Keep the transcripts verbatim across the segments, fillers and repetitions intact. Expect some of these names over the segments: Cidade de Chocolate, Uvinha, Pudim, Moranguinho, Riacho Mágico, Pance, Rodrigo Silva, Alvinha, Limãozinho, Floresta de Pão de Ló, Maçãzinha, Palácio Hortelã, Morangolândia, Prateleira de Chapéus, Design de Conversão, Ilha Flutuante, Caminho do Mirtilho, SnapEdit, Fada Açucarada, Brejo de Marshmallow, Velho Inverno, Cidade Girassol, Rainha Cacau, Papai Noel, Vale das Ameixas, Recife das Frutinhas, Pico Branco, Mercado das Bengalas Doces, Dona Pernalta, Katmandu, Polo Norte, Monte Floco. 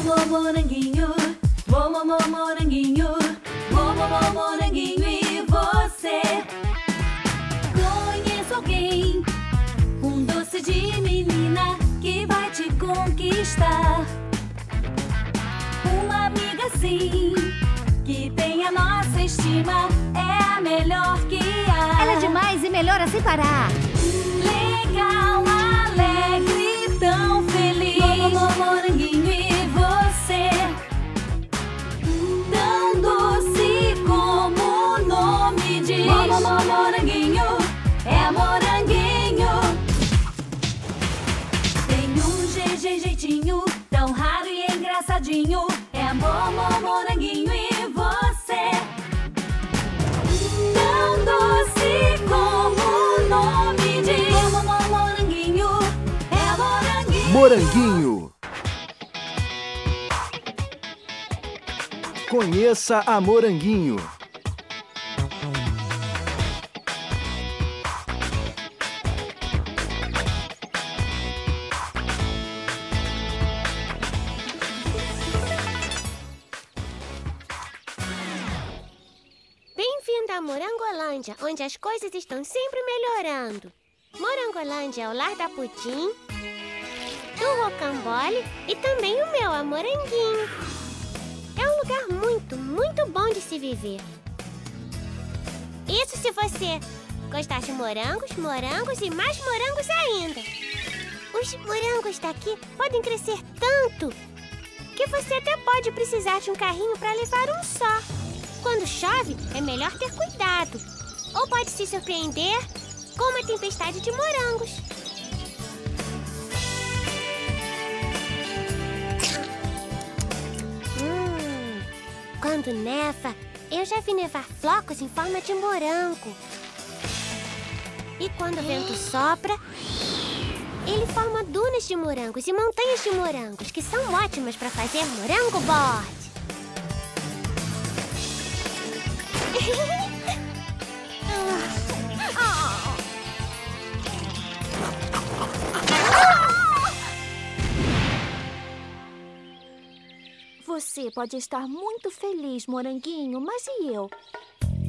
mo moranguinho, mo mo moranguinho, mo mo moranguinho e você. Conheço alguém, um doce de menina que vai te conquistar. Uma amiga sim, que tem a nossa estima, é a melhor que há. Ela é demais e melhor a separar. Legal, alegre, tão feliz. Mo, mo, mo, moranguinho e você. Tão doce como o nome diz. Mo, mo, mo, moranguinho, é moranguinho. Tem um G G jeitinho, tão raro e engraçadinho. É mo, mo, moranguinho e você. Tão doce como o nome diz. Moranguinho. Conheça a Moranguinho. Bem-vindo à Morangolândia, onde as coisas estão sempre melhorando. Morangolândia é o lar da Pudim, do Rocambole e também o meu, a Moranguinho. É um lugar muito, muito bom de se viver. Isso se você gostar de morangos, morangos e mais morangos ainda. Os morangos daqui podem crescer tanto que você até pode precisar de um carrinho para levar um só. Quando chove, é melhor ter cuidado. Ou pode se surpreender com uma tempestade de morangos. Quando neva, eu já vi nevar flocos em forma de morango. E quando o vento sopra, ele forma dunas de morangos e montanhas de morangos, que são ótimas para fazer morango board. Você pode estar muito feliz, Moranguinho, mas e eu?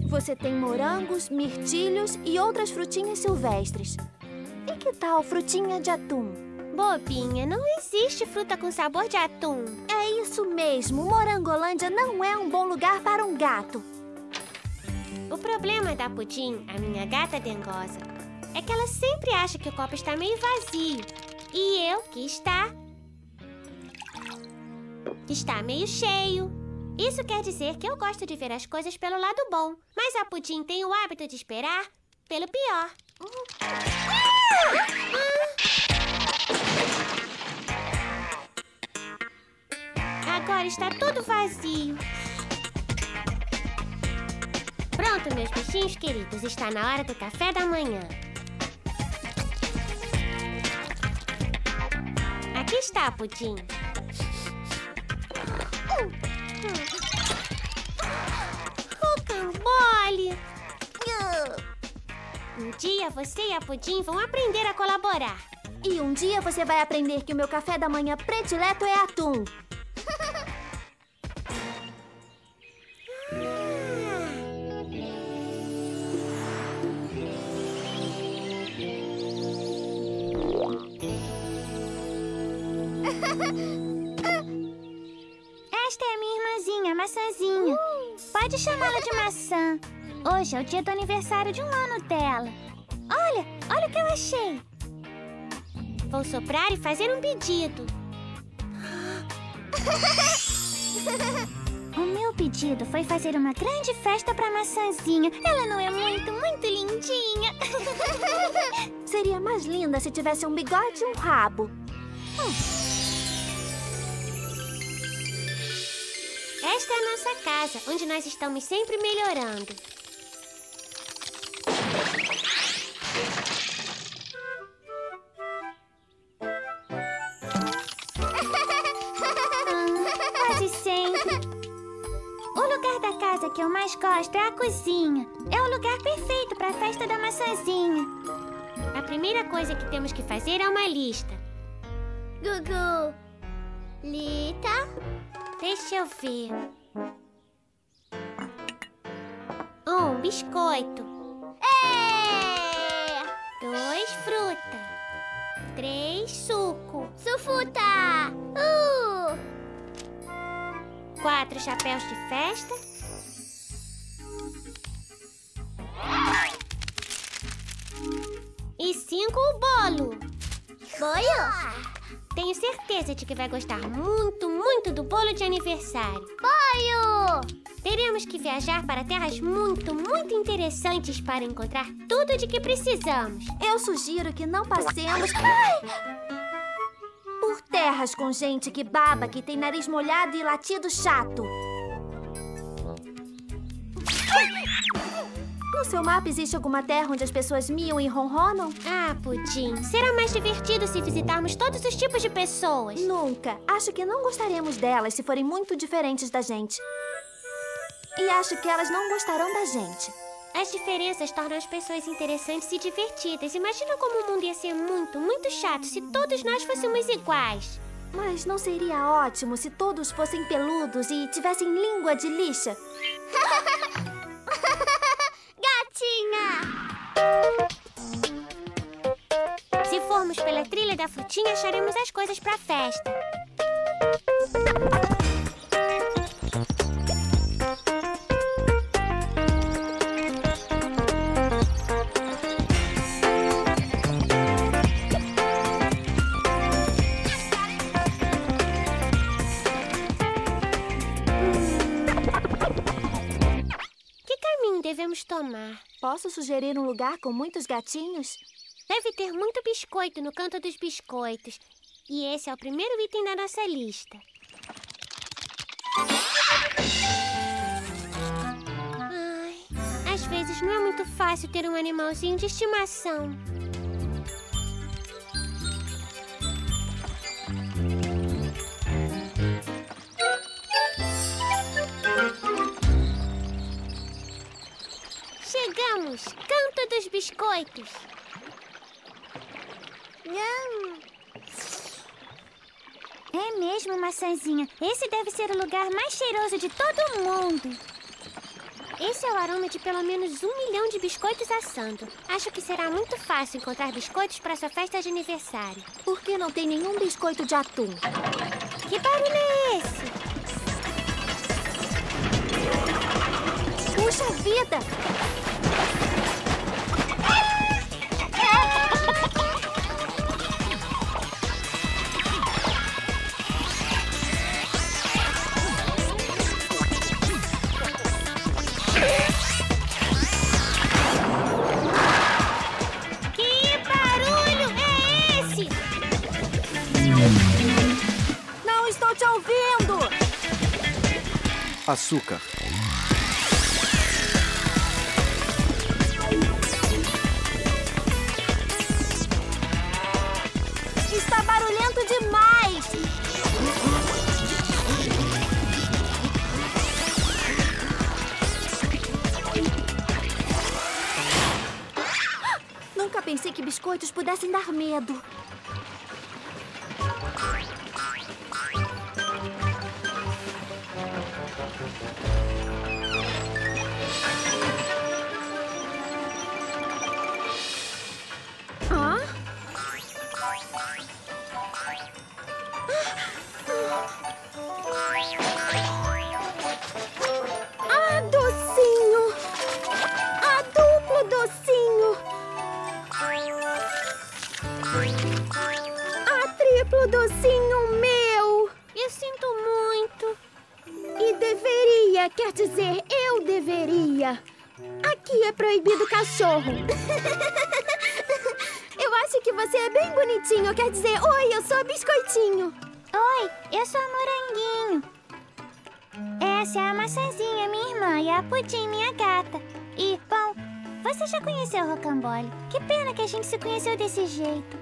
Você tem morangos, mirtilhos e outras frutinhas silvestres. E que tal frutinha de atum? Bobinha, não existe fruta com sabor de atum. É isso mesmo, Morangolândia não é um bom lugar para um gato. O problema da Pudim, a minha gata dengosa, é que ela sempre acha que o copo está meio vazio. E eu, que está... está meio cheio. Isso quer dizer que eu gosto de ver as coisas pelo lado bom, mas a Pudim tem o hábito de esperar pelo pior. Agora está tudo vazio. Pronto, meus bichinhos queridos, está na hora do café da manhã. Aqui está a Pudim. Rocambole! Um dia você e a Pudim vão aprender a colaborar. E um dia você vai aprender que o meu café da manhã predileto é atum. Esta é a minha irmãzinha, Maçãzinha. Uh. Pode chamá-la de Maçã. Hoje é o dia do aniversário de um ano dela. Olha, olha o que eu achei. Vou soprar e fazer um pedido. O meu pedido foi fazer uma grande festa pra Maçãzinha. Ela não é muito, muito lindinha? Seria mais linda se tivesse um bigode e um rabo. Hum. Esta é a nossa casa, onde nós estamos sempre melhorando. Ah, quase sempre. O lugar da casa que eu mais gosto é a cozinha. É o lugar perfeito para a festa da Maçãzinha. A primeira coisa que temos que fazer é uma lista. Gugu! Lita, deixa eu ver. Um biscoito. É! Dois frutas. Três suco. Sufuta! Uh! Quatro chapéus de festa. E cinco o bolo. Bolo? Tenho certeza de que vai gostar muito, muito do bolo de aniversário. Bolo! Teremos que viajar para terras muito, muito interessantes para encontrar tudo de que precisamos. Eu sugiro que não passemos por terras com gente que baba, que tem nariz molhado e latido chato. No seu mapa existe alguma terra onde as pessoas miam e ronronam? Ah, Pudim, será mais divertido se visitarmos todos os tipos de pessoas. Nunca. Acho que não gostaríamos delas se forem muito diferentes da gente. E acho que elas não gostarão da gente. As diferenças tornam as pessoas interessantes e divertidas. Imagina como o mundo ia ser muito, muito chato se todos nós fôssemos iguais. Mas não seria ótimo se todos fossem peludos e tivessem língua de lixa? Se formos pela trilha da frutinha, acharemos as coisas pra festa. Devemos tomar. Posso sugerir um lugar com muitos gatinhos? Deve ter muito biscoito no Canto dos Biscoitos. E esse é o primeiro item da nossa lista. Ai, às vezes não é muito fácil ter um animalzinho de estimação. Chegamos! Canto dos Biscoitos! Hum. É mesmo, Maçãzinha. Esse deve ser o lugar mais cheiroso de todo mundo. Esse é o aroma de pelo menos um milhão de biscoitos assando. Acho que será muito fácil encontrar biscoitos para sua festa de aniversário. Por que não tem nenhum biscoito de atum? Que barulho é esse? Puxa vida! Açúcar. Está barulhento demais. Nunca pensei que biscoitos pudessem dar medo. Eu acho que você é bem bonitinho. Quer dizer, oi, eu sou o Biscoitinho. Oi, eu sou a Moranguinho. Essa é a Maçãzinha, minha irmã, e a Pudim, minha gata. E, bom, você já conheceu o Rocambole. Que pena que a gente se conheceu desse jeito.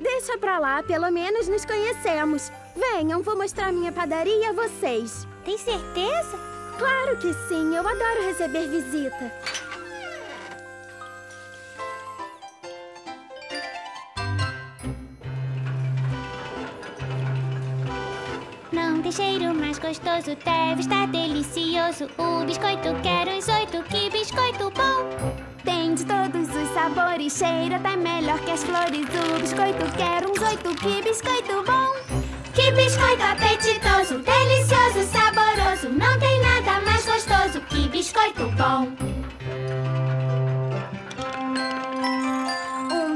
Deixa pra lá, pelo menos nos conhecemos. Venham, vou mostrar minha padaria a vocês. Tem certeza? Claro que sim, eu adoro receber visita. tem cheiro mais gostoso, deve estar delicioso. O biscoito quero os oito, que biscoito bom! Tem de todos os sabores, cheira até melhor que as flores. O biscoito quero uns oito, que biscoito bom! Que biscoito apetitoso, delicioso, saboroso. Não tem nada mais gostoso, que biscoito bom!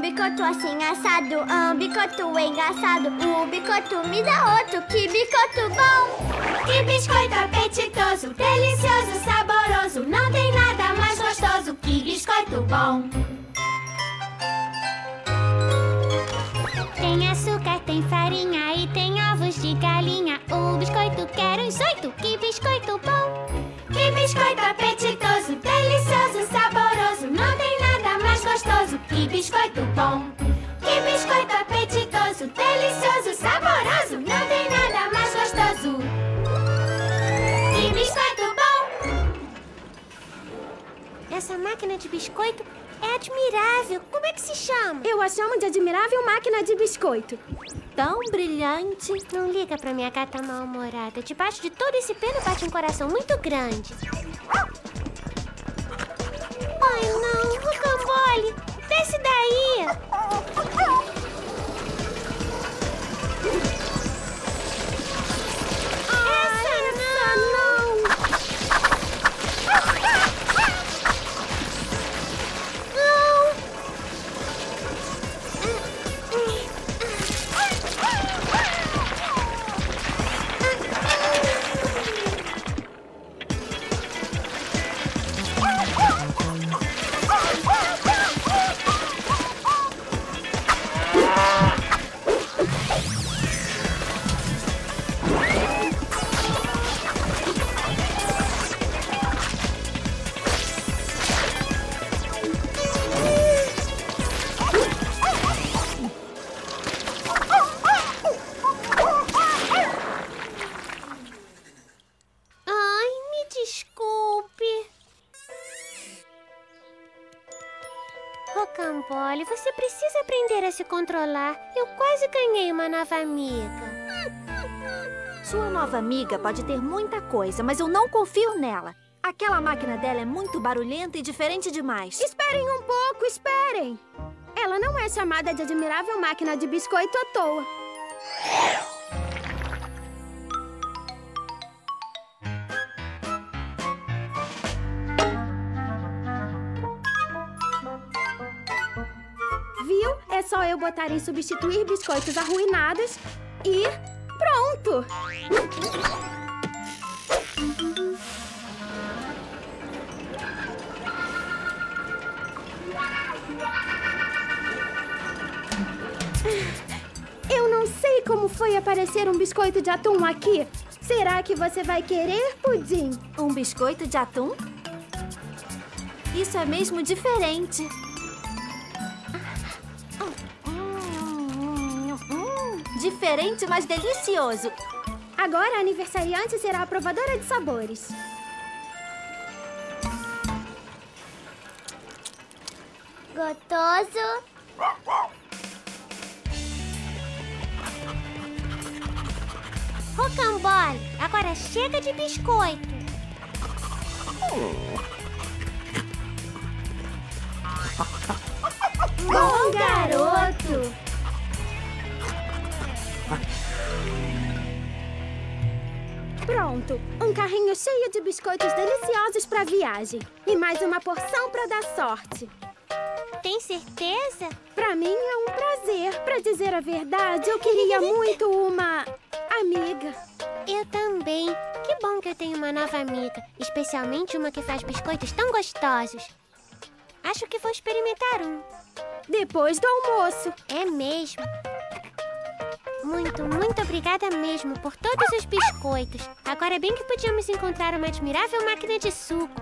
Bicoto assim assado, um bicoto engraçado. O bicoto me dá outro, que bicoto bom! Que biscoito apetitoso, delicioso, saboroso. Não tem nada mais gostoso, que biscoito bom! Tem açúcar, tem farinha e tem ovos de galinha. O biscoito quero uns oito, que biscoito bom! Que biscoito apetitoso, delicioso, saboroso. Não tem nada mais gostoso, que biscoito bom! Que biscoito apetitoso, delicioso, saboroso. Não tem nada mais gostoso, que biscoito bom! Essa máquina de biscoito é admirável. Como é que se chama? Eu a chamo de admirável máquina de biscoito. Tão brilhante. Não liga pra minha gata mal-humorada. Debaixo de todo esse pelo bate um coração muito grande. Ai, não. Rocambole, desce daí. Essa, essa não. não. Você precisa aprender a se controlar. Eu quase ganhei uma nova amiga. Sua nova amiga pode ter muita coisa, mas eu não confio nela. Aquela máquina dela é muito barulhenta e diferente demais. Esperem um pouco, esperem. Ela não é chamada de admirável máquina de biscoito à toa. Só eu botar em substituir biscoitos arruinados e pronto! Eu não sei como foi aparecer um biscoito de atum aqui. Será que você vai querer, Pudim? Um biscoito de atum? Isso é mesmo diferente. Diferente, mas delicioso. Agora a aniversariante será a provadora de sabores. Gostoso. Rocambole, agora chega de biscoito. Bom garoto. Pronto, um carrinho cheio de biscoitos deliciosos para viagem. E mais uma porção para dar sorte. Tem certeza? Para mim é um prazer. Para dizer a verdade, eu queria muito uma amiga. Eu também. Que bom que eu tenho uma nova amiga. Especialmente uma que faz biscoitos tão gostosos. Acho que vou experimentar um. Depois do almoço. É mesmo. Muito, muito obrigada mesmo por todos os biscoitos. Agora bem que podíamos encontrar uma admirável máquina de suco.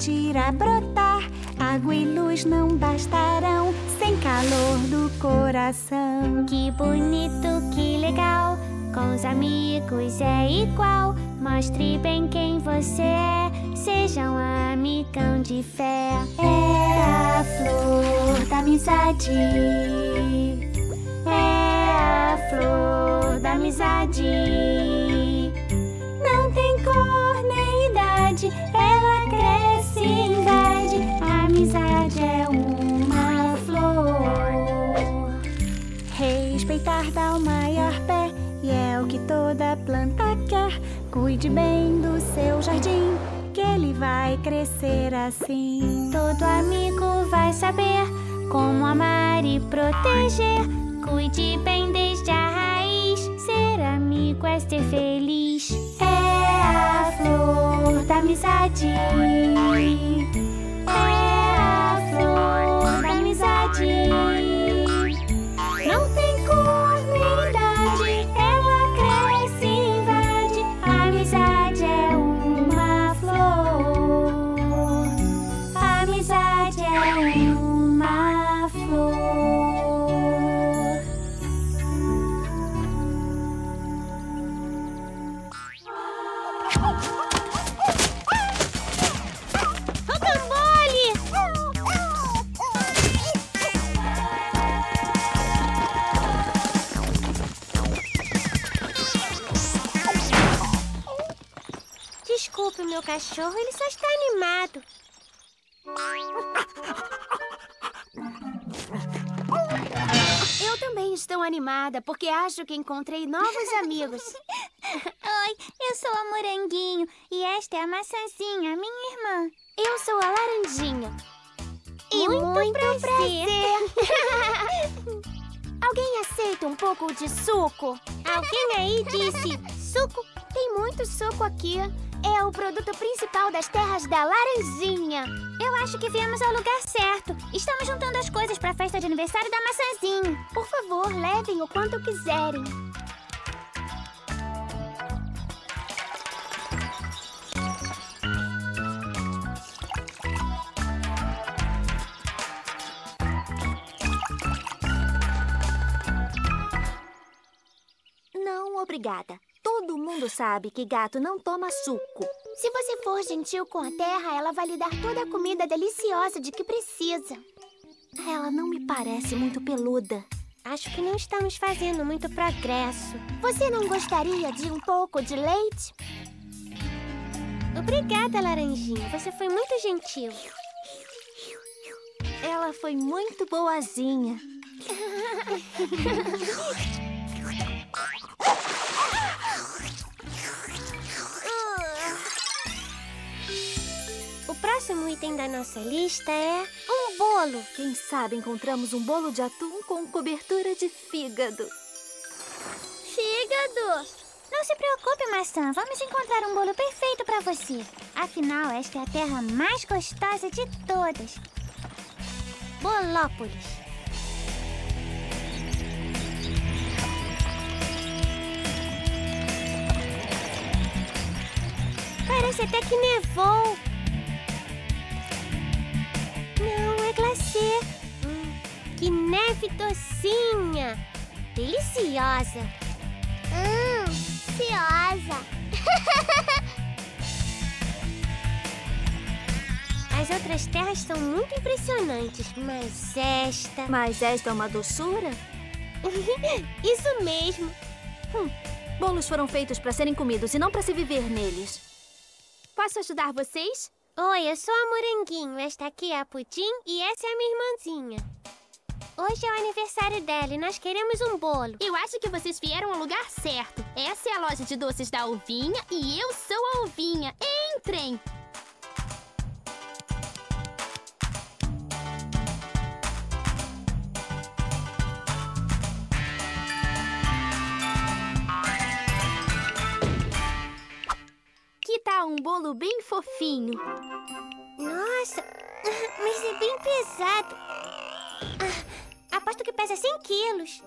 partir a brotar. Água e luz não bastarão sem calor do coração. Que bonito, que legal, com os amigos é igual. Mostre bem quem você é, seja um amigão de fé. É a flor da amizade, é a flor da amizade. Não tem cor nem idade, ela cresce e invade. A amizade é uma flor. Respeitar dá o maior pé, e é o que toda planta quer. Cuide bem do seu jardim, que ele vai crescer assim. Todo amigo vai saber como amar e proteger. Cuide bem desde a raiz, ser amigo é ser feliz. É a flor da amizade, é a flor da amizade. Desculpe, meu cachorro, ele só está animado. Eu também estou animada, porque acho que encontrei novos amigos. Oi, eu sou a Moranguinho e esta é a Maçãzinha, minha irmã. Eu sou a Laranjinha. E muito, muito prazer. prazer. Alguém aceita um pouco de suco? Alguém aí disse suco? Tem muito suco aqui. É o produto principal das terras da Laranjinha. Eu acho que viemos ao lugar certo. Estamos juntando as coisas para a festa de aniversário da Maçãzinha. Por favor, levem o quanto quiserem. Não, obrigada. Todo mundo sabe que gato não toma suco. Se você for gentil com a terra, ela vai lhe dar toda a comida deliciosa de que precisa. Ela não me parece muito peluda. Acho que não estamos fazendo muito progresso. Você não gostaria de um pouco de leite? Obrigada, Laranjinha. Você foi muito gentil. Ela foi muito boazinha. O próximo item da nossa lista é um bolo. Quem sabe encontramos um bolo de atum com cobertura de fígado. Fígado? Não se preocupe, Maçã. Vamos encontrar um bolo perfeito para você. Afinal, esta é a terra mais gostosa de todas. Bolópolis. Parece até que nevou. Não, é glacê. Hum, que neve docinha. Deliciosa. Hum, deliciosa. As outras terras são muito impressionantes, mas esta... Mas esta é uma doçura? Isso mesmo. Hum, bolos foram feitos para serem comidos e não para se viver neles. Posso ajudar vocês? Oi, eu sou a Moranguinho, esta aqui é a Pudim e essa é a minha irmãzinha. Hoje é o aniversário dela e nós queremos um bolo. Eu acho que vocês vieram ao lugar certo. Essa é a loja de doces da Uvinha e eu sou a Uvinha. Entrem! Que tal um bolo bem fofinho? Nossa, mas é bem pesado. Ah, aposto que pesa cem quilos.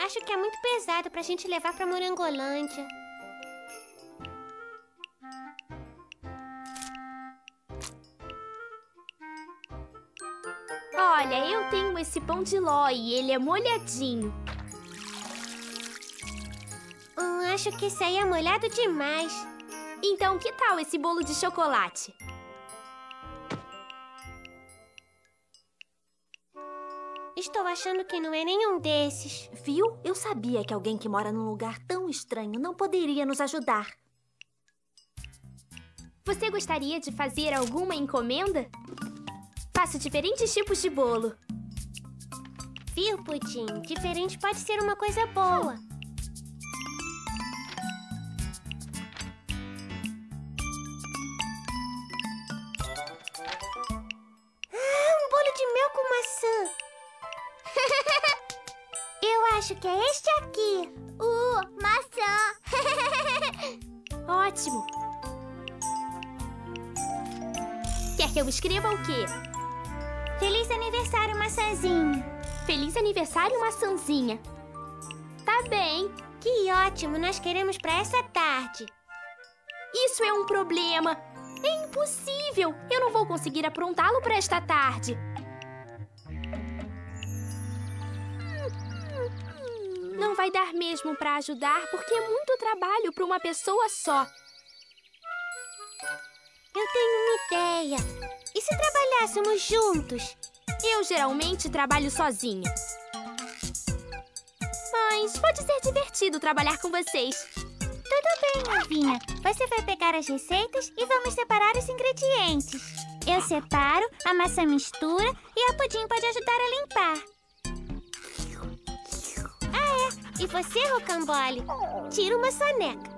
Acho que é muito pesado pra gente levar pra Morangolândia. Olha, eu tenho esse pão de ló e ele é molhadinho. Hum, acho que esse aí é molhado demais. Então, que tal esse bolo de chocolate? Estou achando que não é nenhum desses. Viu? Eu sabia que alguém que mora num lugar tão estranho não poderia nos ajudar. Você gostaria de fazer alguma encomenda? Faço diferentes tipos de bolo. Viu, Pudim? Diferente pode ser uma coisa boa. Ah, um bolo de mel com maçã. Eu acho que é este aqui. Uh, maçã. Ótimo. Quer que eu escreva o quê? Feliz aniversário, Maçãzinha. Feliz aniversário, Maçãzinha. Tá bem. Que ótimo, nós queremos pra essa tarde. Isso é um problema. É impossível. Eu não vou conseguir aprontá-lo pra esta tarde. Não vai dar mesmo para ajudar, porque é muito trabalho para uma pessoa só. Eu tenho uma ideia. E se trabalhássemos juntos? Eu geralmente trabalho sozinha. Mas pode ser divertido trabalhar com vocês. Tudo bem, Alvinha. Você vai pegar as receitas e vamos separar os ingredientes. Eu separo, a maçã mistura e a Pudim pode ajudar a limpar. E você, Rocambole, tira uma soneca.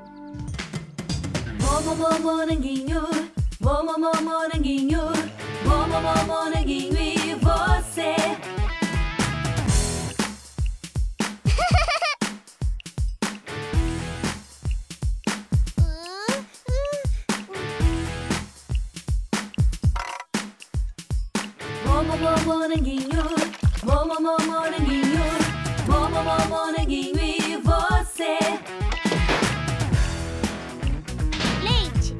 Momomô moranguinho, momomô moranguinho, momomô moranguinho e você. Momomô moranguinho, momomô moranguinho, momomô moranguinho. Leite.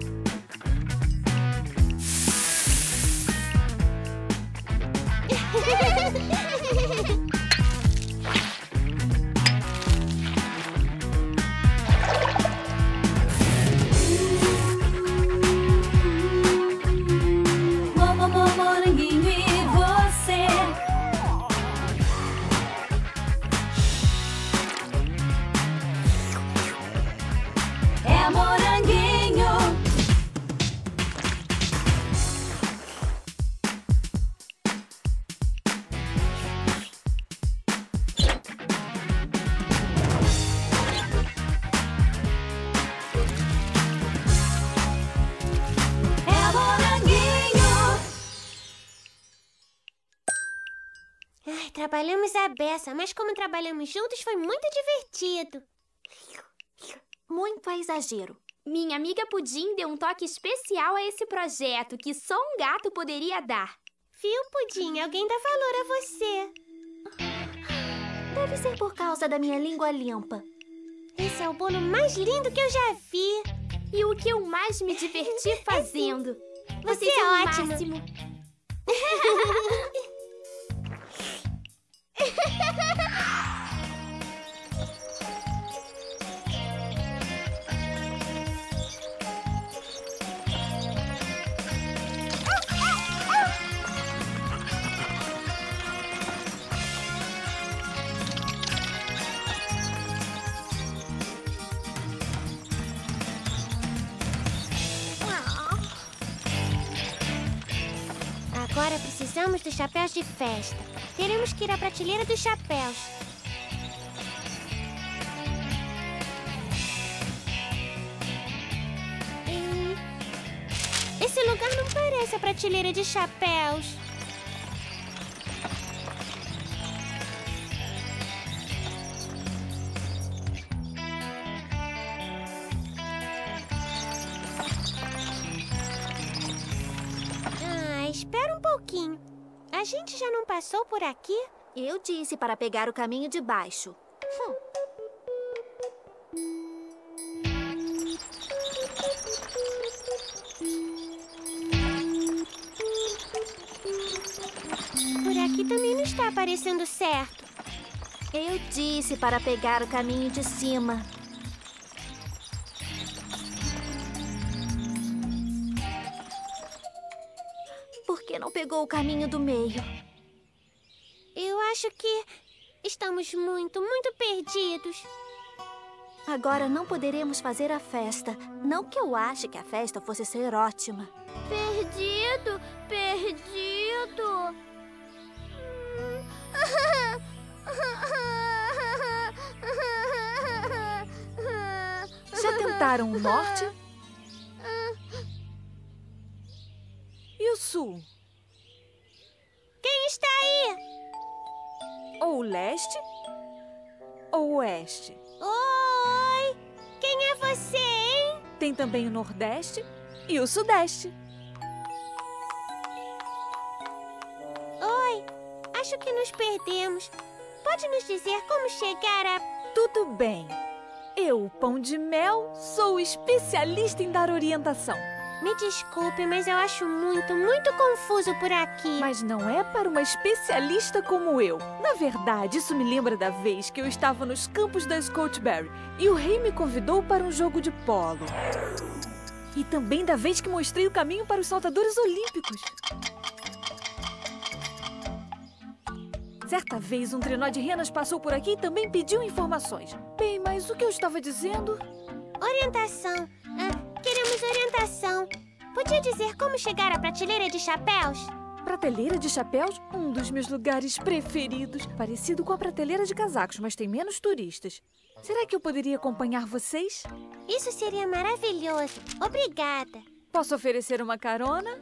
Momomô moranguinho e você. Trabalhamos a beça, mas como trabalhamos juntos foi muito divertido. Muito a exagero. Minha amiga Pudim deu um toque especial a esse projeto que só um gato poderia dar. Viu, Pudim? Alguém dá valor a você. Deve ser por causa da minha língua limpa. Esse é o bolo mais lindo que eu já vi. E o que eu mais me diverti fazendo. Você, você é, é ótimo. Máximo. Agora precisamos dos chapéus de festa. Teremos que ir à prateleira dos chapéus. Esse lugar não parece a prateleira de chapéus. A gente já não passou por aqui? Eu disse para pegar o caminho de baixo. Hum. Por aqui está parecendo certo. Eu disse para pegar o caminho de cima. Por que não pegou o caminho do meio? Eu acho que estamos muito, muito perdidos. Agora não poderemos fazer a festa. Não que eu ache que a festa fosse ser ótima. Perdido, perdido. Já tentaram o norte? E o sul? Quem está aí? Ou o leste? Ou o oeste? Oi! Quem é você, hein? Tem também o nordeste e o sudeste. Oi, acho que nos perdemos. Pode nos dizer como chegar a... Tudo bem. Eu, o Pão de Mel, sou especialista em dar orientação. Me desculpe, mas eu acho muito, muito confuso por aqui. Mas não é para uma especialista como eu. Na verdade, isso me lembra da vez que eu estava nos Campos da Scotchberry e o rei me convidou para um jogo de polo. E também da vez que mostrei o caminho para os saltadores olímpicos. Certa vez, um trenó de renas passou por aqui e também pediu informações. Bem, mas o que eu estava dizendo? Orientação. Ah. Queremos orientação. Podia dizer como chegar à Prateleira de Chapéus? Prateleira de Chapéus? Um dos meus lugares preferidos. Parecido com a Prateleira de Casacos, mas tem menos turistas. Será que eu poderia acompanhar vocês? Isso seria maravilhoso. Obrigada. Posso oferecer uma carona?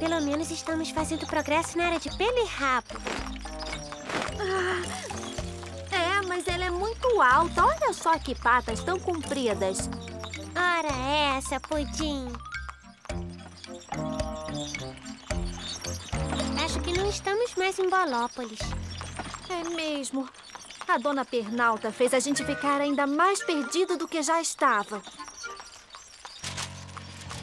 Pelo menos estamos fazendo progresso na área de pelo e rabo. É, mas ela é muito alta. Olha só que patas tão compridas. Ora essa, Pudim. Acho que não estamos mais em Bolópolis. É mesmo. A Dona Pernalta fez a gente ficar ainda mais perdido do que já estava.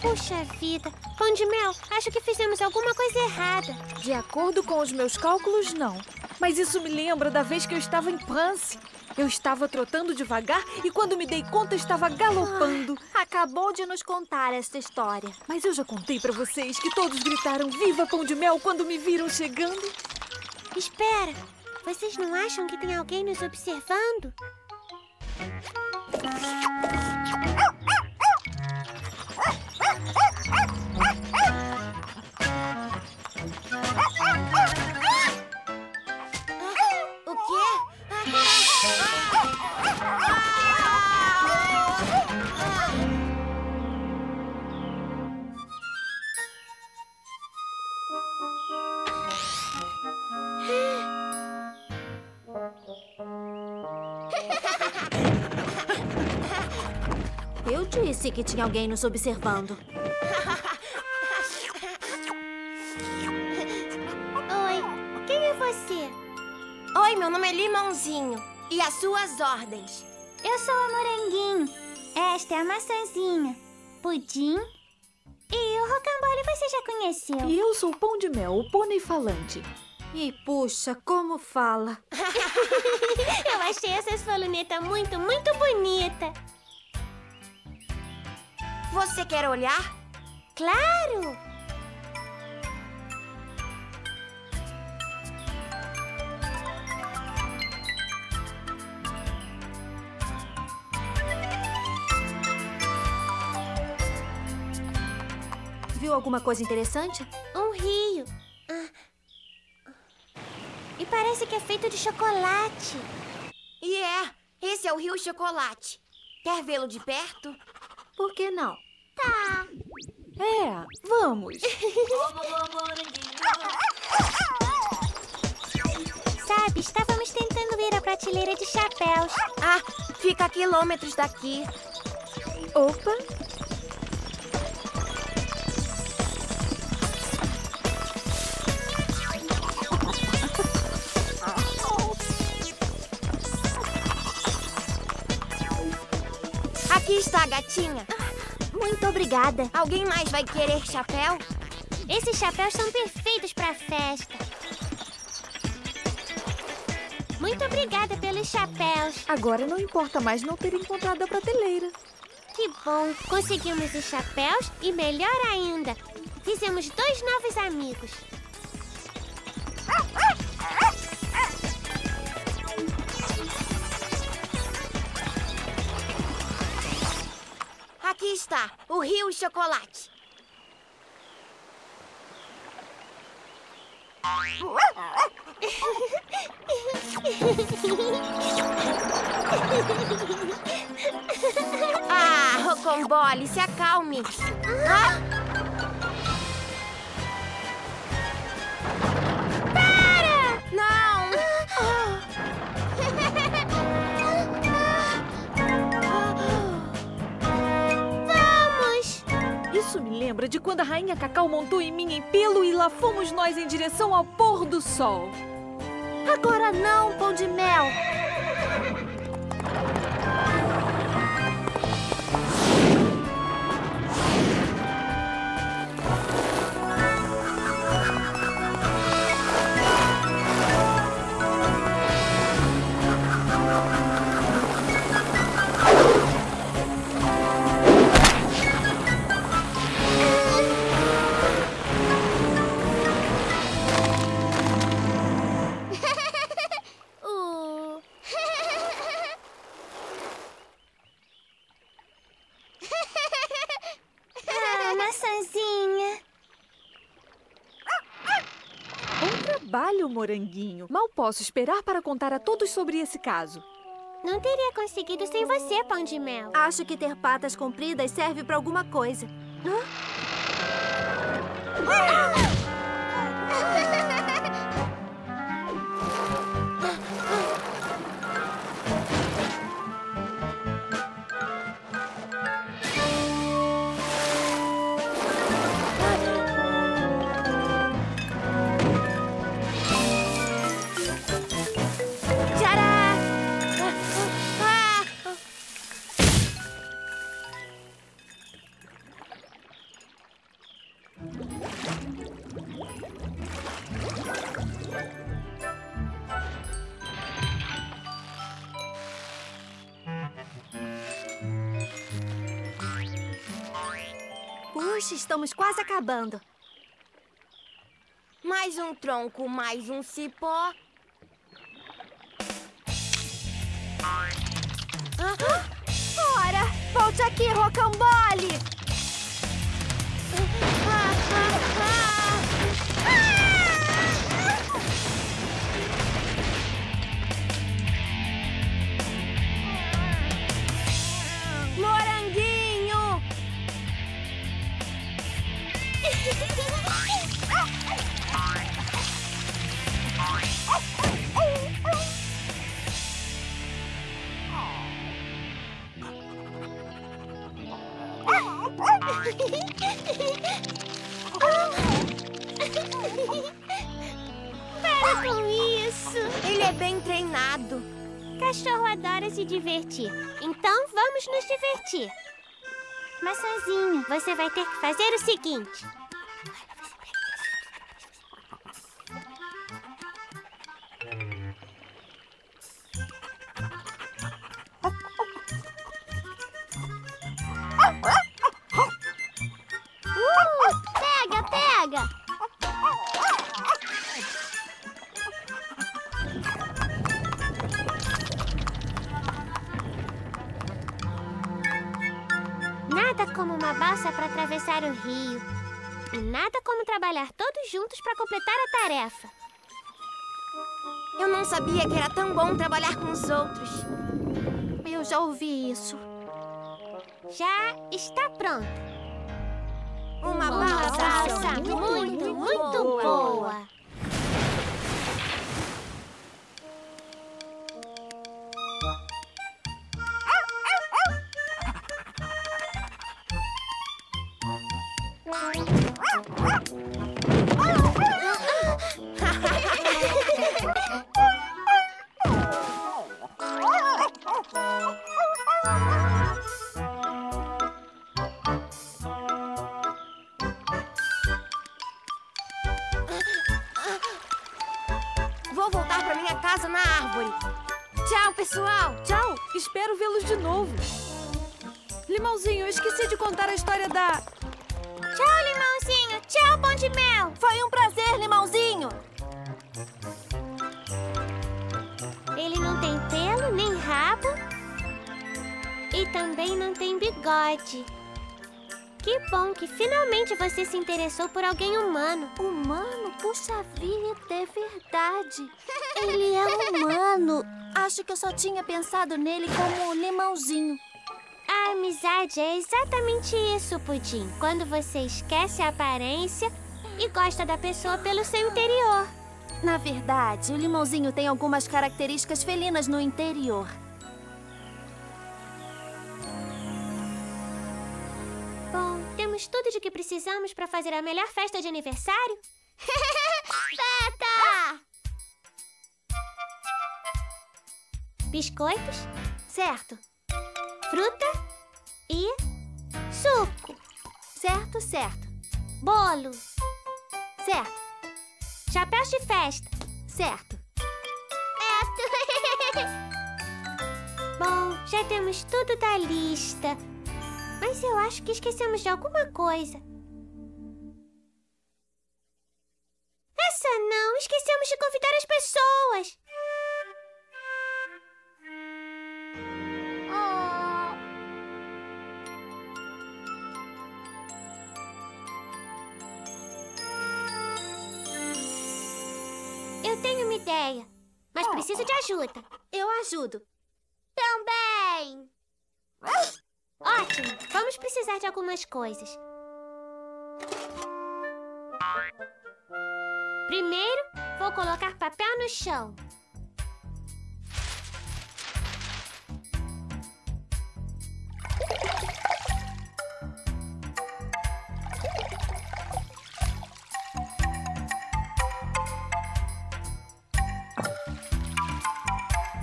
Puxa vida. Pão de Mel, acho que fizemos alguma coisa errada. De acordo com os meus cálculos, não. Mas isso me lembra da vez que eu estava em Pance. Eu estava trotando devagar e quando me dei conta estava galopando. Ah, acabou de nos contar essa história. Mas eu já contei pra vocês que todos gritaram Viva Pão de Mel quando me viram chegando. Espera, vocês não acham que tem alguém nos observando? Eu disse que tinha alguém nos observando. Oi, quem é você? Oi, meu nome é Limãozinho. E às suas ordens? Eu sou a Moranguinho. Esta é a Maçãzinha. Pudim. E o Rocambole você já conheceu. E eu sou o Pão de Mel, o pônei falante. E puxa, como fala. Eu achei essa sua luneta muito, muito bonita. Você quer olhar? Claro! Viu alguma coisa interessante? Um rio. Ah. E parece que é feito de chocolate. E yeah, é! Esse é o Rio Chocolate. Quer vê-lo de perto? Por que não? Tá. É, vamos. Sabe, estávamos tentando ir à Prateleira de Chapéus. Ah, fica a quilômetros daqui. Opa. Aqui está, gatinha. Muito obrigada. Alguém mais vai querer chapéu? Esses chapéus são perfeitos para festa. Muito obrigada pelos chapéus. Agora não importa mais não ter encontrado a prateleira. Que bom. Conseguimos os chapéus e, melhor ainda, fizemos dois novos amigos. Aqui está, o Rio Chocolate. Ah, Rocambole, se acalme. Ah. Para! Não! Ah. Isso me lembra de quando a Rainha Cacau montou em mim em pelo e lá fomos nós em direção ao pôr do sol. Agora não, Pão de Mel! Moranguinho. Mal posso esperar para contar a todos sobre esse caso. Não teria conseguido sem você, Pão de Mel. Acho que ter patas compridas serve para alguma coisa. Hã? Estamos quase acabando. Mais um tronco, mais um cipó. Ah. Ora, volte aqui, Rocambole! Ah, ah, ah. Ah. Moranguinho! Para com isso! Ele é bem treinado. Cachorro adora se divertir. Então vamos nos divertir. Maçãzinho, você vai ter que fazer o seguinte. O rio. E nada como trabalhar todos juntos para completar a tarefa. Eu não sabia que era tão bom trabalhar com os outros. Eu já ouvi isso. Já está pronto. Uma, Uma balsa muito, muito, muito, muito boa. boa. pessoal! Tchau! Espero vê-los de novo. Limãozinho, eu esqueci de contar a história da... Tchau, Limãozinho! Tchau, Pão de Mel! Foi um prazer, Limãozinho! Ele não tem pelo, nem rabo e também não tem bigode. Que bom que finalmente você se interessou por alguém humano. Humano? Puxa vida, é verdade. Ele é humano. Acho que eu só tinha pensado nele como o Limãozinho. A amizade é exatamente isso, Pudim. Quando você esquece a aparência e gosta da pessoa pelo seu interior. Na verdade, o Limãozinho tem algumas características felinas no interior. Bom, temos tudo de que precisamos para fazer a melhor festa de aniversário? Feta! Biscoitos, certo. Fruta e suco. Certo, certo. Bolo, certo. Chapéus de festa, certo. Certo. Bom, já temos tudo da lista. Mas eu acho que esquecemos de alguma coisa. Essa não, esquecemos de convidar as pessoas. Oh. Eu tenho uma ideia, mas preciso de ajuda. Eu ajudo. Também. Ótimo! Vamos precisar de algumas coisas. Primeiro, vou colocar papel no chão.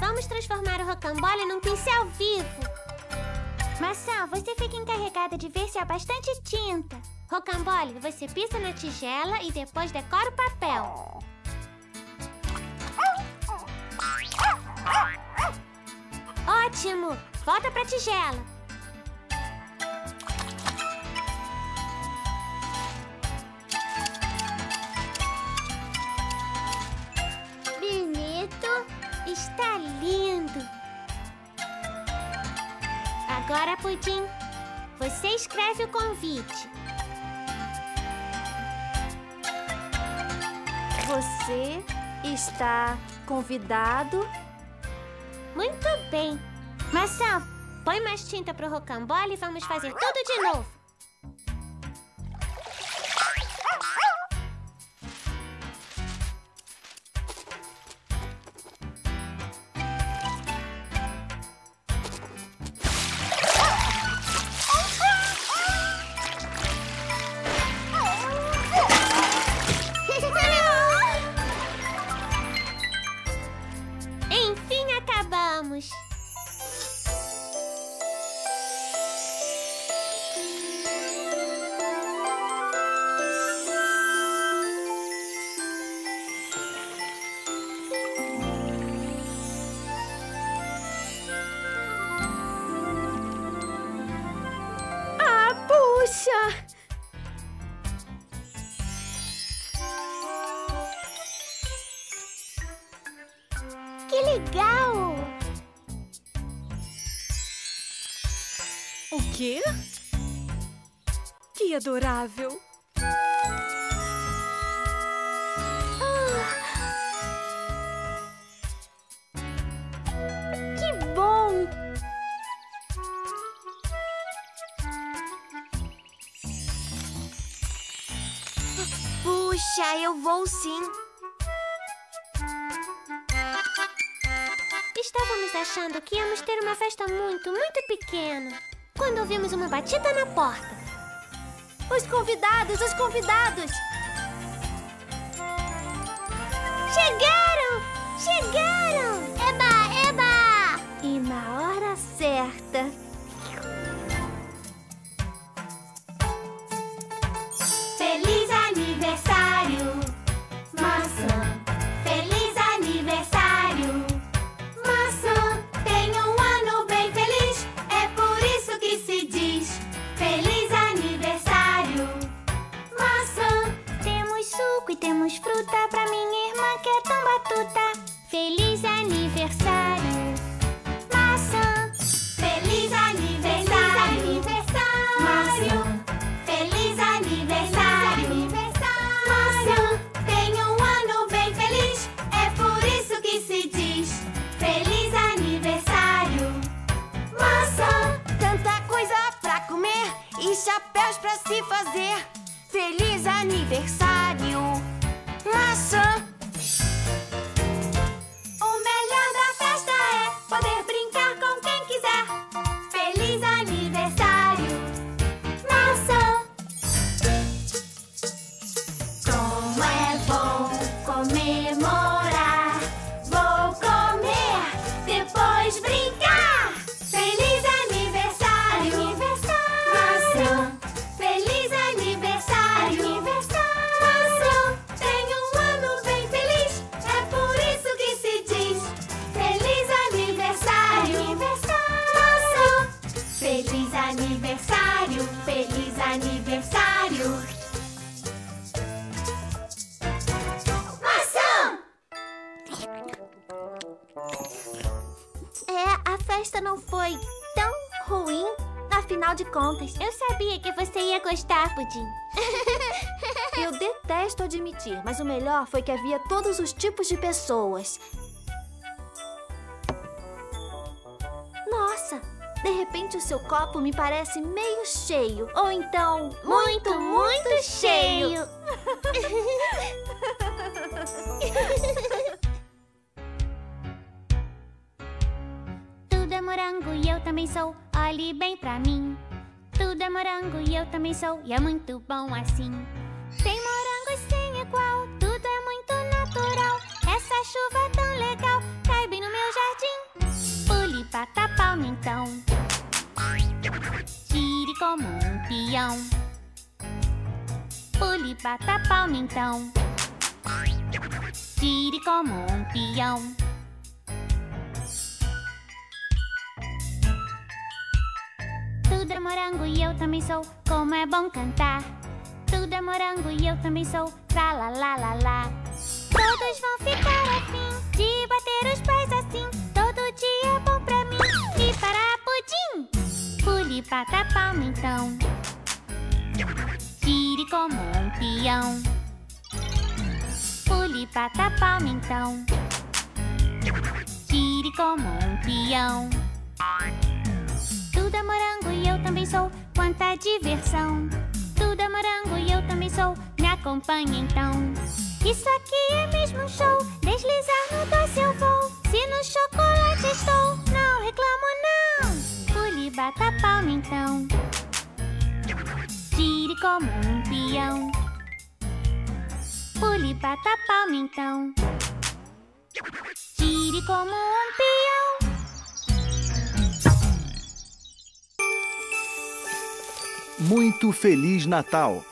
Vamos transformar o rocambole num pincel vivo. Maçã, você fica encarregada de ver se há bastante tinta. Rocambole, você pisa na tigela e depois decora o papel. Ótimo! Volta pra tigela. Bonito! Está lindo! Agora, Pudim, você escreve o convite. Você está convidado. Muito bem. Maçã, põe mais tinta pro rocambole e vamos fazer tudo de novo. Que? Que adorável! Ah! Que bom! Puxa, eu vou sim! Estávamos achando que íamos ter uma festa muito, muito pequena. Quando ouvimos uma batida na porta. Os convidados, os convidados! Chegaram! Chegaram! Eba, eba! E na hora certa. Feliz aniversário, Maçã! Feliz aniversário, Maçã! se fazer. Feliz aniversário, maçã. O melhor da festa é poder brincar com quem quiser. Feliz aniversário, maçã. Como é bom comemorar. Vou comer, depois brincar. Feliz aniversário, aniversário, maçã. Feliz aniversário, aniversário, maçã. Tem um ano bem feliz, é por isso que se diz feliz aniversário, aniversário, maçã. Feliz aniversário, feliz aniversário, maçã. É, a festa não foi tão ruim, afinal de contas. Eu sabia que você ia gostar, Pudim. Eu detesto admitir, mas o melhor foi que havia todos os tipos de pessoas. Nossa, de repente o seu copo me parece meio cheio. Ou então, muito, muito, muito cheio. Tudo é morango e eu também sou. Olhe bem pra mim. Tudo é morango e eu também sou. E é muito bom assim. Tem morango sem igual. Tudo é muito natural. Essa chuva tão legal cai bem no meu jardim. Pule pata palma então. Gire como um peão. Pule pata palma então. Gire como um peão. Tudo é morango e eu também sou. Como é bom cantar. Tudo é morango e eu também sou. Tra la la la la. Todos vão ficar afim de bater os pés assim. Todo dia é bom pra mim. E para Pudim. Pule pata palma então. Gire como um peão. Pule pata palma então. Gire como um peão. Tudo é morango e eu também sou. Quanta diversão. Tudo é morango e eu também sou. Me acompanha então. Isso aqui é mesmo um show. Deslizar no doce eu vou. Se no chocolate estou, não reclamo não. Pule bata palma então. Gire como um peão. Pule bata palma então. Gire como um peão. Muito Feliz Natal!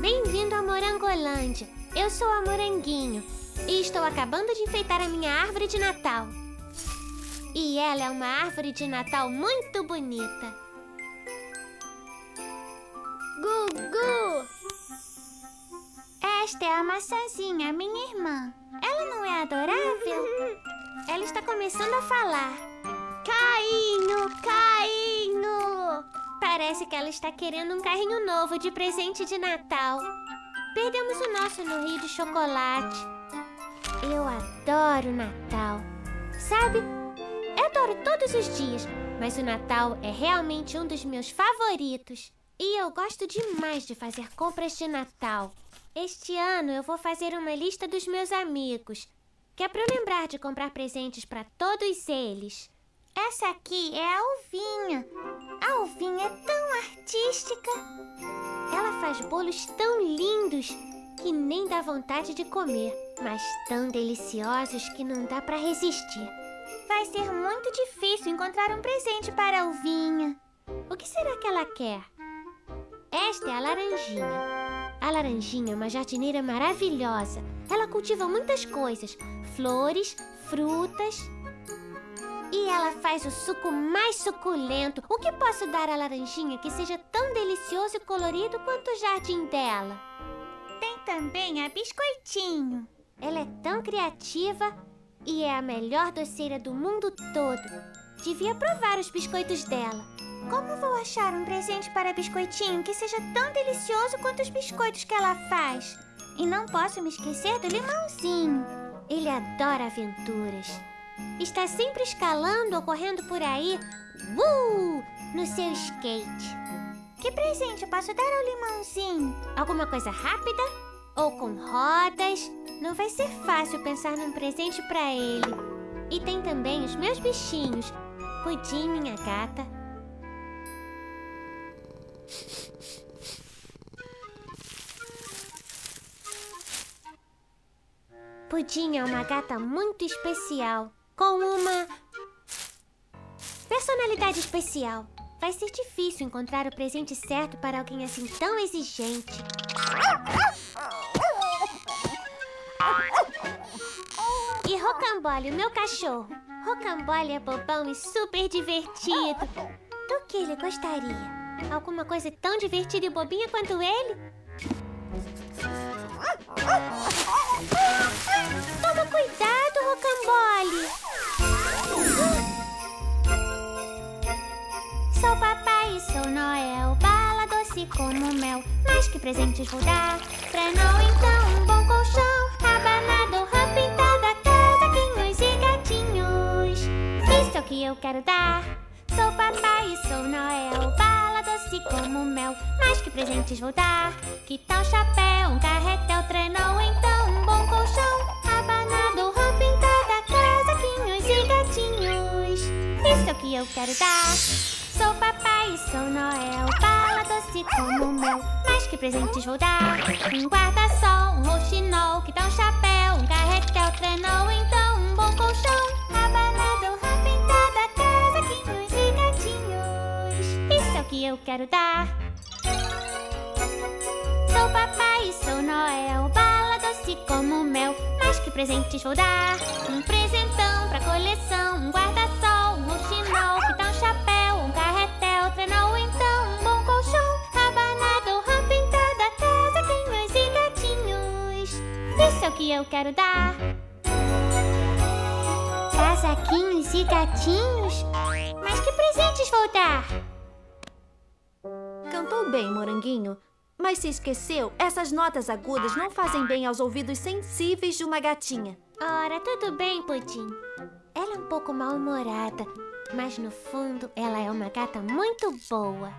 Bem-vindo à Morangolândia! Eu sou a Moranguinho e estou acabando de enfeitar a minha árvore de Natal. E ela é uma árvore de Natal muito bonita. Gugu! Esta é a Maçãzinha, minha irmã. Ela não é adorável? Ela está começando a falar. Caíno, Caíno! Parece que ela está querendo um carrinho novo de presente de Natal. Perdemos o nosso no Rio de Chocolate. Eu adoro Natal. Sabe, eu adoro todos os dias, mas o Natal é realmente um dos meus favoritos. E eu gosto demais de fazer compras de Natal. Este ano eu vou fazer uma lista dos meus amigos, que é pra eu lembrar de comprar presentes pra todos eles. Essa aqui é a Alvinha. A Alvinha é tão artística. Ela faz bolos tão lindos que nem dá vontade de comer, mas tão deliciosos que não dá pra resistir. Vai ser muito difícil encontrar um presente para a Alvinha. O que será que ela quer? Esta é a Laranjinha. A Laranjinha é uma jardineira maravilhosa. Ela cultiva muitas coisas, flores, frutas. E ela faz o suco mais suculento. O que posso dar à Laranjinha que seja tão delicioso e colorido quanto o jardim dela? Tem também a Biscoitinho. Ela é tão criativa e é a melhor doceira do mundo todo. Devia provar os biscoitos dela. Como vou achar um presente para Biscoitinho que seja tão delicioso quanto os biscoitos que ela faz? E não posso me esquecer do Limãozinho. Ele adora aventuras. Está sempre escalando ou correndo por aí, uh, no seu skate. Que presente eu posso dar ao Limãozinho? Alguma coisa rápida? Ou com rodas? Não vai ser fácil pensar num presente para ele. E tem também os meus bichinhos. Pudim, minha gata. Pudim é uma gata muito especial, com uma personalidade especial. Vai ser difícil encontrar o presente certo para alguém assim tão exigente. E Rocambole, o meu cachorro. Rocambole é bobão e super divertido. Do que ele gostaria? Alguma coisa tão divertida e bobinha quanto ele? Toma cuidado, Rocambole! Sou papai e sou Noel, bala doce como mel. Mas que presentes vou dar? Pra não então um bom colchão, rabanada ou rampa em toda casa, quinhos e gatinhos. Isso é o que eu quero dar. Sou papai e sou Noel, bala doce como mel. Mas que presentes vou dar? Que tal chapéu, um carretel, trenó, então um bom colchão, rabanado, rampa em toda casa, quinhos e gatinhos. Isso é o que eu quero dar. Sou papai e sou Noel, bala doce como mel. Mas que presentes vou dar? Um guarda-sol, um rouxinol, que tal chapéu, um carretel, trenó, então um bom colchão, rabanado, rampa em toda casa, quinhos. Isso é o que eu quero dar. Sou papai e sou Noel, bala doce como mel. Mas que presentes vou dar? Um presentão pra coleção, um guarda-sol, um roxinol, que tal um chapéu, um carretel, trenó, então um bom colchão, rabanado, rampa em toda casa, quinhos e gatinhos. Isso é o que eu quero dar. Casaquinhos e gatinhos? Mas que presentes vou dar? Cantou bem, Moranguinho, mas se esqueceu, essas notas agudas não fazem bem aos ouvidos sensíveis de uma gatinha. Ora, tudo bem, Pudim. Ela é um pouco mal-humorada, mas no fundo ela é uma gata muito boa.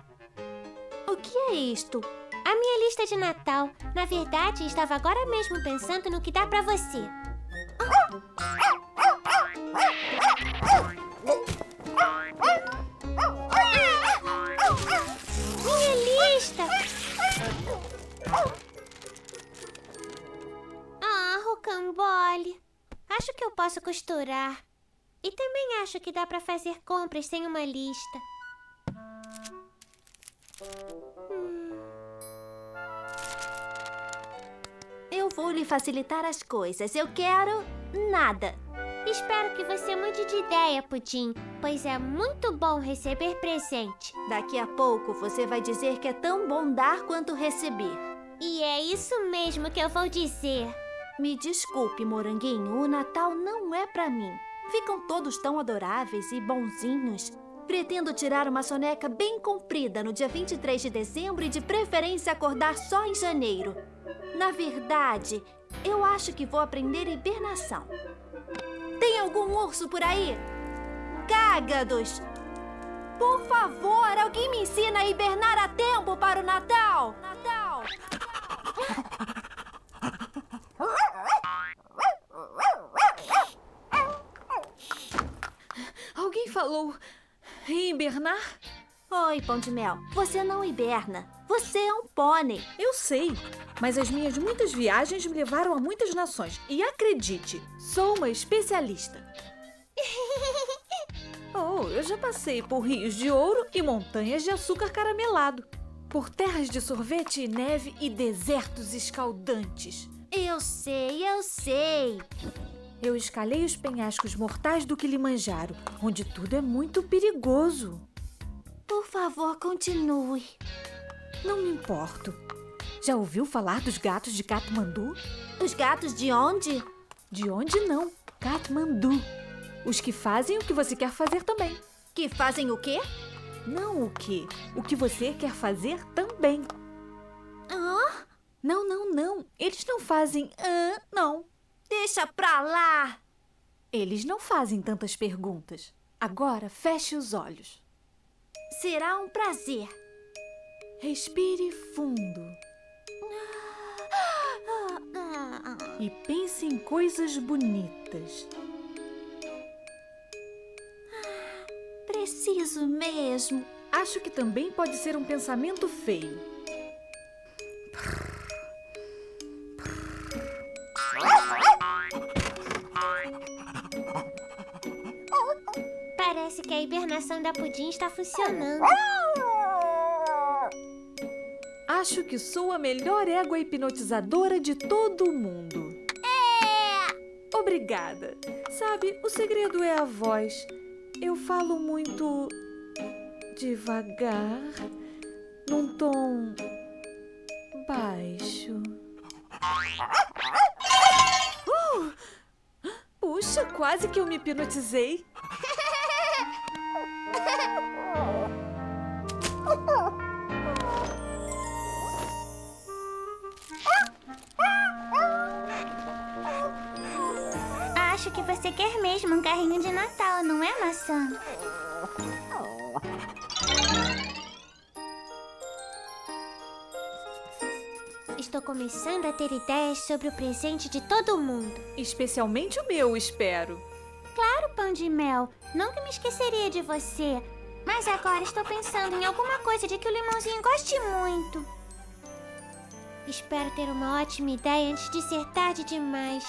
O que é isto? A minha lista de Natal. Na verdade, estava agora mesmo pensando no que dá pra você. Minha lista! Ah, Rocambole! Acho que eu posso costurar. E também acho que dá pra fazer compras sem uma lista. Hum. Eu vou lhe facilitar as coisas. Eu quero nada. Espero que você mude de ideia, Pudim, pois é muito bom receber presente. Daqui a pouco você vai dizer que é tão bom dar quanto receber. E é isso mesmo que eu vou dizer. Me desculpe, Moranguinho, o Natal não é pra mim. Ficam todos tão adoráveis e bonzinhos. Pretendo tirar uma soneca bem comprida no dia vinte e três de dezembro e de preferência acordar só em janeiro. Na verdade, eu acho que vou aprender hibernação. Tem algum urso por aí? Cágados! Por favor, alguém me ensina a hibernar a tempo para o Natal! Natal! Alguém falou em hibernar? Oi, Pão de Mel, você não hiberna. Você é um pônei. Eu sei, mas as minhas muitas viagens me levaram a muitas nações. E acredite, sou uma especialista. Oh, eu já passei por rios de ouro e montanhas de açúcar caramelado. Por terras de sorvete e neve e desertos escaldantes. Eu sei, eu sei. Eu escalei os penhascos mortais do Kilimanjaro, onde tudo é muito perigoso. Por favor, continue. Não me importo. Já ouviu falar dos gatos de Katmandu? Os gatos de onde? De onde não? Katmandu. Os que fazem o que você quer fazer também. Que fazem o quê? Não o que. O que você quer fazer também. Ah? Não, não, não. Eles não fazem ah, não. Deixa pra lá. Eles não fazem tantas perguntas. Agora feche os olhos. Será um prazer. Respire fundo. E pense em coisas bonitas. Preciso mesmo. Acho que também pode ser um pensamento feio. Parece que a hibernação da Pudim está funcionando. Acho que sou a melhor égua hipnotizadora de todo mundo. É! Obrigada. Sabe, o segredo é a voz. Eu falo muito devagar, num tom baixo. Uh! Puxa, quase que eu me hipnotizei. Acho que você quer mesmo um carrinho de Natal, não é, Maçã? Estou começando a ter ideias sobre o presente de todo mundo. Especialmente o meu, espero. Claro, Pão de Mel. Nunca me esqueceria de você. Mas agora estou pensando em alguma coisa de que o Limãozinho goste muito. Espero ter uma ótima ideia antes de ser tarde demais.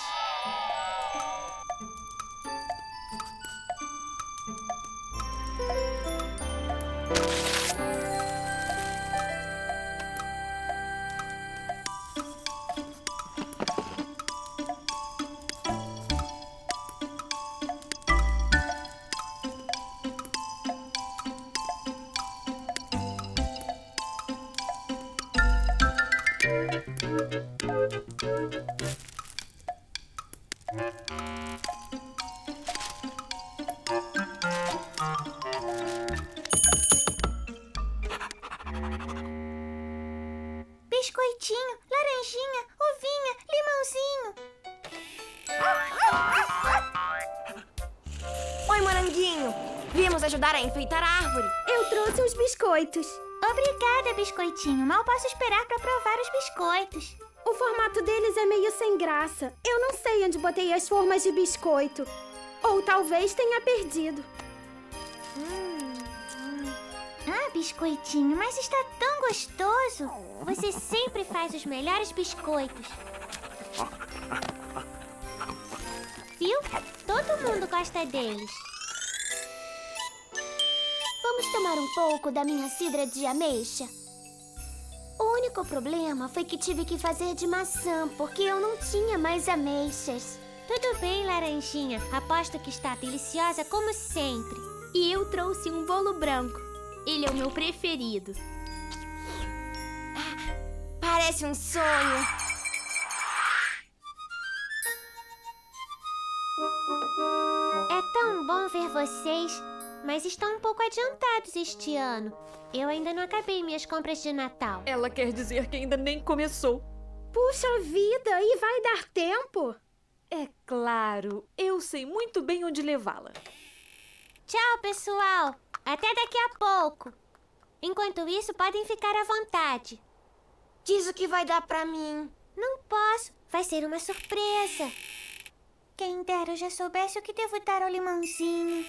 Biscoitinho, Laranjinha, Uvinha, Limãozinho. Oi, Moranguinho. Viemos ajudar a enfeitar a árvore. Eu trouxe os biscoitos. Obrigada, Biscoitinho. Mal posso esperar para provar os biscoitos. O formato deles é meio sem graça. Eu não sei onde botei as formas de biscoito. Ou talvez tenha perdido. Hum, hum. Ah, Biscoitinho, mas está tão gostoso. Você sempre faz os melhores biscoitos. Viu? Todo mundo gosta deles. Vamos tomar um pouco da minha cidra de ameixa? O único problema foi que tive que fazer de maçã, porque eu não tinha mais ameixas. Tudo bem, Laranjinha. Aposto que está deliciosa como sempre. E eu trouxe um bolo branco. Ele é o meu preferido. Ah, parece um sonho. É tão bom ver vocês. Mas estão um pouco adiantados este ano. Eu ainda não acabei minhas compras de Natal. Ela quer dizer que ainda nem começou. Puxa vida, e vai dar tempo? É claro, eu sei muito bem onde levá-la. Tchau, pessoal. Até daqui a pouco. Enquanto isso, podem ficar à vontade. Diz o que vai dar pra mim. Não posso, vai ser uma surpresa. Quem dera eu já soubesse o que devo dar ao Limãozinho.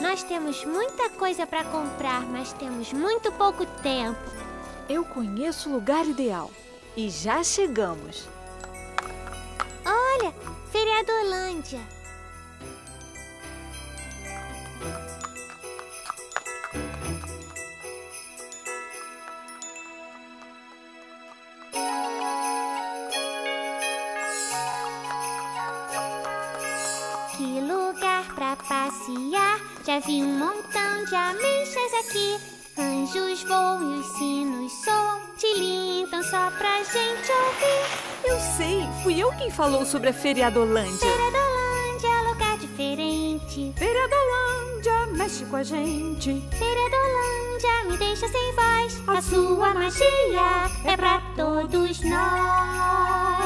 Nós temos muita coisa para comprar, mas temos muito pouco tempo. Eu conheço o lugar ideal e já chegamos. Olha, Feriadolândia. Pra passear. Já vi um montão de ameixas aqui. Anjos voam e os sinos soam, tilintam só pra gente ouvir. Eu sei, fui eu quem falou sobre a Feriadolândia. Feriadolândia é lugar diferente. Feriadolândia mexe com a gente. Feriadolândia me deixa sem voz. A, a sua magia é pra todos nós.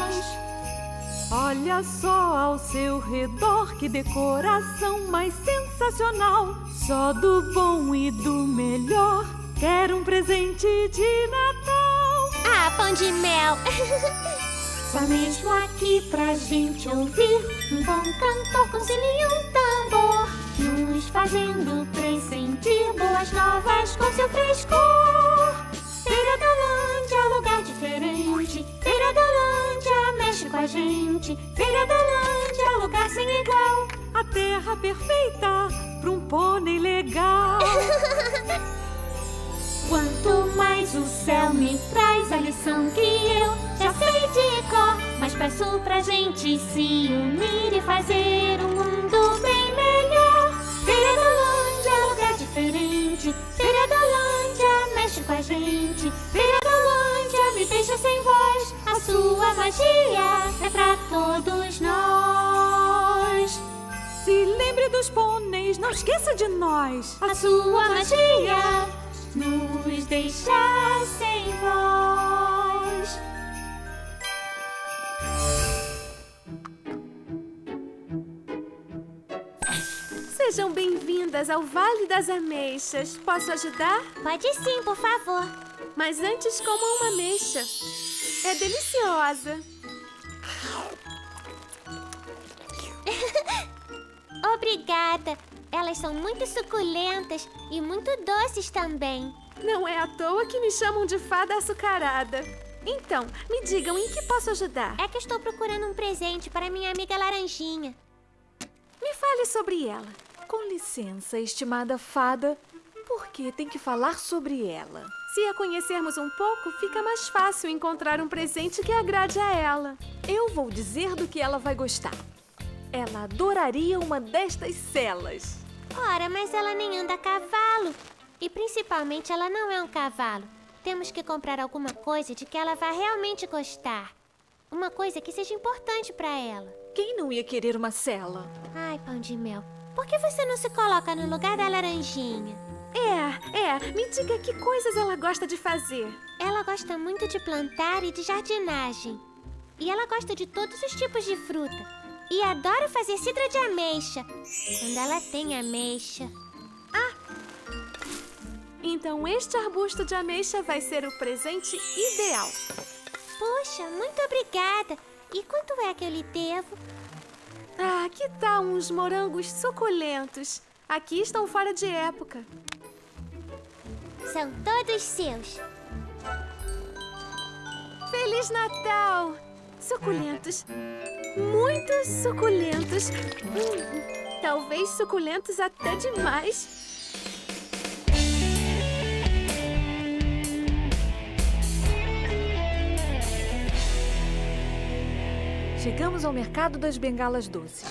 Olha só ao seu redor, que decoração mais sensacional. Só do bom e do melhor, quero um presente de Natal. Ah, Pão de Mel! Só mesmo aqui pra gente ouvir um bom cantor com sininho e um tambor, nos fazendo pressentir boas novas com seu frescor. Feriadolândia é lugar diferente. Feriadolândia mexe com a gente. Feriadolândia é lugar sem igual. A terra perfeita pra um pônei legal. Quanto mais o céu me traz a lição que eu já sei de cor, mas peço pra gente se unir e fazer um mundo bem melhor. Feriadolândia é lugar diferente. Feriadolândia mexe com a gente. Feriadolândia me deixa sem voz. A sua magia é pra todos nós. Se lembre dos pôneis, não esqueça de nós. A sua magia nos deixa sem voz. Sejam bem-vindas ao Vale das Ameixas. Posso ajudar? Pode sim, por favor. Mas antes, coma uma ameixa. É deliciosa. Obrigada. Elas são muito suculentas e muito doces também. Não é à toa que me chamam de fada açucarada. Então, me digam em que posso ajudar. É que estou procurando um presente para minha amiga Laranjinha. Me fale sobre ela. Com licença, estimada fada, por que tem que falar sobre ela? Se a conhecermos um pouco, fica mais fácil encontrar um presente que agrade a ela. Eu vou dizer do que ela vai gostar. Ela adoraria uma destas celas. Ora, mas ela nem anda a cavalo. E principalmente ela não é um cavalo. Temos que comprar alguma coisa de que ela vá realmente gostar. Uma coisa que seja importante para ela. Quem não ia querer uma cela? Ai, Pão de Mel. Por que você não se coloca no lugar da Laranjinha? É, é, me diga que coisas ela gosta de fazer. Ela gosta muito de plantar e de jardinagem. E ela gosta de todos os tipos de fruta. E adora fazer cidra de ameixa, quando ela tem ameixa. Ah! Então este arbusto de ameixa vai ser o presente ideal. Poxa, muito obrigada. E quanto é que eu lhe devo? Ah, que tal uns morangos suculentos? Aqui estão fora de época. São todos seus. Feliz Natal! Suculentos. Muitos suculentos. Hum, talvez suculentos até demais. Chegamos ao mercado das bengalas doces.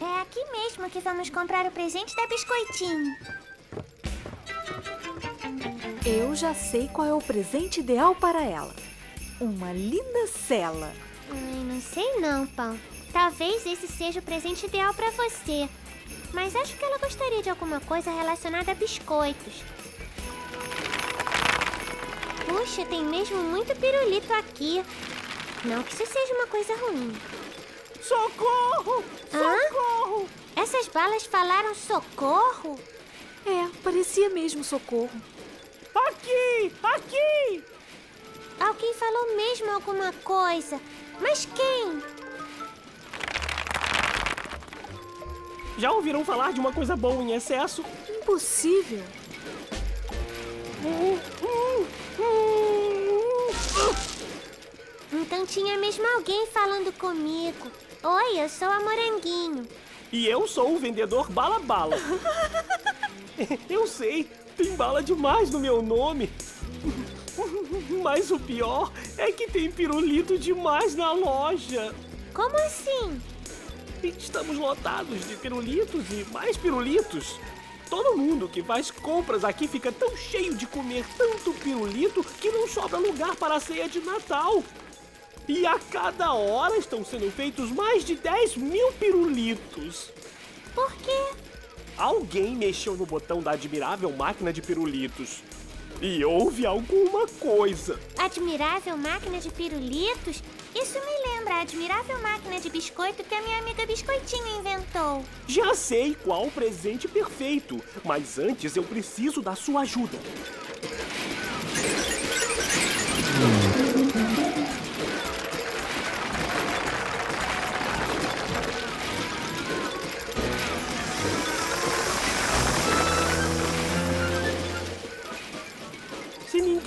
É aqui mesmo que vamos comprar o presente da Biscoitinho. Eu já sei qual é o presente ideal para ela. Uma linda cela. Ai, não sei não, Pão. Talvez esse seja o presente ideal para você. Mas acho que ela gostaria de alguma coisa relacionada a biscoitos. Puxa, tem mesmo muito pirulito aqui. Não que isso seja uma coisa ruim. Socorro! Socorro! Hã? Essas balas falaram socorro? É, parecia mesmo socorro. Aqui! Aqui! Alguém falou mesmo alguma coisa. Mas quem? Já ouviram falar de uma coisa boa em excesso? Impossível. Hum, hum, hum, hum. Então tinha mesmo alguém falando comigo. Oi, eu sou a Moranguinho. E eu sou o vendedor Bala Bala. Eu sei, tem bala demais no meu nome. Mas o pior é que tem pirulito demais na loja. Como assim? Estamos lotados de pirulitos e mais pirulitos. Todo mundo que faz compras aqui fica tão cheio de comer tanto pirulito que não sobra lugar para a ceia de Natal. E a cada hora estão sendo feitos mais de dez mil pirulitos. Por quê? Alguém mexeu no botão da admirável máquina de pirulitos. E houve alguma coisa. Admirável máquina de pirulitos? Isso me lembra a admirável máquina de biscoito que a minha amiga Biscoitinho inventou. Já sei qual presente perfeito, mas antes eu preciso da sua ajuda.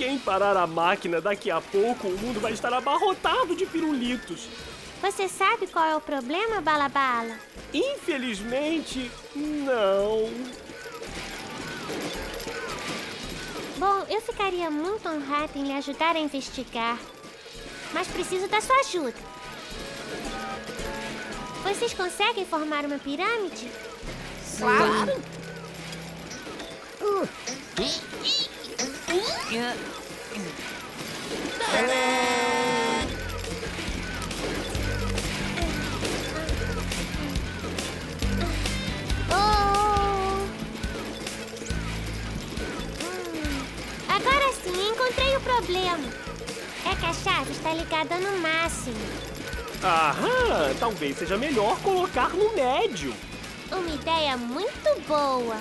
Sem parar a máquina, daqui a pouco o mundo vai estar abarrotado de pirulitos. Você sabe qual é o problema, Balabala? Infelizmente, não. Bom, eu ficaria muito honrada em lhe ajudar a investigar, mas preciso da sua ajuda. Vocês conseguem formar uma pirâmide? Claro! Uh. Oh. Agora sim, encontrei o problema. É que a chave está ligada no máximo. Aham, talvez seja melhor colocar no médio. Uma ideia muito boa.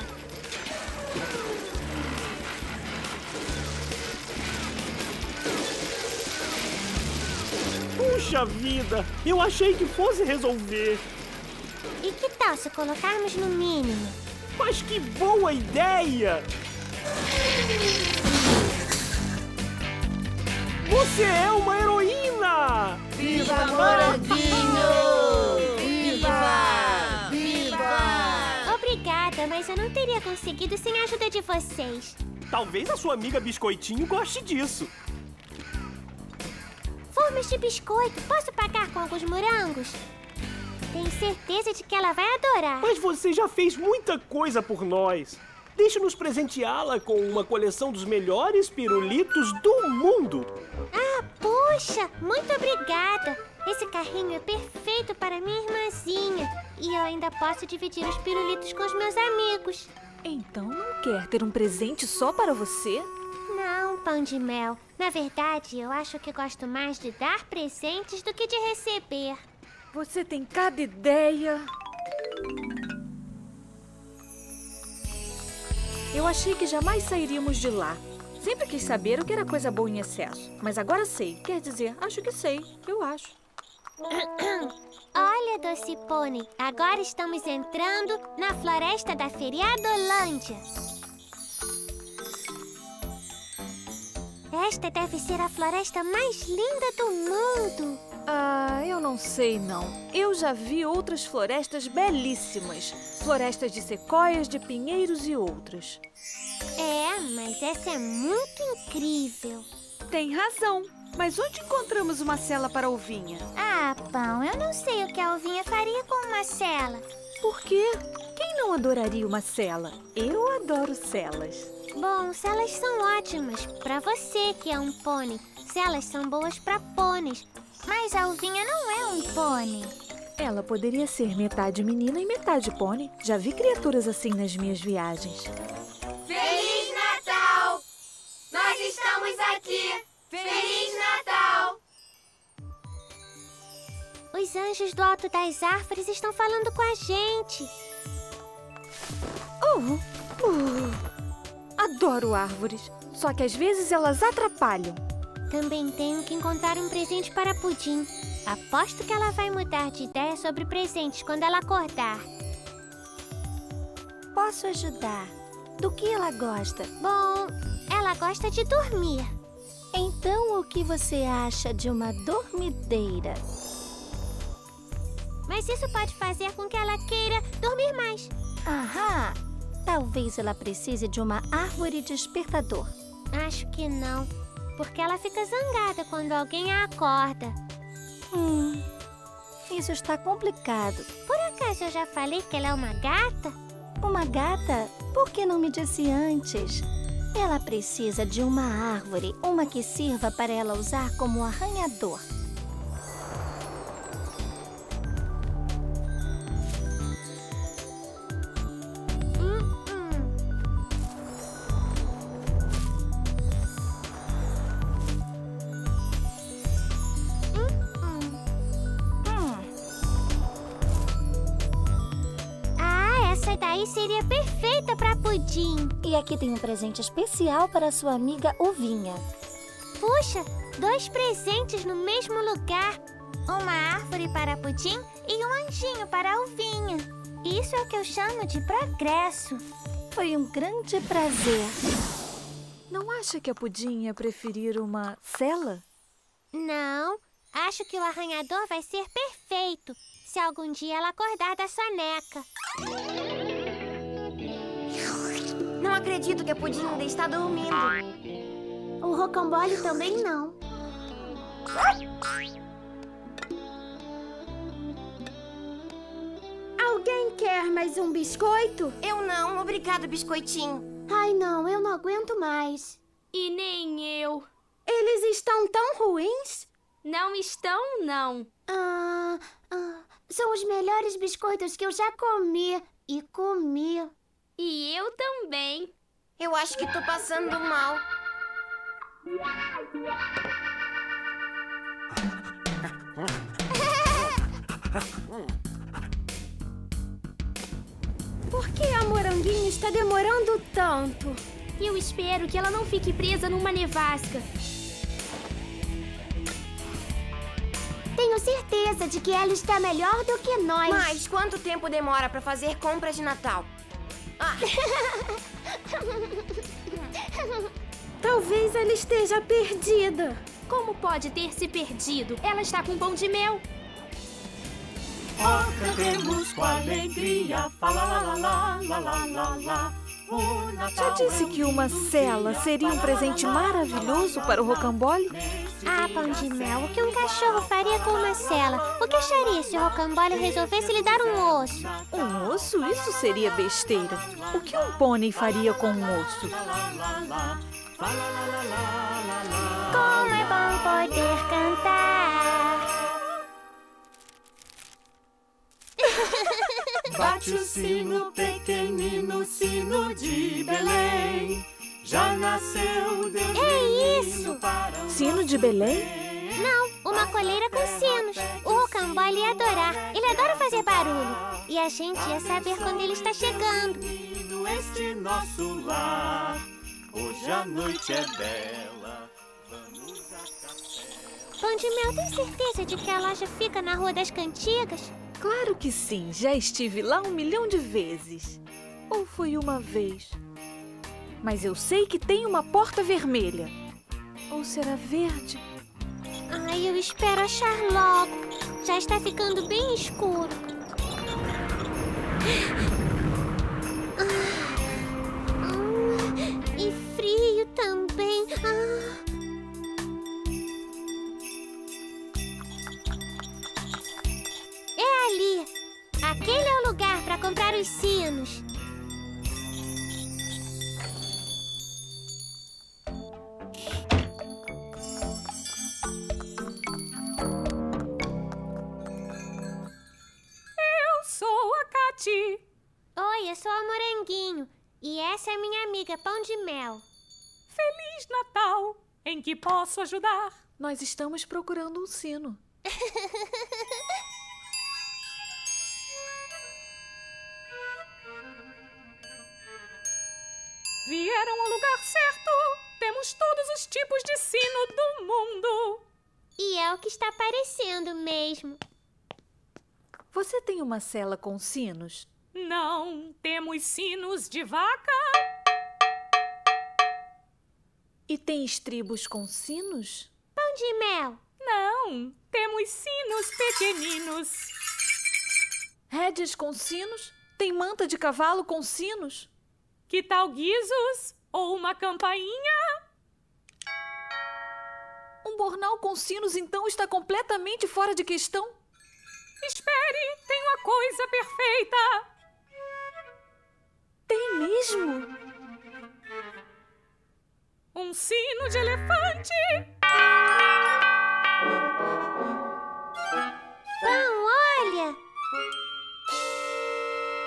Puxa vida, eu achei que fosse resolver. E que tal se colocarmos no mínimo? Mas que boa ideia! Você é uma heroína! Viva Moranguinho! Viva! Viva! Obrigada, mas eu não teria conseguido sem a ajuda de vocês. Talvez a sua amiga Biscoitinho goste disso. Formas de biscoito, posso pagar com alguns morangos? Tenho certeza de que ela vai adorar. Mas você já fez muita coisa por nós. Deixe-nos presenteá-la com uma coleção dos melhores pirulitos do mundo. Ah, poxa, muito obrigada. Esse carrinho é perfeito para minha irmãzinha. E eu ainda posso dividir os pirulitos com os meus amigos. Então não quer ter um presente só para você? Não, Pão de Mel. Na verdade, eu acho que gosto mais de dar presentes do que de receber. Você tem cada ideia. Eu achei que jamais sairíamos de lá. Sempre quis saber o que era coisa boa em excesso. Mas agora sei. Quer dizer, acho que sei. Eu acho. Olha, Doce Pônei. Agora estamos entrando na floresta da Feriadolândia. Esta deve ser a floresta mais linda do mundo. Ah, eu não sei, não. Eu já vi outras florestas belíssimas. Florestas de sequoias, de pinheiros e outras. É, mas essa é muito incrível. Tem razão. Mas onde encontramos uma cela para a Uvinha? Ah, Pão, eu não sei o que a Uvinha faria com uma cela. Por quê? Quem não adoraria uma cela? Eu adoro celas. Bom, celas são ótimas para você que é um pônei. Celas são boas para pôneis, mas a Alvinha não é um pônei. Ela poderia ser metade menina e metade pônei. Já vi criaturas assim nas minhas viagens. Feliz Natal! Nós estamos aqui! Feliz Natal! Os anjos do alto das árvores estão falando com a gente. Uh, uh. Adoro árvores, só que às vezes elas atrapalham. Também tenho que encontrar um presente para Pudim. Aposto que ela vai mudar de ideia sobre presentes quando ela acordar. Posso ajudar? Do que ela gosta? Bom, ela gosta de dormir. Então, o que você acha de uma dormideira? Mas isso pode fazer com que ela queira dormir mais. Ahá! Talvez ela precise de uma árvore despertador. Acho que não, porque ela fica zangada quando alguém a acorda. Hum, isso está complicado. Por acaso eu já falei que ela é uma gata? Uma gata? Por que não me disse antes? Ela precisa de uma árvore, uma que sirva para ela usar como arranhador. Seria perfeita para pudim. E aqui tem um presente especial para sua amiga Uvinha. Puxa, dois presentes no mesmo lugar. Uma árvore para pudim e um anjinho para Uvinha. Isso é o que eu chamo de progresso. Foi um grande prazer. Não acha que a pudim ia preferir uma cela? Não, acho que o arranhador vai ser perfeito se algum dia ela acordar da soneca. Não acredito que a Pudim ainda está dormindo. O Rocambole também não. Alguém quer mais um biscoito? Eu não, obrigado, Biscoitinho. Ai, não, eu não aguento mais. E nem eu. Eles estão tão ruins? Não estão, não. Ah, ah, são os melhores biscoitos que eu já comi. E comi. E eu também. Eu acho que tô passando mal. Por que a Moranguinho está demorando tanto? Eu espero que ela não fique presa numa nevasca. Tenho certeza de que ela está melhor do que nós. Mas quanto tempo demora para fazer compras de Natal? Ah. Talvez ela esteja perdida. Como pode ter se perdido? Ela está com pão de mel. Oh, cantemos com alegria, fa la la la la la la la. Já disse que uma cela seria um presente maravilhoso para o Rocambole? Ah, Pão de Mel, o que um cachorro faria com uma cela? O que acharia se o Rocambole resolvesse lhe dar um osso? Um osso? Isso seria besteira. O que um pônei faria com um osso? Como é bom poder cantar. Bate o sino, pequenino, sino de Belém. Já nasceu Deus é isso! Para sino de Belém? Não, uma coleira com sinos. O Rocambole ia adorar. Ele adora fazer barulho. E a gente ia saber quando ele está chegando. Este nosso lar, hoje a noite é bela. Vamos à capela. Pão de Mel, tem certeza de que a loja fica na Rua das Cantigas? Claro que sim, já estive lá um milhão de vezes. Ou foi uma vez? Mas eu sei que tem uma porta vermelha. Ou será verde? Ai, eu espero achar logo. Já está ficando bem escuro. Ah, hum, e frio também. Ah. É ali. Aquele é o lugar para comprar os sinos. Oi, eu sou a Moranguinho e essa é minha amiga Pão de Mel. Feliz Natal! Em que posso ajudar? Nós estamos procurando um sino. Vieram ao lugar certo! Temos todos os tipos de sino do mundo! E é o que está aparecendo mesmo. Você tem uma cela com sinos? Não, temos sinos de vaca. E tem estribos com sinos? Pão de Mel. Não, temos sinos pequeninos. Rédeas com sinos? Tem manta de cavalo com sinos? Que tal guizos? Ou uma campainha? Um bornal com sinos, então, está completamente fora de questão. Espere, tem uma coisa perfeita. Tem mesmo? Um sino de elefante. Pão, olha!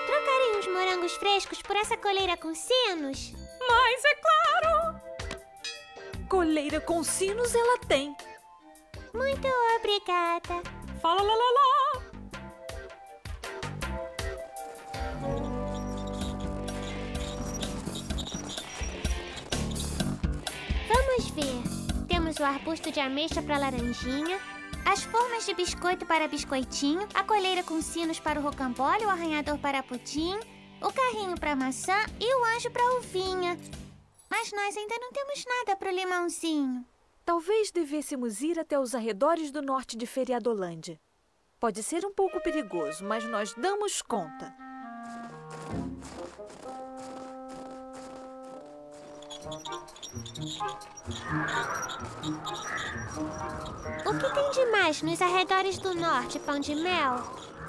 Trocariam os morangos frescos por essa coleira com sinos? Mas é claro! Coleira com sinos ela tem. Muito obrigada. Fala lá, lá, lá. Vamos ver. Temos o arbusto de ameixa para laranjinha, as formas de biscoito para biscoitinho, a coleira com sinos para o rocambole, o arranhador para pudim, o carrinho para maçã e o anjo para uvinha. Mas nós ainda não temos nada para o limãozinho. Talvez devêssemos ir até os arredores do norte de Feriadolândia. Pode ser um pouco perigoso, mas nós damos conta. O que tem de mais nos arredores do norte, Pão de Mel?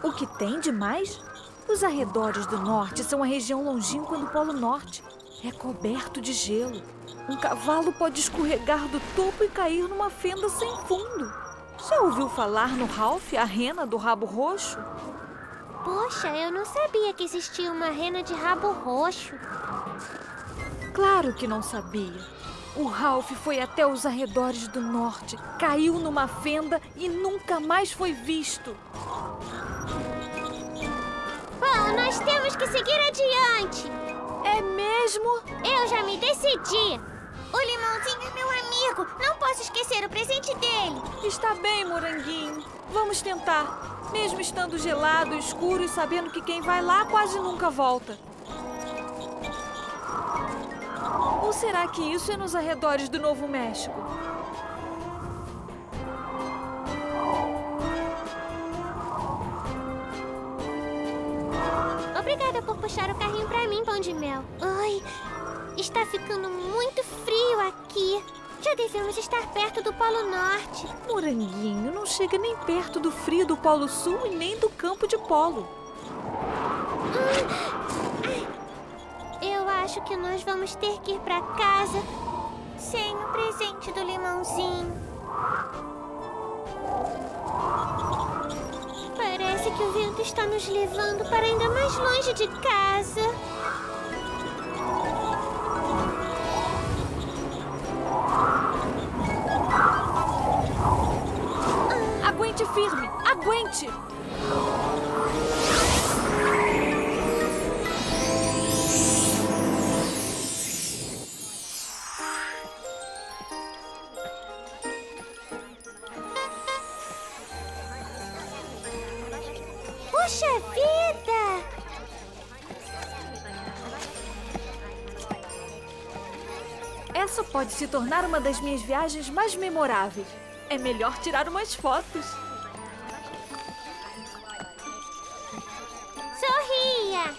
O que tem de mais? Os arredores do norte são a região longínqua do Polo Norte. É coberto de gelo. Um cavalo pode escorregar do topo e cair numa fenda sem fundo. Já ouviu falar no Ralph, a rena do rabo roxo? Poxa, eu não sabia que existia uma rena de rabo roxo. Claro que não sabia. O Ralph foi até os arredores do norte, caiu numa fenda e nunca mais foi visto. Bom, nós temos que seguir adiante. É mesmo? Eu já me decidi. O Limãozinho é meu amigo. Não posso esquecer o presente dele. Está bem, Moranguinho. Vamos tentar. Mesmo estando gelado, escuro e sabendo que quem vai lá quase nunca volta. Ou será que isso é nos arredores do Novo México? Obrigada por puxar o carrinho pra mim, Pão de Mel. Ai... Está ficando muito frio aqui. Já devemos estar perto do Polo Norte. Moranguinho, não chega nem perto do frio do Polo Sul e nem do campo de polo. Eu acho que nós vamos ter que ir para casa sem o presente do limãozinho. Parece que o vento está nos levando para ainda mais longe de casa. Aguente firme, aguente! Puxa vida! Essa pode se tornar uma das minhas viagens mais memoráveis. É melhor tirar umas fotos. Sorria!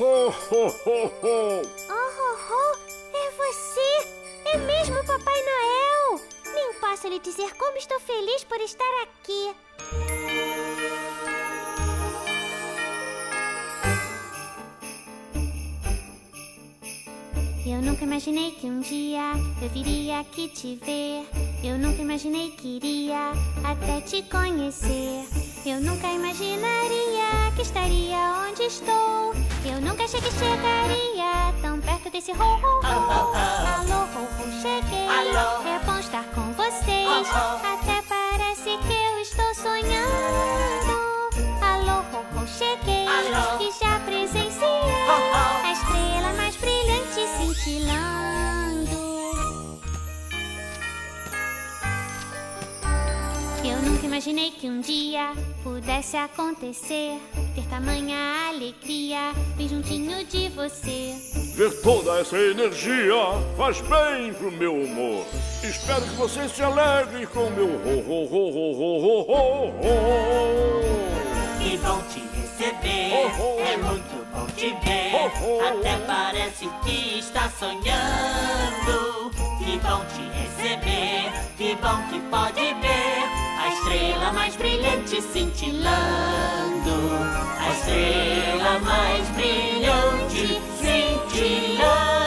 Ho, ho, ho, ho! Oh, ho, ho! É você! É mesmo o Papai Noel! Nem posso lhe dizer como estou feliz por estar aqui. Eu nunca imaginei que um dia eu viria aqui te ver. Eu nunca imaginei que iria até te conhecer. Eu nunca imaginaria que estaria onde estou. Eu nunca achei que chegaria tão perto desse ho, ho, ho. Alô, ho, ho, cheguei. Alô. É bom estar com vocês. Oh, oh. Até parece que eu estou sonhando. Alô, ho, ho, cheguei. Alô. E já presenciei oh, oh. a estrela mais brilhante cintilando. Eu nunca imaginei que um dia pudesse acontecer, ter tamanha alegria bem juntinho de você. Ver toda essa energia faz bem pro meu humor. Espero que vocês se alegrem com meu ho, ho, ho, ho, ho, ho, ho, ho. E vão te receber. perceber. Oh, oh. É muito bom te ver. Oh, oh. Até parece que está sonhando. Que bom te receber. Que bom que pode ver a estrela mais brilhante cintilando. A estrela mais brilhante cintilando.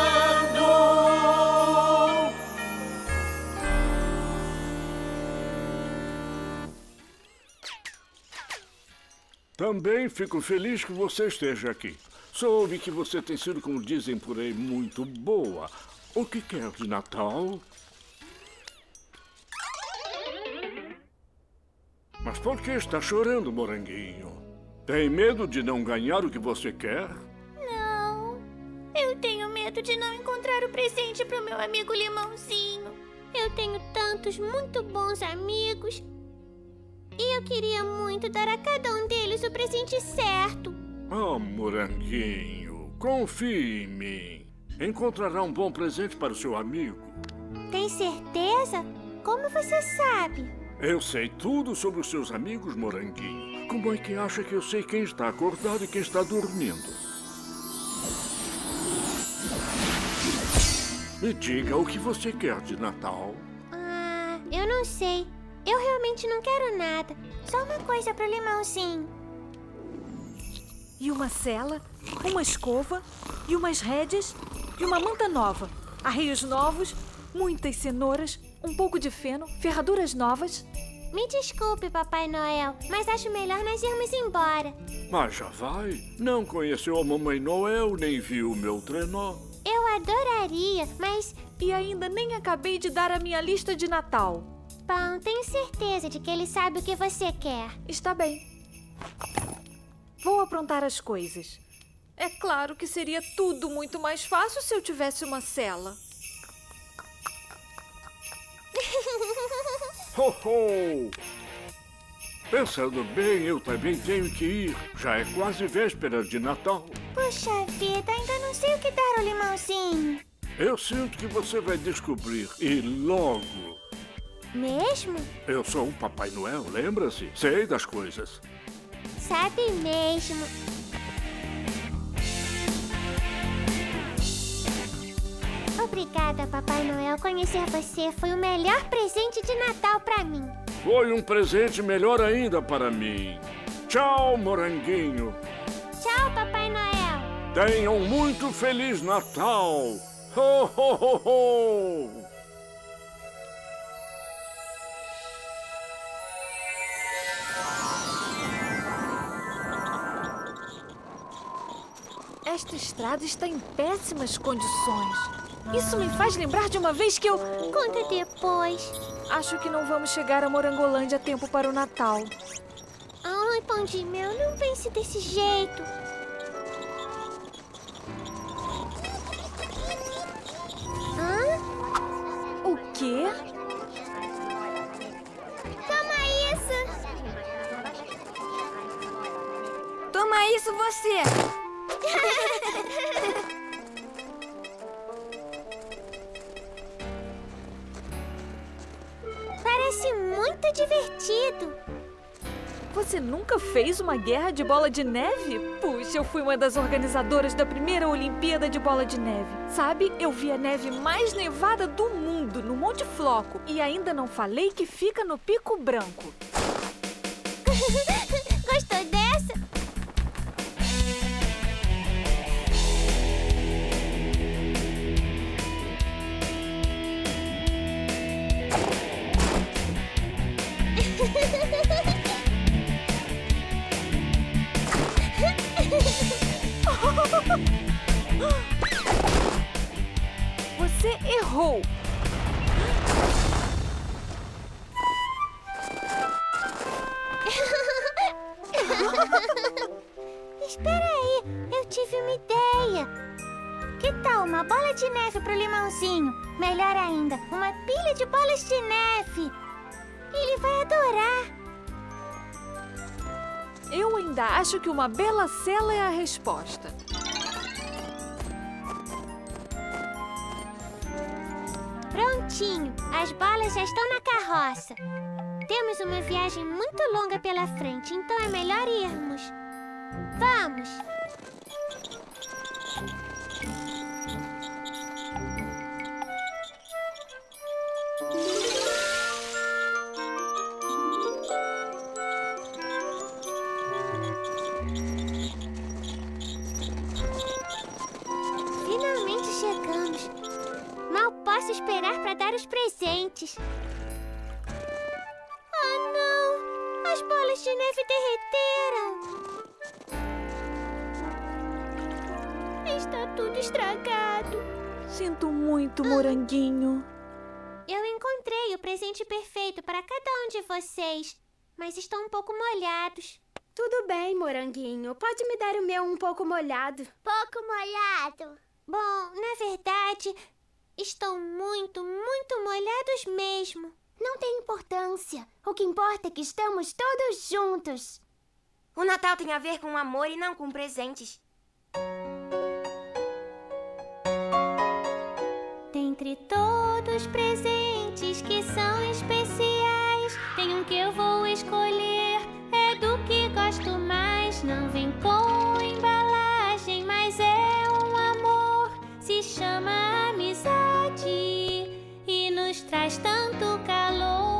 Também fico feliz que você esteja aqui. Soube que você tem sido, como dizem por aí, muito boa. O que quer de Natal? Mas por que está chorando, Moranguinho? Tem medo de não ganhar o que você quer? Não. Eu tenho medo de não encontrar o presente para o meu amigo Limãozinho. Eu tenho tantos muito bons amigos. E eu queria muito dar a cada um deles o presente certo. Oh, Moranguinho, confie em mim. Encontrará um bom presente para o seu amigo. Tem certeza? Como você sabe? Eu sei tudo sobre os seus amigos, Moranguinho. Como é que acha que eu sei quem está acordado e quem está dormindo? Me diga o que você quer de Natal. Ah, eu não sei. Eu realmente não quero nada. Só uma coisa pro Limãozinho. E uma cela, uma escova, e umas rédeas, e uma manta nova, arreios novos, muitas cenouras, um pouco de feno, ferraduras novas. Me desculpe, Papai Noel, mas acho melhor nós irmos embora. Mas já vai? Não conheceu a Mamãe Noel, nem viu o meu trenó. Eu adoraria, mas... E ainda nem acabei de dar a minha lista de Natal. Bom, tenho certeza de que ele sabe o que você quer. Está bem. Vou aprontar as coisas. É claro que seria tudo muito mais fácil se eu tivesse uma cela. Ho, ho! Pensando bem, eu também tenho que ir. Já é quase véspera de Natal. Puxa vida, ainda não sei o que dar ao Limãozinho. Eu sinto que você vai descobrir, e logo. Mesmo? Eu sou um Papai Noel, lembra-se? Sei das coisas. Sabe mesmo. Obrigada, Papai Noel. Conhecer você foi o melhor presente de Natal pra mim. Foi um presente melhor ainda para mim. Tchau, Moranguinho. Tchau, Papai Noel. Tenham muito feliz Natal. Ho, ho, ho, ho. Esta estrada está em péssimas condições. Isso me faz lembrar de uma vez que eu... Conta depois. Acho que não vamos chegar a Morangolândia a tempo para o Natal. Ai, Pão de Mel, não pense desse jeito. Hã? O quê? Toma isso! Toma isso você! Parece muito divertido. Você nunca fez uma guerra de bola de neve? Puxa, eu fui uma das organizadoras da primeira Olimpíada de bola de neve. Sabe, eu vi a neve mais nevada do mundo, no Monte Floco. E ainda não falei que fica no Pico Branco. Gostou dessa? Você errou. Espera aí, eu tive uma ideia. Que tal uma bola de neve pro Limãozinho? Melhor ainda, uma pilha de bolas de neve. Ele vai adorar. Eu ainda acho que uma bela cela é a resposta. Prontinho, as bolas já estão na carroça. Temos uma viagem muito longa pela frente, então é melhor irmos. Vamos! Finalmente chegamos. Mal posso esperar para dar os presentes. As bolas de neve derreteram. Está tudo estragado. Sinto muito, ah. Moranguinho. Eu encontrei o presente perfeito para cada um de vocês, mas estão um pouco molhados. Tudo bem, Moranguinho. Pode me dar o meu um pouco molhado. Pouco molhado? Bom, na verdade, estão muito, muito molhados mesmo. Não tem importância. O que importa é que estamos todos juntos. O Natal tem a ver com amor e não com presentes. Dentre todos os presentes que são especiais, tem um que eu vou escolher, é do que gosto mais. Não vem com embalagem, mas é um amor. Se chama amizade e nos traz tanto calor.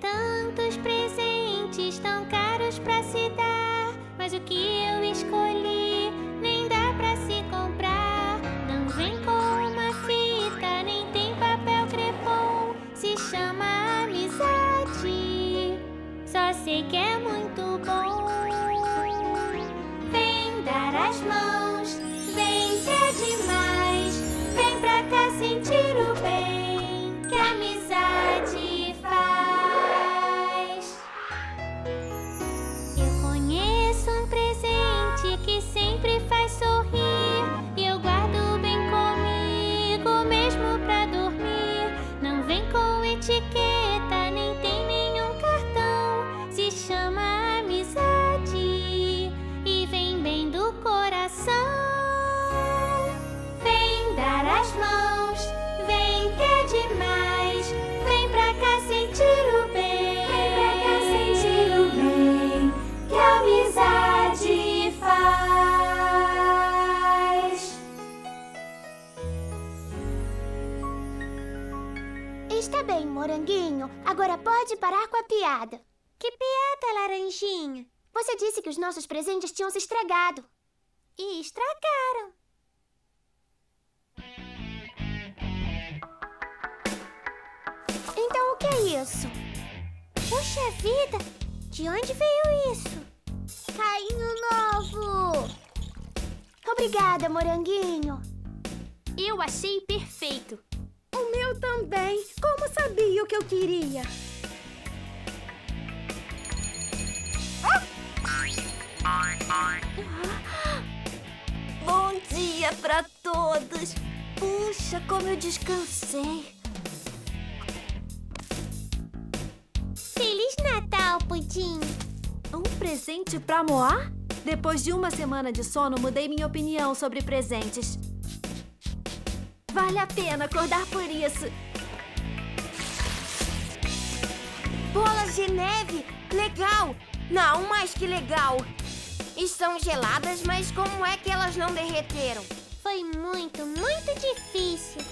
Tantos presentes tão caros pra se dar, mas o que eu escolhi nem dá pra se comprar. Não vem com uma fita, nem tem papel crepom. Se chama amizade, só sei que é muito bom. Vem dar as mãos, vem que é demais. Vem pra cá sentir o bem que a amizade. Sempre faz sorrir e eu guardo bem comigo, mesmo pra dormir. Não vem com etiqueta, nem tem nenhum cartão. Se chama amizade e vem bem do coração. Vem dar as mãos, vem que é demais. Vem pra cá sentir o bem. Vem pra cá sentir o bem que a amizade. Está bem, Moranguinho. Agora pode parar com a piada. Que piada, Laranjinha? Você disse que os nossos presentes tinham se estragado. E estragaram. Então o que é isso? Puxa vida! De onde veio isso? Carrinho novo! Obrigada, Moranguinho. Eu achei perfeito. O meu também. Como sabia o que eu queria? Bom dia pra todos. Puxa, como eu descansei. Feliz Natal, Pudim. Um presente pra Moá? Depois de uma semana de sono, mudei minha opinião sobre presentes. Vale a pena acordar por isso. Bolas de neve? Legal! Não, mais que legal. Estão geladas, mas como é que elas não derreteram? Foi muito, muito difícil.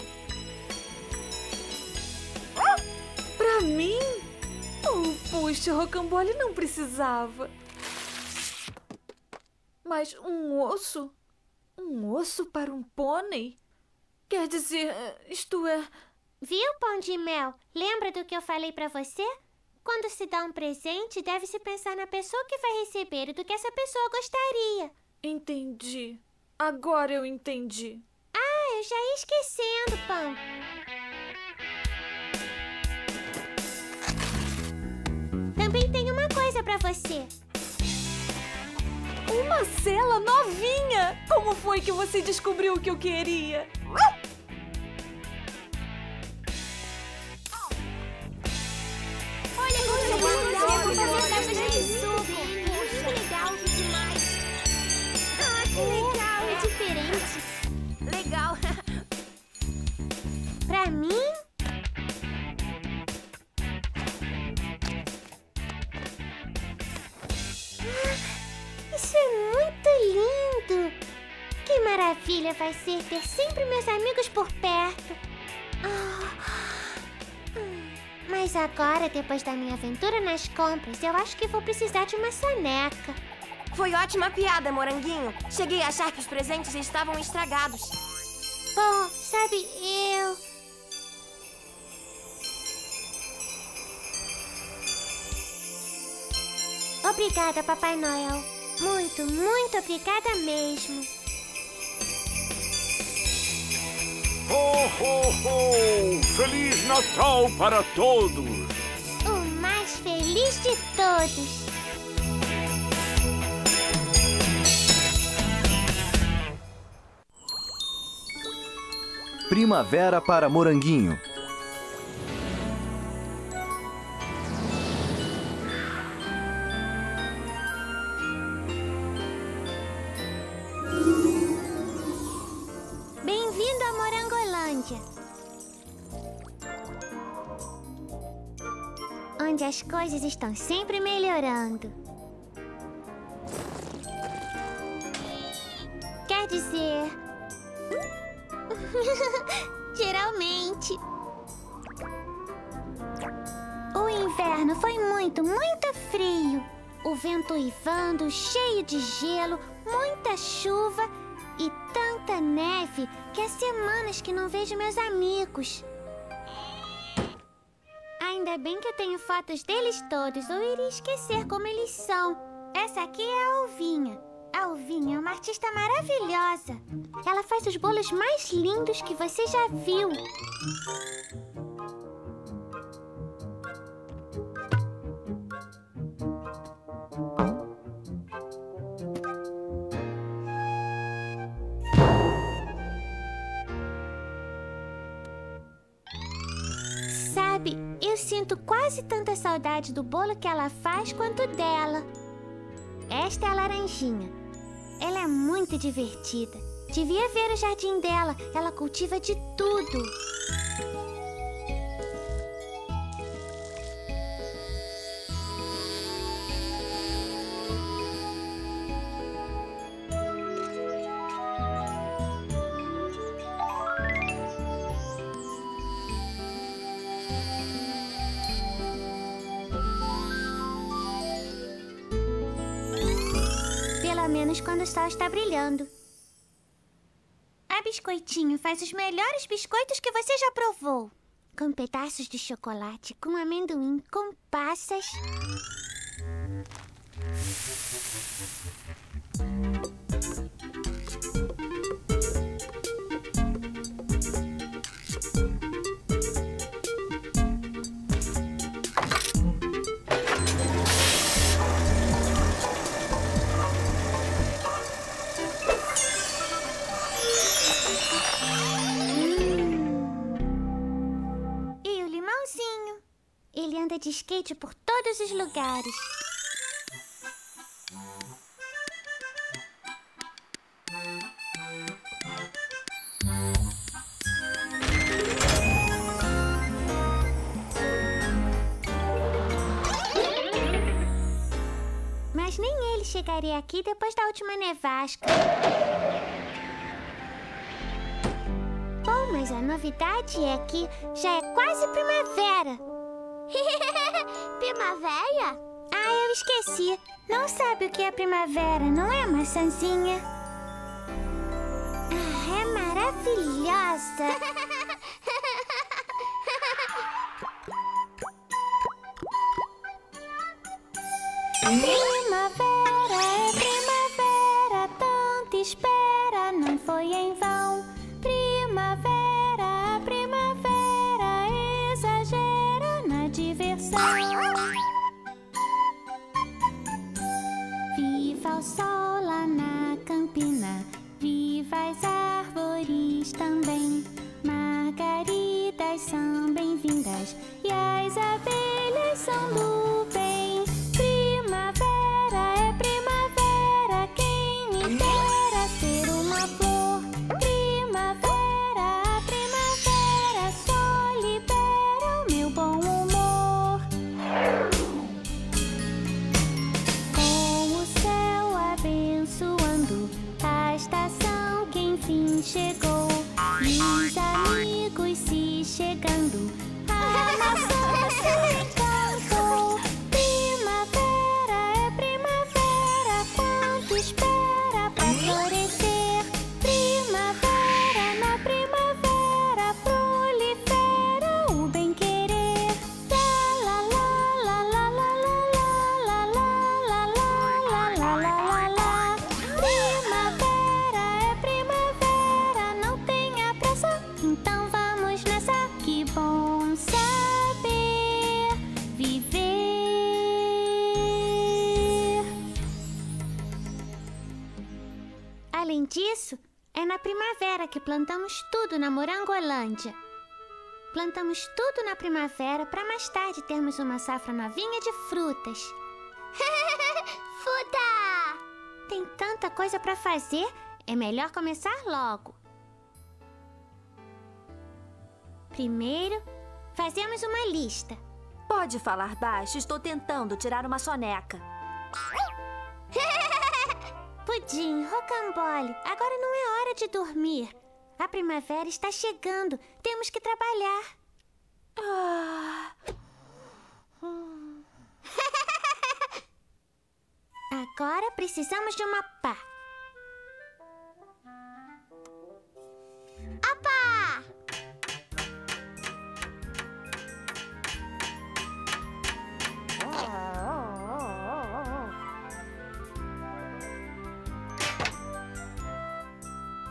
Ah, pra mim? Oh, puxa, o Rocambole não precisava. Mas um osso? Um osso para um pônei? Quer dizer, isto é... Viu, Pão de Mel? Lembra do que eu falei pra você? Quando se dá um presente, deve-se pensar na pessoa que vai receber e do que essa pessoa gostaria. Entendi. Agora eu entendi. Ah, eu já ia esquecendo, Pão. Também tem uma coisa pra você. Uma cela novinha! Como foi que você descobriu o que eu queria? Olha como eu gosto de fazer isso! Muito legal demais! maravilha vai ser ter sempre meus amigos por perto. Oh. Hum. Mas agora, depois da minha aventura nas compras, eu acho que vou precisar de uma soneca. Foi ótima piada, Moranguinho. Cheguei a achar que os presentes estavam estragados. Bom, sabe, eu... Obrigada, Papai Noel. Muito, muito obrigada mesmo. Ho, ho, ho! Feliz Natal para todos! O mais feliz de todos! Primavera para Moranguinho. Onde as coisas estão sempre melhorando. Quer dizer... Geralmente. O inverno foi muito, muito frio. O vento uivando, cheio de gelo, muita chuva e tanta neve que há semanas que não vejo meus amigos. Ainda bem que eu tenho fotos deles todos, ou iria esquecer como eles são. Essa aqui é a Alvinha. A Alvinha é uma artista maravilhosa. Ela faz os bolos mais lindos que você já viu. Eu sinto quase tanta saudade do bolo que ela faz quanto dela. Esta é a Laranjinha. Ela é muito divertida. Devia ver o jardim dela. Ela cultiva de tudo. Quando o sol está brilhando. A Biscoitinho faz os melhores biscoitos que você já provou. Com pedaços de chocolate, com amendoim, com passas. Ele anda de skate por todos os lugares. Mas nem ele chegaria aqui depois da última nevasca. Bom, mas a novidade é que já é quase primavera. Primavera? Ah, eu esqueci. Não sabe o que é primavera, não é, Maçãzinha? Ah, é maravilhosa. Primavera, é primavera, tanta espera não foi em vão. Primavera. Viva o sol lá na campina, viva as árvores também. Pudim chegou, meus amigos se chegando, a maçã se encantou. Primavera é primavera, quanto espera pra florescer. Primavera, na primavera prolifera o bem-querer. La la la la la la la la la la la. Além disso, é na primavera que plantamos tudo na Morangolândia. Plantamos tudo na primavera para mais tarde termos uma safra novinha de frutas. Fruta! Tem tanta coisa para fazer, é melhor começar logo. Primeiro, fazemos uma lista. Pode falar baixo, estou tentando tirar uma soneca. Pudim, Rocambole, agora não é hora de dormir. A primavera está chegando, temos que trabalhar. Ah. Hum. Agora precisamos de uma pá. A pá!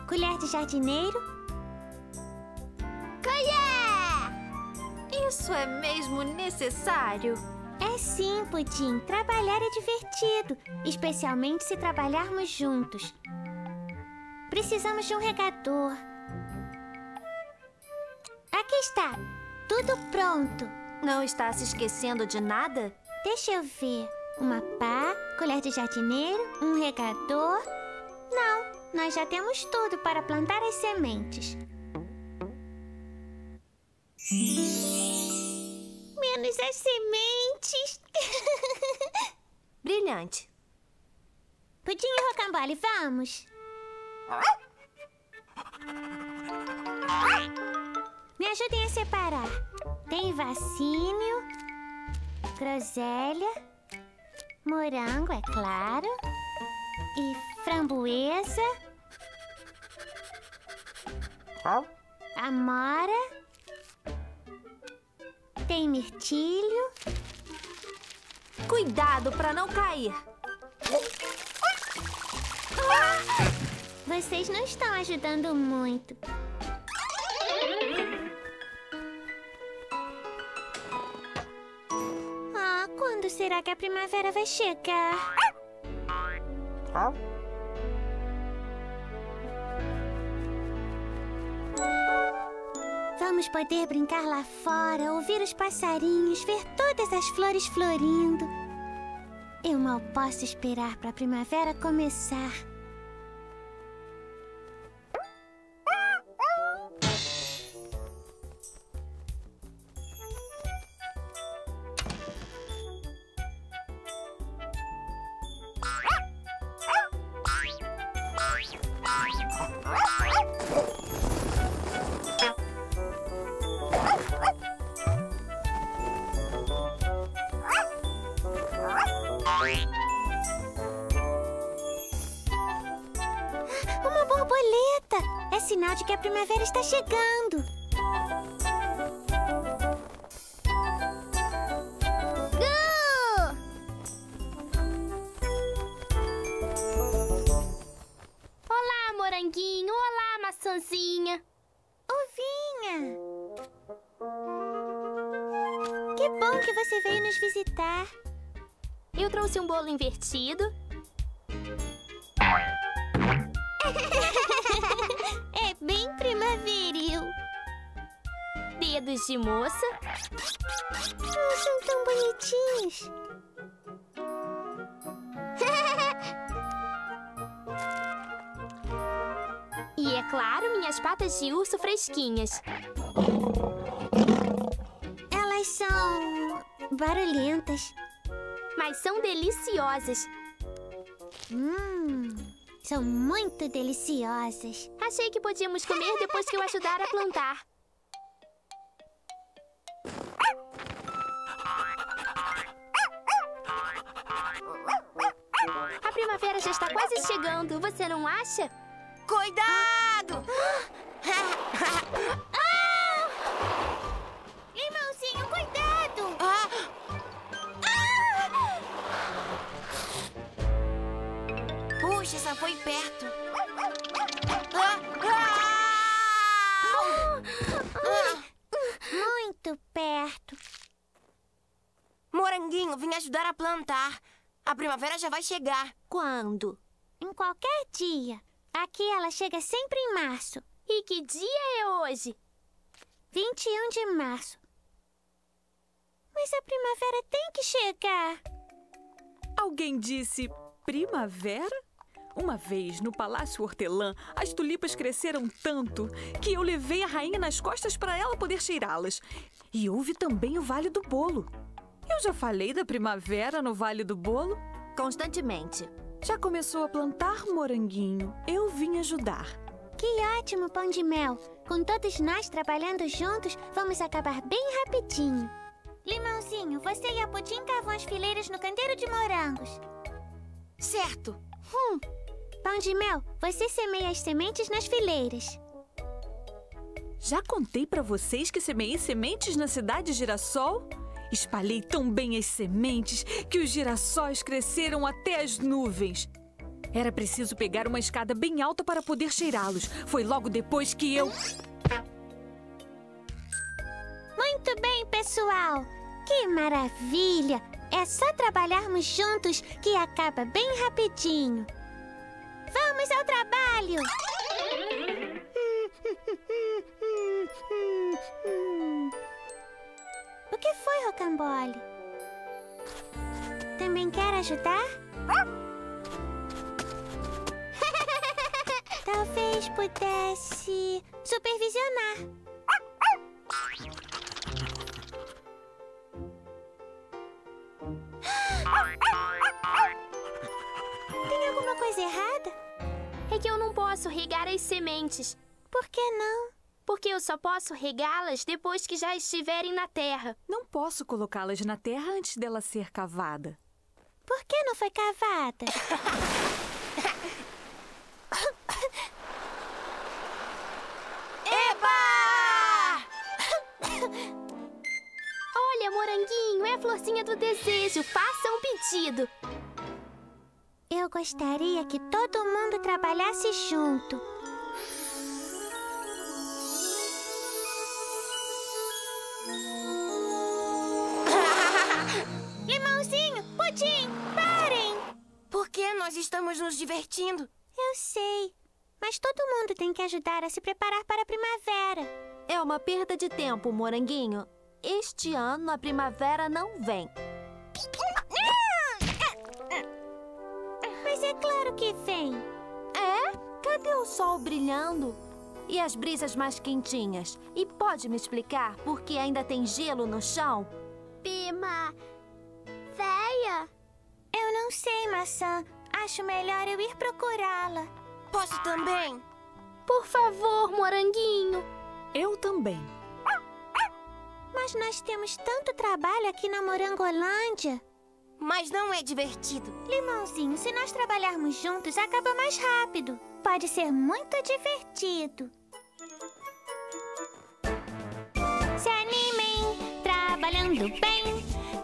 Colher de jardineiro. Colher! Isso é mesmo necessário? É sim, Pudim. Trabalhar é divertido, especialmente se trabalharmos juntos. Precisamos de um regador. Aqui está. Tudo pronto. Não está se esquecendo de nada? Deixa eu ver. Uma pá, colher de jardineiro, um regador... Não. Nós já temos tudo para plantar as sementes. Menos as sementes. Brilhante. Pudim e Rocambole, vamos. Me ajudem a separar. Tem vacínio, groselha, morango, é claro, e framboesa, amora, tem mirtilho. Cuidado para não cair. Vocês não estão ajudando muito. Ah, quando será que a primavera vai chegar? Vamos poder brincar lá fora, ouvir os passarinhos, ver todas as flores florindo. Eu mal posso esperar para a primavera começar. De que a primavera está chegando. Uh! Olá, Moranguinho. Olá, Maçãzinha. Uvinha. Que bom que você veio nos visitar. Eu trouxe um bolo invertido. Bem primaveril. Dedos de moça. Oh, são tão bonitinhos. E é claro, minhas patas de urso fresquinhas. Elas são barulhentas, mas são deliciosas. Hum... São muito deliciosas. Achei que podíamos comer depois que eu ajudar a plantar. A primavera já está quase chegando, você não acha? Cuidado! Limãozinho, cuidado! Ah! Ah! Puxa, essa foi perto. Ah! Ah! Ah! Muito perto. Moranguinho, vim ajudar a plantar. A primavera já vai chegar. Quando? Em qualquer dia. Aqui ela chega sempre em março. E que dia é hoje? vinte e um de março. Mas a primavera tem que chegar. Alguém disse primavera? Uma vez, no Palácio Hortelã, as tulipas cresceram tanto que eu levei a rainha nas costas para ela poder cheirá-las. E houve também o Vale do Bolo. Eu já falei da primavera no Vale do Bolo? Constantemente. Já começou a plantar, Moranguinho? Eu vim ajudar. Que ótimo, Pão de Mel! Com todos nós trabalhando juntos, vamos acabar bem rapidinho. Limãozinho, você e a Pudim cavam as fileiras no canteiro de morangos. Certo. Hum. Pão de Mel, você semeia as sementes nas fileiras. Já contei pra vocês que semeei sementes na cidade Girassol? Espalhei tão bem as sementes que os girassóis cresceram até as nuvens. Era preciso pegar uma escada bem alta para poder cheirá-los. Foi logo depois que eu... Muito bem, pessoal! Que maravilha! É só trabalharmos juntos que acaba bem rapidinho. Vamos ao trabalho! O que foi, Rocambole? Também quer ajudar? Talvez pudesse supervisionar. Tem alguma coisa errada? É que eu não posso regar as sementes. Por que não? Porque eu só posso regá-las depois que já estiverem na terra. Não posso colocá-las na terra antes dela ser cavada. Por que não foi cavada? Eba! Olha, Moranguinho, é a florzinha do desejo. Faça um pedido. Eu gostaria que todo mundo trabalhasse junto. Pudim, parem! Por que nós estamos nos divertindo? Eu sei, mas todo mundo tem que ajudar a se preparar para a primavera. É uma perda de tempo, Moranguinho. Este ano a primavera não vem. Mas é claro que vem. É? Cadê o sol brilhando? E as brisas mais quentinhas? E pode me explicar por que ainda tem gelo no chão? Pima... Véia? Eu não sei, Maçã. Acho melhor eu ir procurá-la. Posso também? Por favor, Moranguinho. Eu também. Mas nós temos tanto trabalho aqui na Morangolândia. Mas não é divertido. Limãozinho, se nós trabalharmos juntos, acaba mais rápido. Pode ser muito divertido. Se animem, trabalhando bem.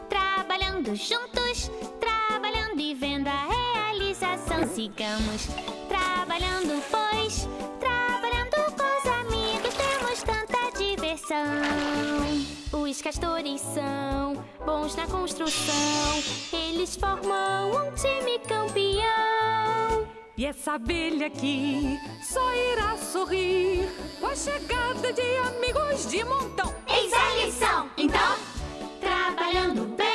Trabalhando juntos, trabalhando e vendo a realização. Sigamos trabalhando, pois trabalhando com os amigos temos tanta diversão. Os castores são bons na construção, eles formam um time campeão. E essa abelha aqui só irá sorrir com a chegada de amigos de montão. Eis a lição, então, trabalhando bem.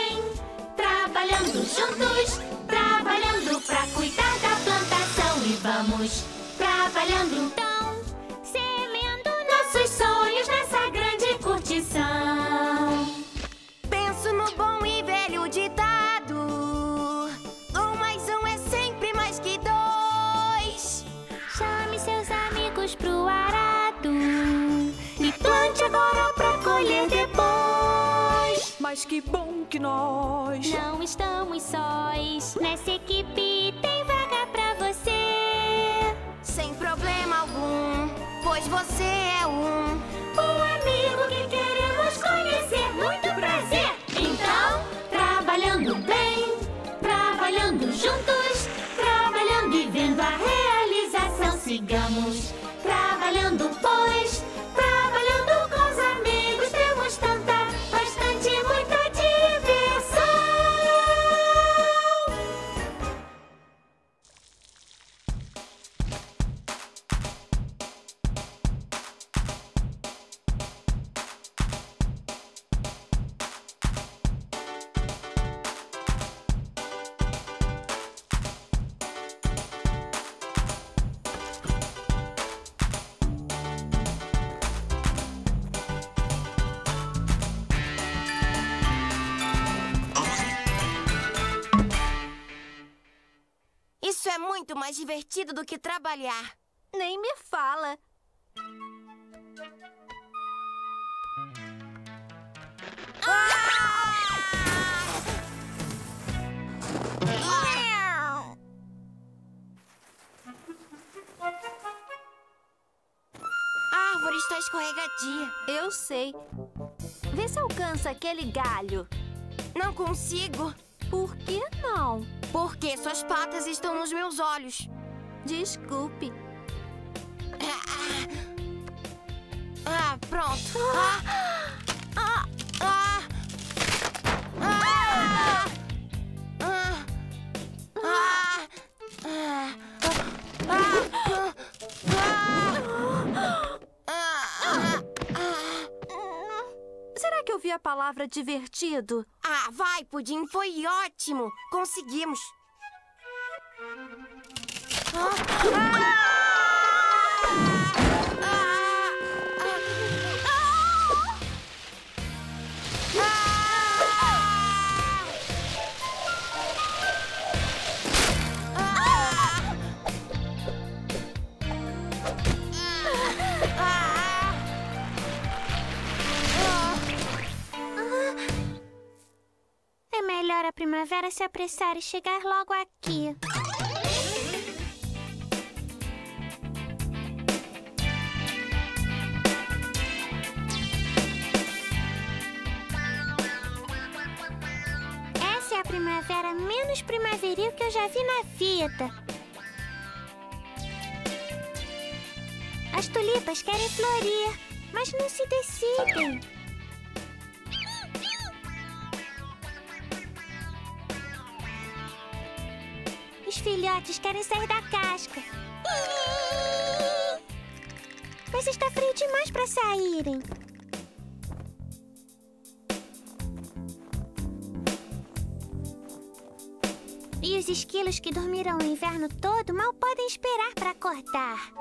Trabalhando juntos, trabalhando pra cuidar da plantação. E vamos trabalhando então, semeando nossos sonhos nessa grande curtição. Penso no bom e velho ditado: um mais um é sempre mais que dois. mas que bom que nós não estamos sós. Nessa equipe tem vaga pra você, sem problema algum, pois você é um um amigo que queremos conhecer. Muito prazer! Então, trabalhando bem, trabalhando juntos, trabalhando e vendo a realização, sigamos trabalhando, pois trabalhando com os amigos temos tanta, bastante, muita mais divertido do que trabalhar. Nem me fala. Ah! Ah! A árvore está escorregadia. Eu sei. Vê se alcança aquele galho. Não consigo. Por que não? Porque suas patas estão nos meus olhos. Desculpe. Ah, pronto. Ah, ah, ah, ah, ah, ah, ah, ah, será que eu vi a palavra divertido? Ah, vai, Pudim, foi ótimo! Conseguimos! Ah, ah, ah, ah, ah, ah, ah, ah, ah. É melhor a primavera se apressar e chegar logo aqui. Essa é a primavera menos primaveril que eu já vi na vida. As tulipas querem florir, mas não se decidem. Os filhotes querem sair da casca. Mas está frio demais para saírem. E os esquilos que dormiram o inverno todo mal podem esperar para acordar.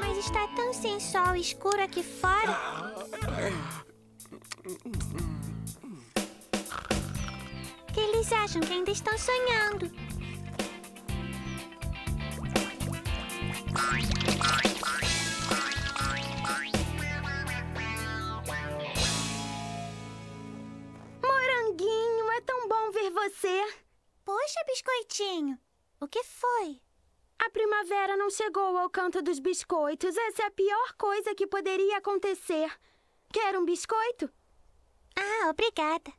Mas está tão sem sol e escuro aqui fora. Que eles acham que ainda estão sonhando. Moranguinho, é tão bom ver você. Poxa, Biscoitinho, o que foi? A primavera não chegou ao Canto dos Biscoitos. Essa é a pior coisa que poderia acontecer. Quer um biscoito? Ah, obrigada.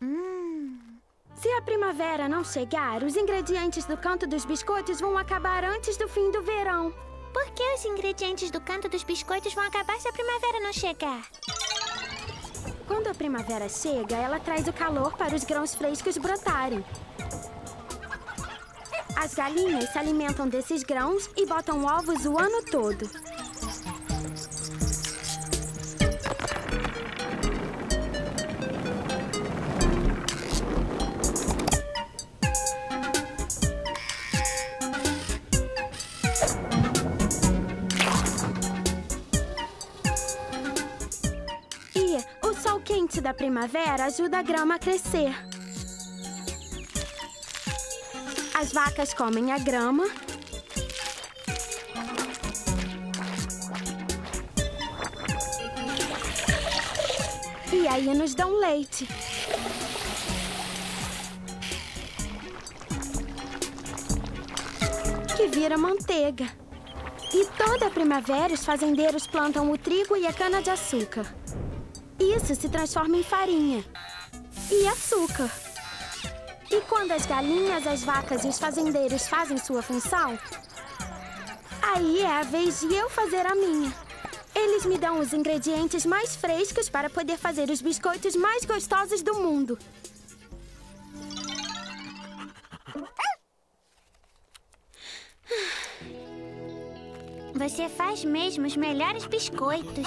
Hum. Se a primavera não chegar, os ingredientes do Canto dos Biscoitos vão acabar antes do fim do verão. Por que os ingredientes do Canto dos Biscoitos vão acabar se a primavera não chegar? Quando a primavera chega, ela traz o calor para os grãos frescos brotarem. As galinhas se alimentam desses grãos e botam ovos o ano todo. E o sol quente da primavera ajuda a grama a crescer. As vacas comem a grama E aí nos dão leite. Que vira manteiga. E toda a primavera os fazendeiros plantam o trigo e a cana-de-açúcar. Isso se transforma em farinha e açúcar. E quando as galinhas, as vacas e os fazendeiros fazem sua função, aí é a vez de eu fazer a minha. Eles me dão os ingredientes mais frescos para poder fazer os biscoitos mais gostosos do mundo. Você faz mesmo os melhores biscoitos.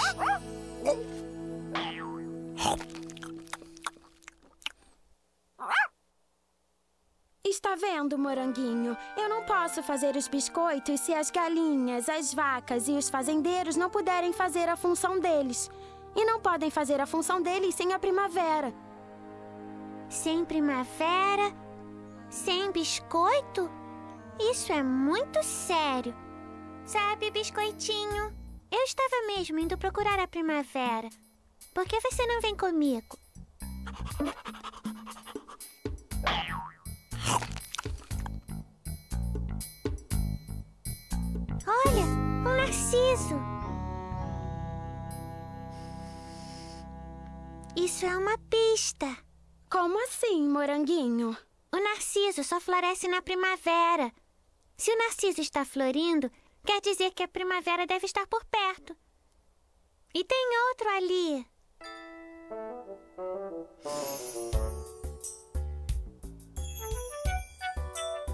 Está vendo, Moranguinho? Eu não posso fazer os biscoitos se as galinhas, as vacas e os fazendeiros não puderem fazer a função deles. E não podem fazer a função deles sem a primavera. Sem primavera? Sem biscoito? Isso é muito sério. Sabe, Biscoitinho? Eu estava mesmo indo procurar a primavera. Por que você não vem comigo? Olha, um narciso! Isso é uma pista. Como assim, Moranguinho? O narciso só floresce na primavera. Se o narciso está florindo, quer dizer que a primavera deve estar por perto. E tem outro ali.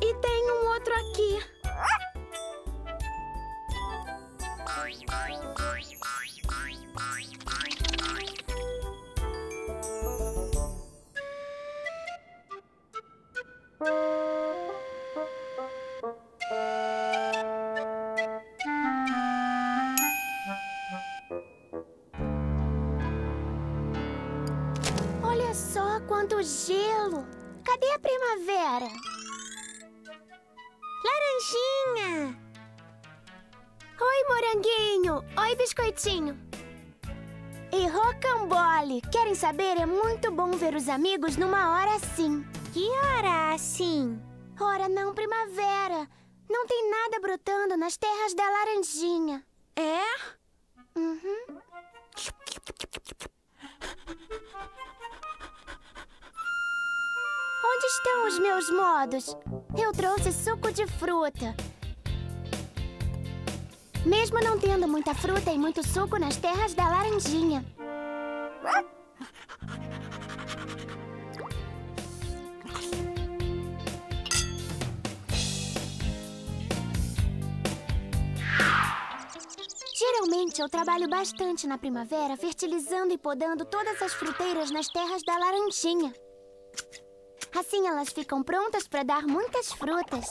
E tem um outro aqui. Olha só quanto gelo! Cadê a primavera? Laranjinha! Oi, Moranguinho! Oi, Biscoitinho! E Rocambole! Querem saber? É muito bom ver os amigos numa hora assim. Que hora assim? Ora não, primavera! Não tem nada brotando nas terras da Laranjinha. É? Uhum. Onde estão os meus modos? Eu trouxe suco de fruta. Mesmo não tendo muita fruta e muito suco nas terras da Laranjinha. Geralmente eu trabalho bastante na primavera, fertilizando e podando todas as fruteiras nas terras da Laranjinha. Assim elas ficam prontas para dar muitas frutas.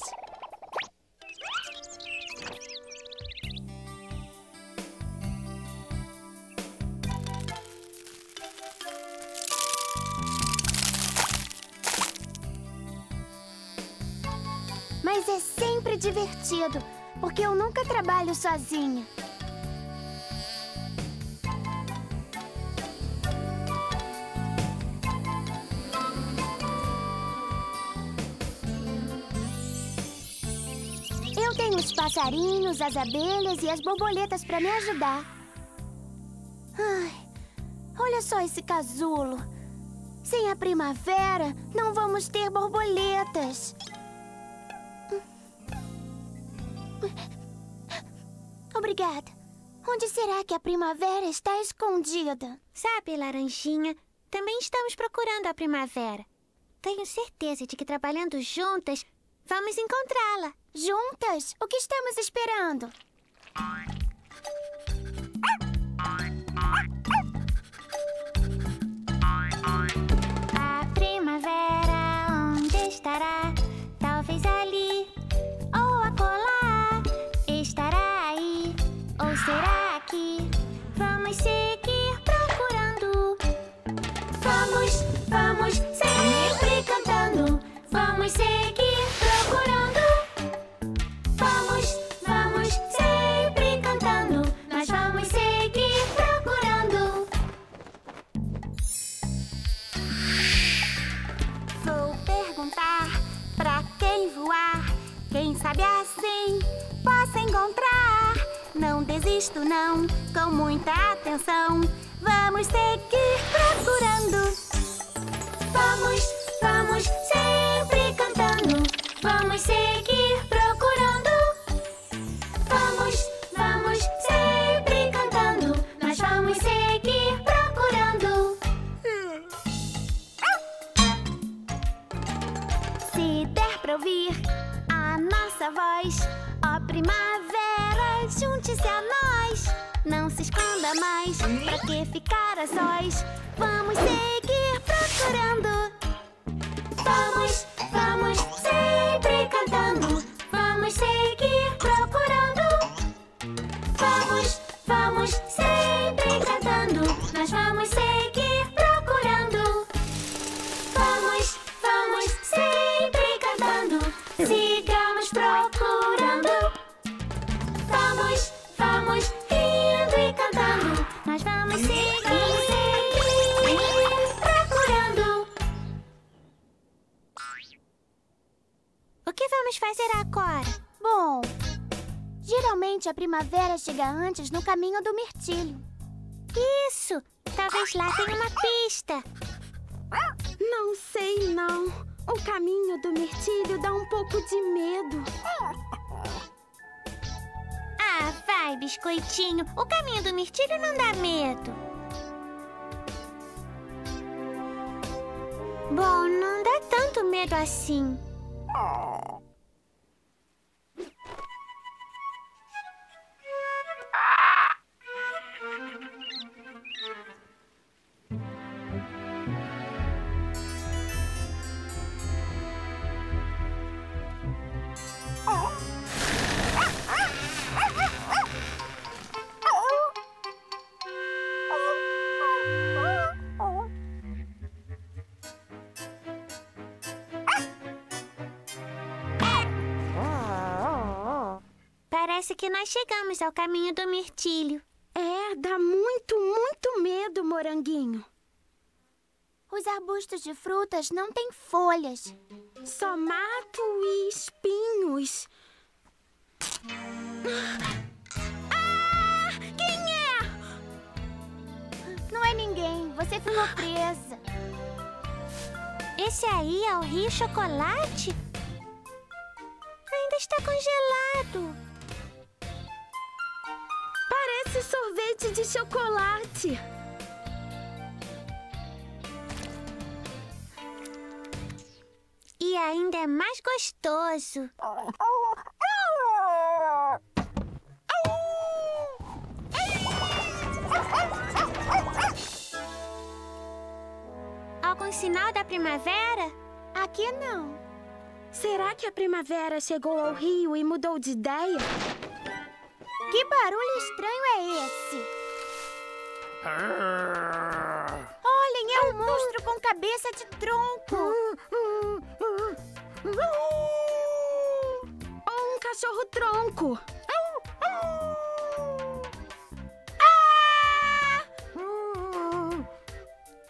Mas é sempre divertido, porque eu nunca trabalho sozinha. Eu tenho os passarinhos, as abelhas e as borboletas para me ajudar. Ai, olha só esse casulo. Sem a primavera, não vamos ter borboletas. Obrigada. Onde será que a primavera está escondida? Sabe, Laranjinha, também estamos procurando a primavera. Tenho certeza de que trabalhando juntas, vamos encontrá-la. Juntas? O que estamos esperando? A primavera onde estará? Talvez ali. Será que vamos seguir procurando? Vamos, vamos, sempre cantando. Vamos seguir procurando. Vamos, vamos, sempre cantando. cantar, pra quem voar, quem sabe assim possa encontrar. Não desisto não, com muita atenção, vamos seguir procurando. Vamos, vamos, sempre cantando, vamos seguir procurando. Vamos, vamos, sempre cantando, nós vamos seguir procurando. Se der pra ouvir a nossa voz, ó primavera, junte-se a nós. Não se esconda mais, pra que ficar a sós? Vamos seguir procurando. Vamos, vamos, sempre cantando, vamos seguir procurando. Vamos, vamos, sempre cantando, nós vamos seguir procurando. Vamos, vamos, sempre cantando, sigamos procurando. Vamos, vamos, rindo e cantando, nós vamos seguir. O que vamos fazer agora? Bom, geralmente a primavera chega antes no Caminho do Mirtilho. Isso! Talvez lá tenha uma pista. Não sei, não. O Caminho do Mirtilho dá um pouco de medo. Ah, vai, Biscoitinho. O Caminho do Mirtilho não dá medo. Bom, não dá tanto medo assim. Parece que nós chegamos ao Caminho do Mirtilho. É, dá muito, muito medo, Moranguinho. Os arbustos de frutas não têm folhas. Só mato e espinhos. Ah! Quem é? Não é ninguém, você ficou presa. Esse aí é o Rio Chocolate? Ainda está congelado. Parece sorvete de chocolate. E ainda é mais gostoso. Algum sinal da primavera? Aqui não. Será que a primavera chegou ao Rio e mudou de ideia? Que barulho estranho é esse? Olhem, é um monstro com cabeça de tronco. Ou um cachorro-tronco. Ah!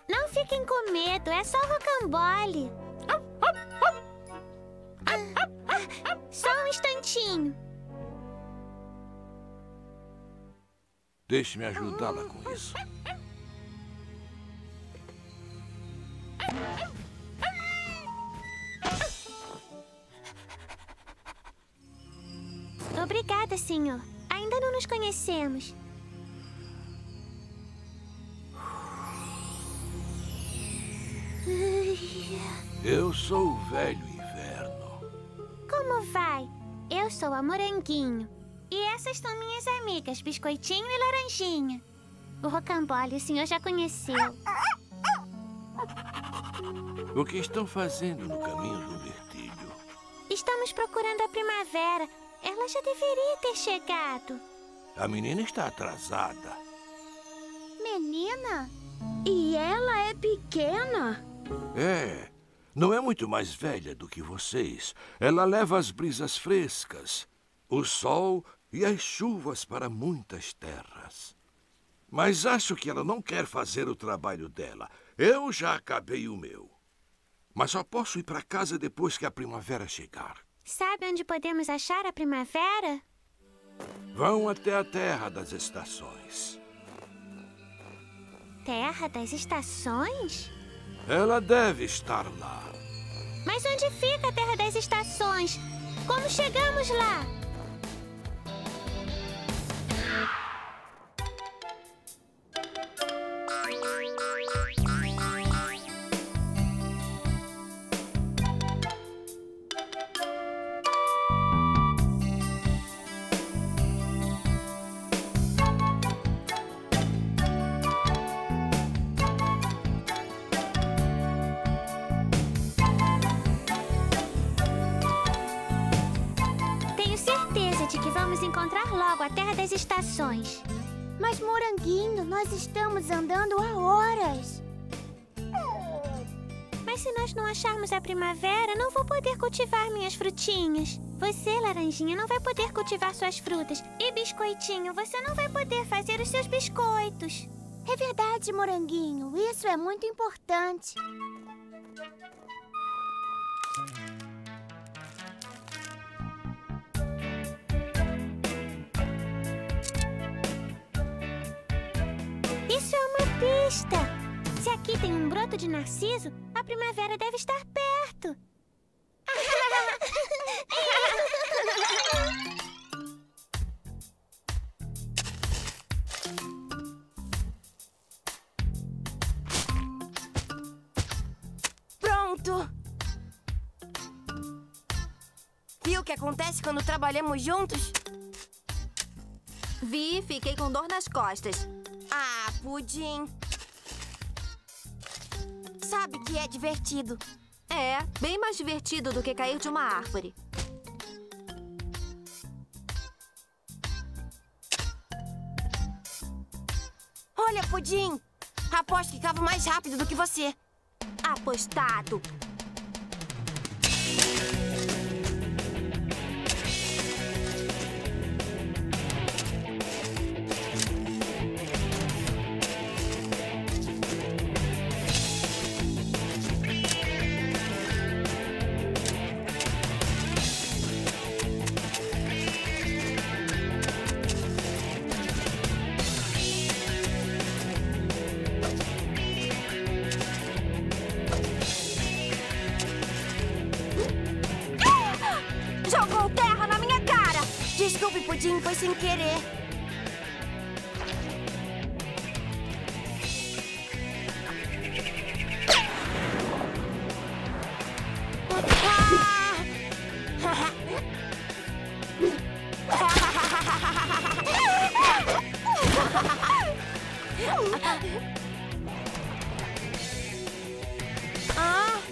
Não fiquem com medo, é só rocambole. Só um instantinho. Deixe-me ajudá-la com isso. Obrigada, senhor. Ainda não nos conhecemos. Eu sou o Velho Inverno. Como vai? Eu sou a Moranguinho. E essas são minhas amigas, Biscoitinho e Laranjinha. O Rocambole o senhor já conheceu. O que estão fazendo no Caminho do Mirtilho? Estamos procurando a primavera. Ela já deveria ter chegado. A menina está atrasada. Menina? E ela é pequena? É. Não é muito mais velha do que vocês. Ela leva as brisas frescas, o sol e as chuvas para muitas terras. Mas acho que ela não quer fazer o trabalho dela. Eu já acabei o meu. Mas só posso ir para casa depois que a primavera chegar. Sabe onde podemos achar a primavera? Vão até a Terra das Estações. Terra das Estações? Ela deve estar lá. Mas onde fica a Terra das Estações? Como chegamos lá? Estações. Mas, Moranguinho, nós estamos andando há horas. Mas se nós não acharmos a primavera, não vou poder cultivar minhas frutinhas. Você, Laranjinha, não vai poder cultivar suas frutas. E, Biscoitinho, você não vai poder fazer os seus biscoitos. É verdade, Moranguinho. Isso é muito importante. Isso é uma pista! Se aqui tem um broto de narciso, a primavera deve estar perto! Pronto! Viu o que acontece quando trabalhamos juntos? Vi, fiquei com dor nas costas. Ah, Pudim. Sabe que é divertido. É, bem mais divertido do que cair de uma árvore. Olha, Pudim. Aposto que cavo mais rápido do que você. Apostado. Foi sem querer. Ah! Ah!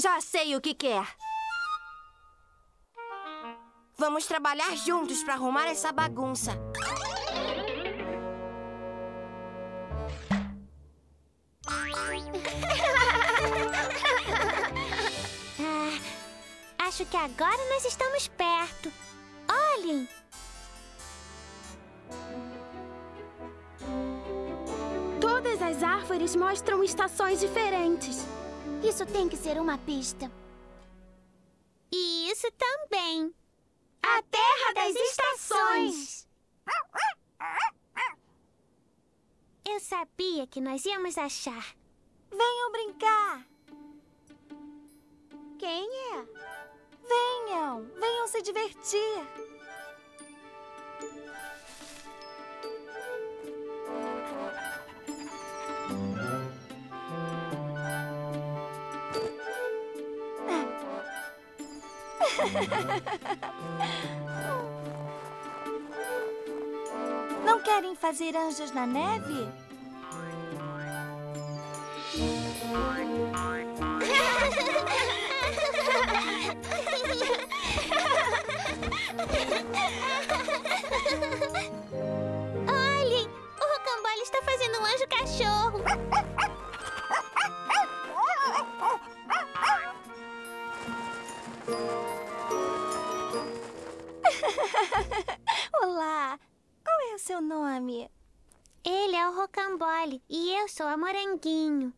Já sei o que quer. Vamos trabalhar juntos para arrumar essa bagunça. Ah, acho que agora nós estamos perto. Olhem! Todas as árvores mostram estações diferentes. Isso tem que ser uma pista. E isso também. A Terra das Estações! Eu sabia que nós íamos achar. Venham brincar! Quem é? Venham! Venham se divertir! Não querem fazer anjos na neve? Olhem! O Rocambole está fazendo um anjo cachorro! Olá, qual é o seu nome? Ele é o Rocambole e eu sou a Moranguinho.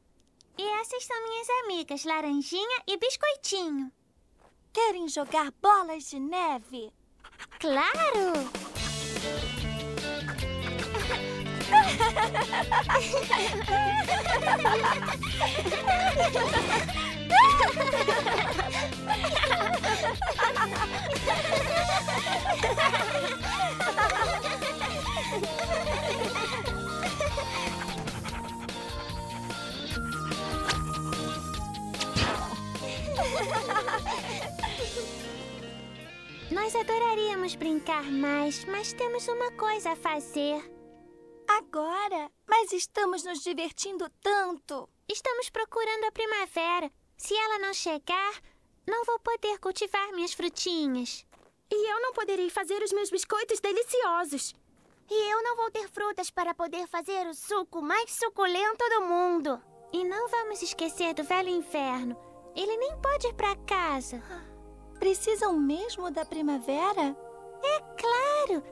E essas são minhas amigas, Laranjinha e Biscoitinho. Querem jogar bolas de neve? Claro! Nós adoraríamos brincar mais, mas temos uma coisa a fazer. Agora? Mas estamos nos divertindo tanto. Estamos procurando a primavera. Se ela não chegar, não vou poder cultivar minhas frutinhas. E eu não poderei fazer os meus biscoitos deliciosos. E eu não vou ter frutas para poder fazer o suco mais suculento do mundo. E não vamos esquecer do Velho Inverno. Ele nem pode ir para casa. Precisam mesmo da primavera? É claro!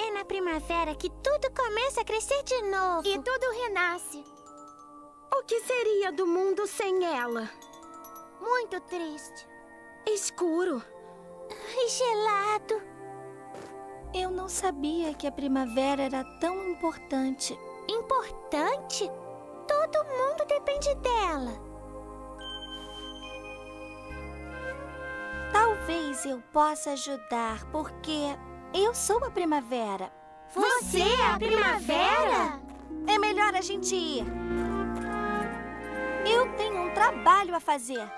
É na primavera que tudo começa a crescer de novo. E tudo renasce. O que seria do mundo sem ela? Muito triste. Escuro. E gelado. Eu não sabia que a primavera era tão importante. Importante? Todo mundo depende dela. Talvez eu possa ajudar, porque eu sou a primavera. Você é a primavera? É melhor a gente ir. Eu tenho um trabalho a fazer.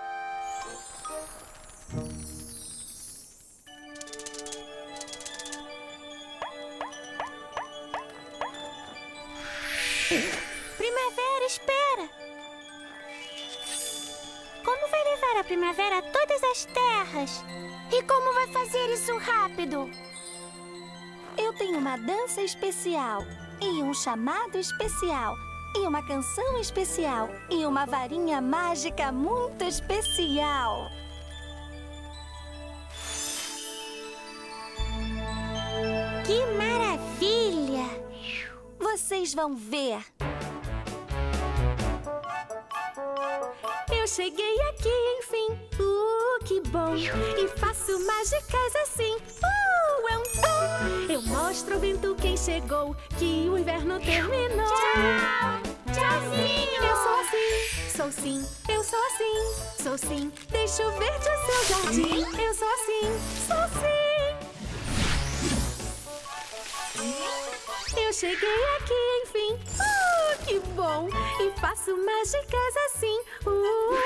Primavera, espera! Como vai levar a primavera a todas as terras? E como vai fazer isso rápido? Eu tenho uma dança especial, e um chamado especial, e uma canção especial, e uma varinha mágica muito especial. Que maravilha! Vocês vão ver! Eu cheguei aqui, enfim, uh, que bom! E faço mágicas assim, uh, é um bom! Eu mostro ao vento quem chegou, que o inverno terminou! Tchau! Tchauzinho! Eu sou assim, sou sim, eu sou assim, sou sim, deixo verde o seu jardim! Eu sou assim, sou sim! Eu cheguei aqui, enfim, uh, que bom! E faço mágicas assim, uh,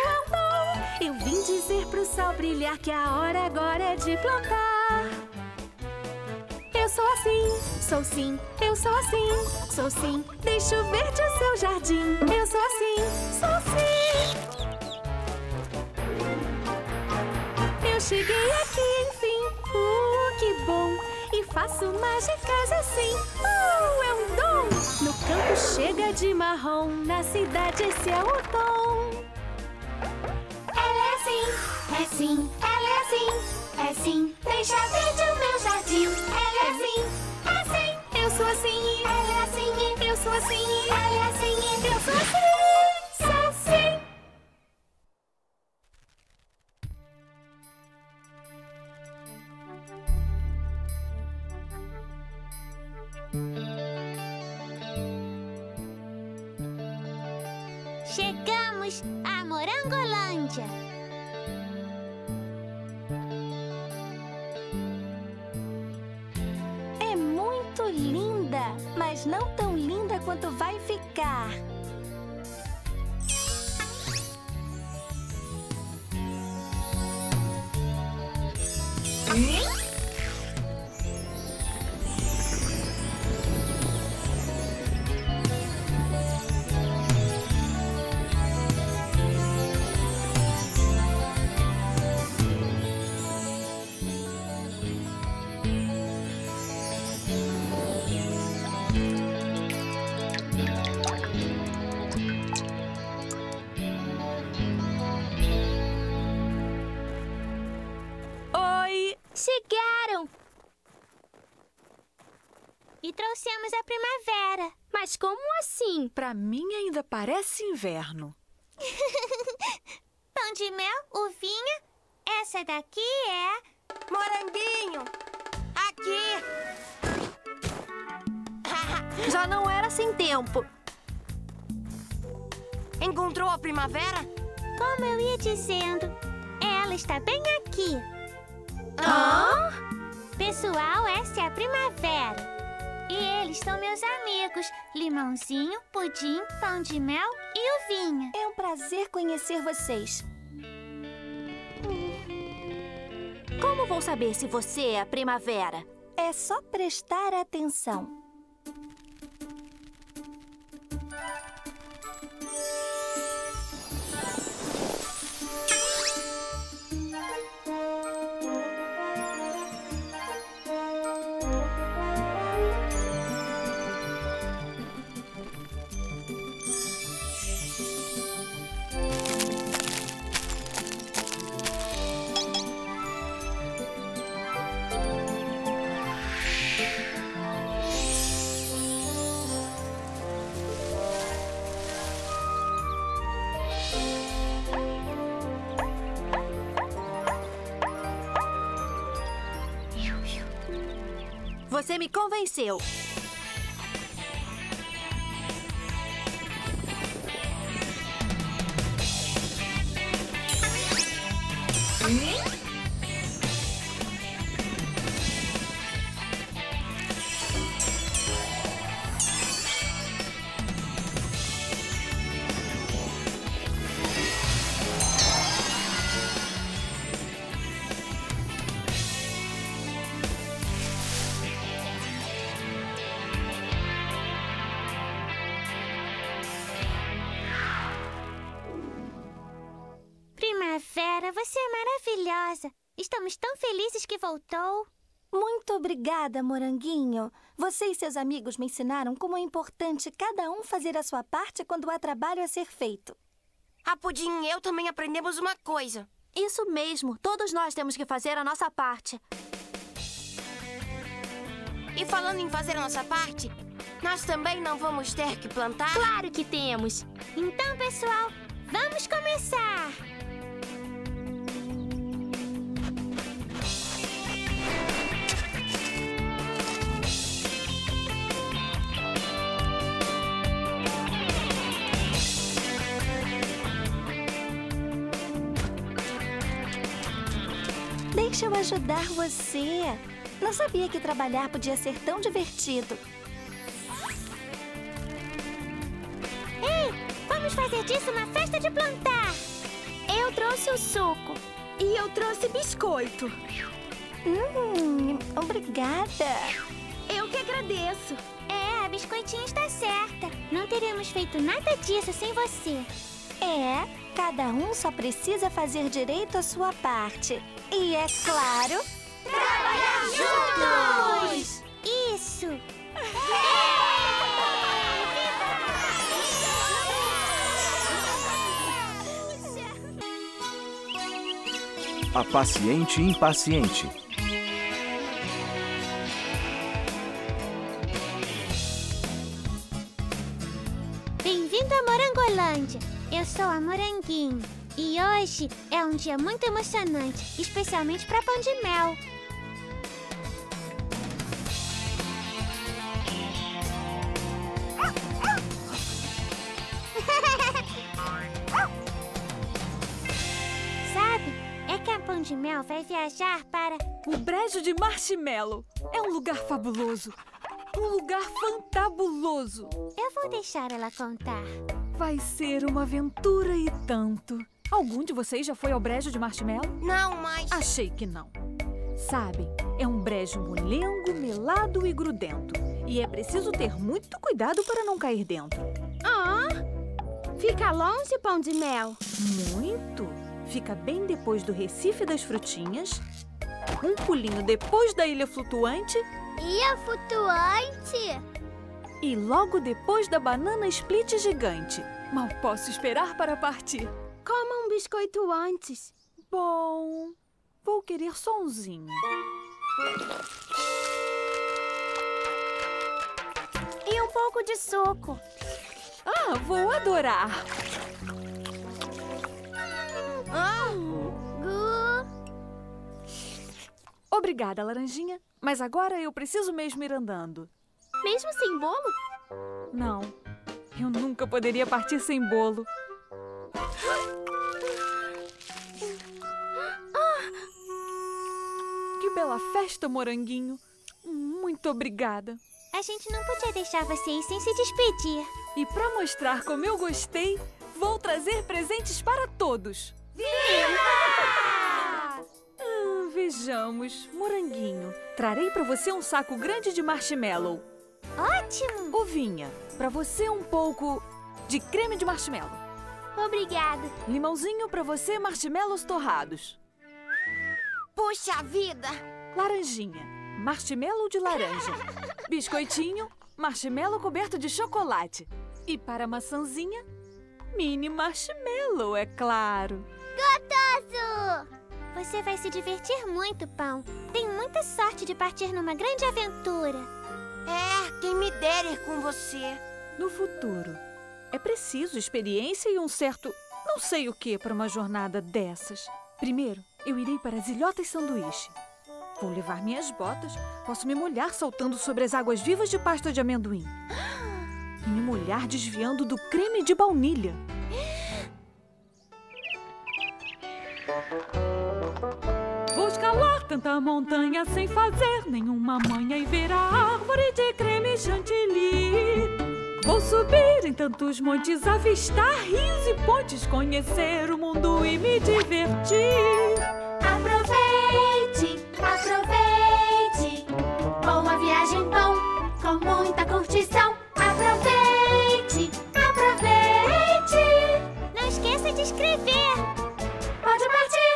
eu vim dizer pro sol brilhar que a hora agora é de plantar. Eu sou assim, sou sim, eu sou assim, sou sim, deixo verde o seu jardim. Eu sou assim, sou sim. Eu cheguei aqui, enfim, uh, que bom! E faço mágicas assim, uh, é um dom! No campo chega de marrom, na cidade esse é o tom. É sim, ela é assim, é sim, deixa verde o meu jardim. Ela é assim, é sim, eu sou assim, ela é assim, eu sou assim, ela é assim, eu sou assim, sou assim. Chegamos à Morangolândia. Mas não tão linda quanto vai ficar. Trouxemos a primavera. Mas como assim? Pra mim ainda parece inverno. Pão de mel, uvinha. Essa daqui é... Moranguinho! Aqui! Já não era sem tempo. Encontrou a primavera? Como eu ia dizendo, ela está bem aqui. Ah? Pessoal, essa é a primavera. E eles são meus amigos, Limãozinho, Pudim, Pão de Mel e Uvinha. É um prazer conhecer vocês. Como vou saber se você é a primavera? É só prestar atenção. Você me convenceu. Estamos tão felizes que voltou. Muito obrigada, Moranguinho. Você e seus amigos me ensinaram como é importante cada um fazer a sua parte quando há trabalho a ser feito. A Pudim e eu também aprendemos uma coisa. Isso mesmo. Todos nós temos que fazer a nossa parte. E falando em fazer a nossa parte, nós também não vamos ter que plantar? Claro que temos. Então, pessoal, vamos começar. Deixa eu ajudar você. Não sabia que trabalhar podia ser tão divertido. Ei, vamos fazer disso uma festa de plantar. Eu trouxe o suco. E eu trouxe biscoito. Hum, obrigada. Eu que agradeço. É, a Biscoitinho está certa. Não teríamos feito nada disso sem você. É, cada um só precisa fazer direito a sua parte. E, é claro, trabalhar juntos! Isso! A paciente e impaciente. Bem-vindo a Morangolândia. Eu sou a Moranguinho. E hoje é um dia muito emocionante, especialmente para Pão de Mel. Sabe, é que a Pão de Mel vai viajar para... o Brejo de Marshmallow. É um lugar fabuloso. Um lugar fantabuloso. Eu vou deixar ela contar. Vai ser uma aventura e tanto. Algum de vocês já foi ao brejo de marshmallow? Não, mas... achei que não. Sabem, é um brejo molengo, melado e grudento. E é preciso ter muito cuidado para não cair dentro. Ah! Fica longe, Pão de Mel. Muito! Fica bem depois do Recife das Frutinhas, um pulinho depois da Ilha Flutuante... Ilha Flutuante? E logo depois da banana split gigante. Mal posso esperar para partir. Coma um biscoito antes. Bom, vou querer só umzinho. E um pouco de suco. Ah, vou adorar. Obrigada, Laranjinha. Mas agora eu preciso mesmo ir andando. Mesmo sem bolo? Não. Eu nunca poderia partir sem bolo. Que bela festa, Moranguinho. Muito obrigada. A gente não podia deixar você ir sem se despedir. E para mostrar como eu gostei, vou trazer presentes para todos. Viva! Hum, vejamos, Moranguinho, trarei para você um saco grande de marshmallow. Ótimo! Uvinha, para você um pouco de creme de marshmallow. Obrigada. Limãozinho, para você marshmallows torrados. Puxa vida! Laranjinha, marshmallow de laranja. Biscoitinho, marshmallow coberto de chocolate. E para maçãzinha, mini marshmallow, é claro. Gostoso! Você vai se divertir muito, Pão. Tenho muita sorte de partir numa grande aventura. É, quem me dera ir com você. No futuro, é preciso experiência e um certo não sei o que para uma jornada dessas. Primeiro, eu irei para as Ilhotas Sanduíche. Vou levar minhas botas. Posso me molhar saltando sobre as águas vivas de pasta de amendoim. E me molhar desviando do creme de baunilha. Vou escalar tanta montanha sem fazer nenhuma manha e ver a árvore de creme chantilly. Vou subir em tantos montes, avistar rios e pontes, conhecer o mundo e me divertir. Aproveite, aproveite, boa viagem, Pão, com muita curtição. Aproveite, aproveite. Não esqueça de escrever. Pode partir.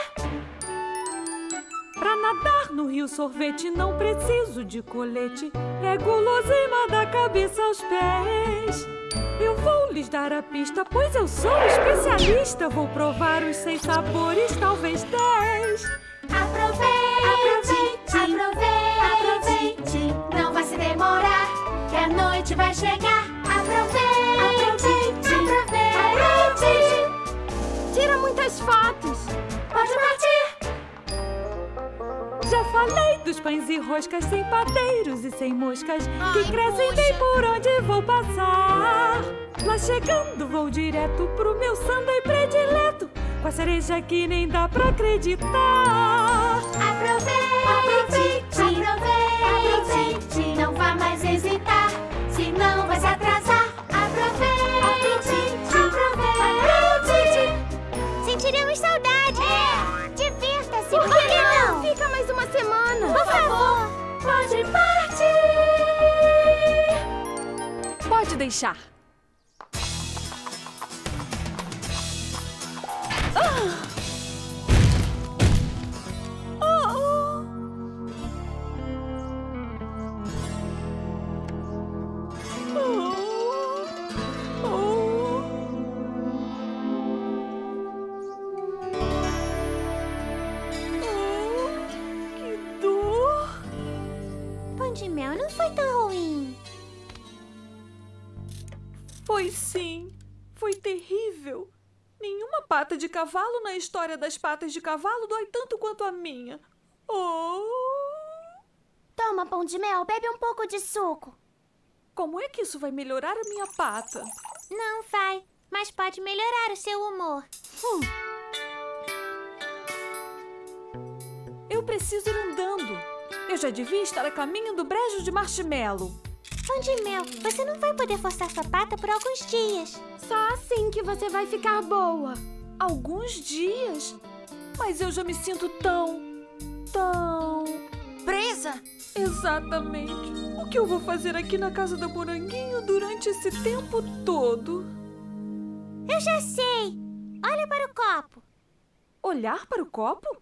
Pra nadar no rio sorvete não preciso de colete, é guloseima da cabeça aos pés. Eu vou lhes dar a pista, pois eu sou especialista. Vou provar os seis sabores, talvez dez. Aproveite, aproveite, aproveite, aproveite. Não vai se demorar, que a noite vai chegar. Aproveite, aproveite, aproveite, aproveite. Tira muitas fotos. Pode partir. Já falei dos pães e roscas, sem padeiros e sem moscas, ai, que crescem bem por onde vou passar. Lá chegando vou direto pro meu sundae predileto, com a cereja que nem dá pra acreditar. Aproveite, aproveite, aproveite, aproveite. Não vá mais hesitar, senão vai se atrasar. Aproveite, aproveite, aproveite, aproveite. Sentiremos saudade. É. Divirta-se. Por que não? não? Fica mais uma semana. Por, Por favor. favor. Pode partir. Pode deixar. Oh, oh. Oh, oh. Oh, que dor! Pão de Mel não foi tão ruim. Foi sim, foi terrível. Nenhuma pata de cavalo na história das patas de cavalo dói tanto quanto a minha. Oh! Toma, Pão de Mel, bebe um pouco de suco. Como é que isso vai melhorar a minha pata? Não vai, mas pode melhorar o seu humor. Hum. Eu preciso ir andando. Eu já devia estar a caminho do Brejo de Marshmallow. Pão de Mel, você não vai poder forçar sua pata por alguns dias. Só assim que você vai ficar boa. Alguns dias? Mas eu já me sinto tão... tão... presa? Exatamente. O que eu vou fazer aqui na casa do Moranguinho durante esse tempo todo? Eu já sei. Olha para o copo. Olhar para o copo?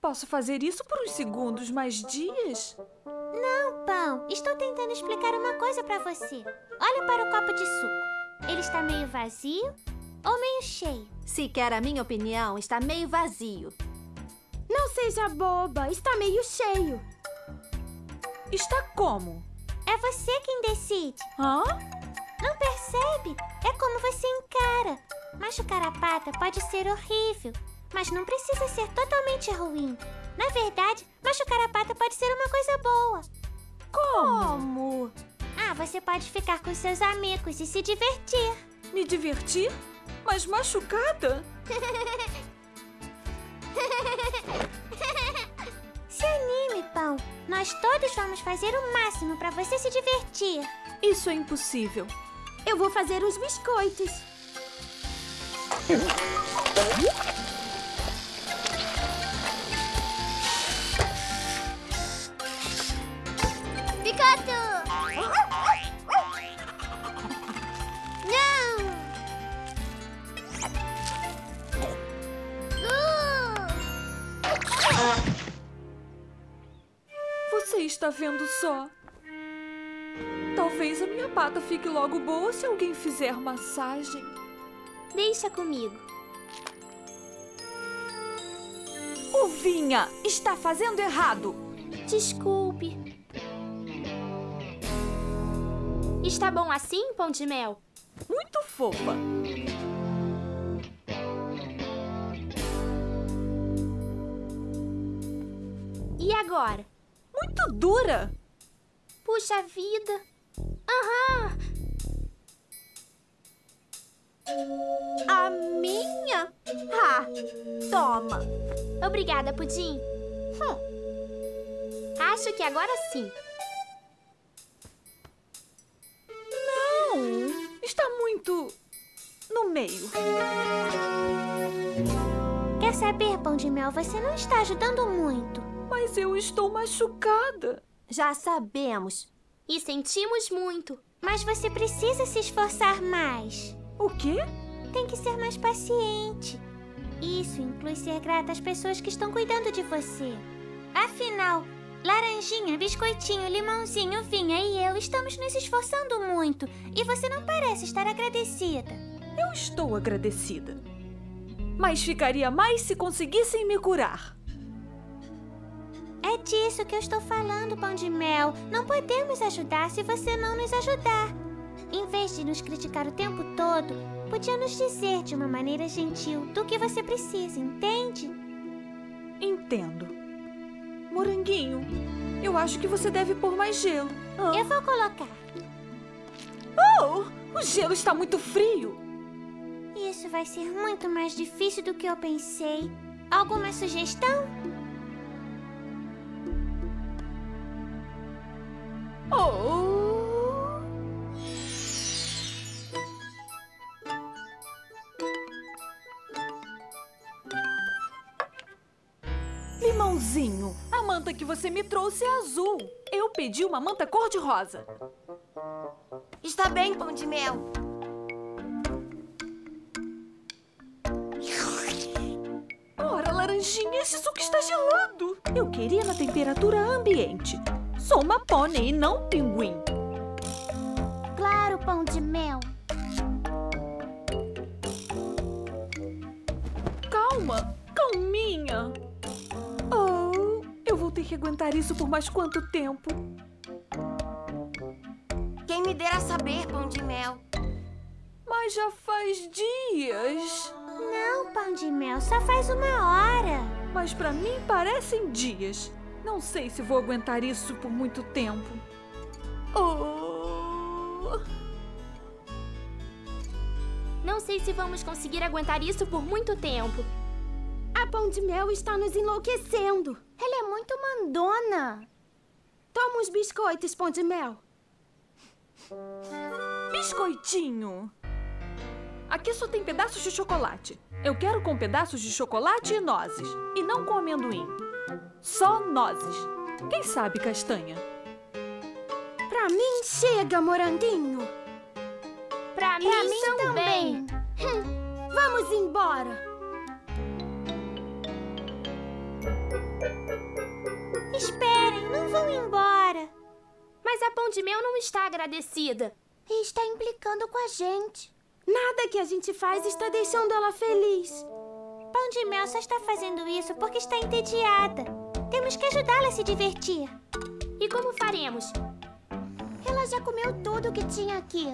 Posso fazer isso por uns segundos, mas dias? Não, Pão. Estou tentando explicar uma coisa para você. Olha para o copo de suco. Ele está meio vazio ou meio cheio? Se quer a minha opinião, está meio vazio. Não seja boba. Está meio cheio. Está como? É você quem decide. Hã? Não percebe? É como você encara. Machucar a pata pode ser horrível, mas não precisa ser totalmente ruim. Na verdade, machucar a pata pode ser uma coisa boa. Como? Como? Ah, você pode ficar com seus amigos e se divertir. Me divertir? Mas machucada? Se anime, Pão. Nós todos vamos fazer o máximo para você se divertir. Isso é impossível. Eu vou fazer os biscoitos. Está vendo só? Talvez a minha pata fique logo boa se alguém fizer massagem. Deixa comigo. Uvinha, está fazendo errado. Desculpe. Está bom assim, Pão de Mel? Muito fofa. E agora? Muito dura. Puxa vida. Aham. A minha? Ah, toma. Obrigada, Pudim. Hum. Acho que agora sim. Não. Está muito no meio. Quer saber, Pão de Mel? Você não está ajudando muito. Mas eu estou machucada. Já sabemos. E sentimos muito. Mas você precisa se esforçar mais. O quê? Tem que ser mais paciente. Isso inclui ser grata às pessoas que estão cuidando de você. Afinal, Laranjinha, Biscoitinho, Limãozinho, Uvinha e eu estamos nos esforçando muito. E você não parece estar agradecida. Eu estou agradecida. Mas ficaria mais se conseguissem me curar. É disso que eu estou falando, Pão de Mel. Não podemos ajudar se você não nos ajudar. Em vez de nos criticar o tempo todo, podia nos dizer de uma maneira gentil do que você precisa, entende? Entendo. Moranguinho, eu acho que você deve pôr mais gelo. Ah. Eu vou colocar. Oh, o gelo está muito frio. Isso vai ser muito mais difícil do que eu pensei. Alguma sugestão? Oh. Limãozinho, a manta que você me trouxe é azul. Eu pedi uma manta cor-de-rosa. Está bem, Pão de Mel. Ora, Laranjinha, esse suco está gelado. Eu queria na temperatura ambiente. Sou uma pônei e não um pinguim. Claro, Pão de Mel. Calma, calminha. Oh, eu vou ter que aguentar isso por mais quanto tempo? Quem me dera saber, Pão de Mel. Mas já faz dias. Não, Pão de Mel, só faz uma hora. Mas pra mim parecem dias. Não sei se vou aguentar isso por muito tempo. Oh! Não sei se vamos conseguir aguentar isso por muito tempo. A Pão de Mel está nos enlouquecendo. Ela é muito mandona. Toma os biscoitos, Pão de Mel. Biscoitinho! Aqui só tem pedaços de chocolate. Eu quero com pedaços de chocolate e nozes. E não com amendoim. Só nozes. Quem sabe castanha? Pra mim chega, Moranguinho. Pra mim, pra mim também. também. Vamos embora. Esperem, não vão embora. Mas a Pão de Mel não está agradecida. E está implicando com a gente. Nada que a gente faz está deixando ela feliz. Pão de Mel só está fazendo isso porque está entediada. Temos que ajudá-la a se divertir. E como faremos? Ela já comeu tudo o que tinha aqui.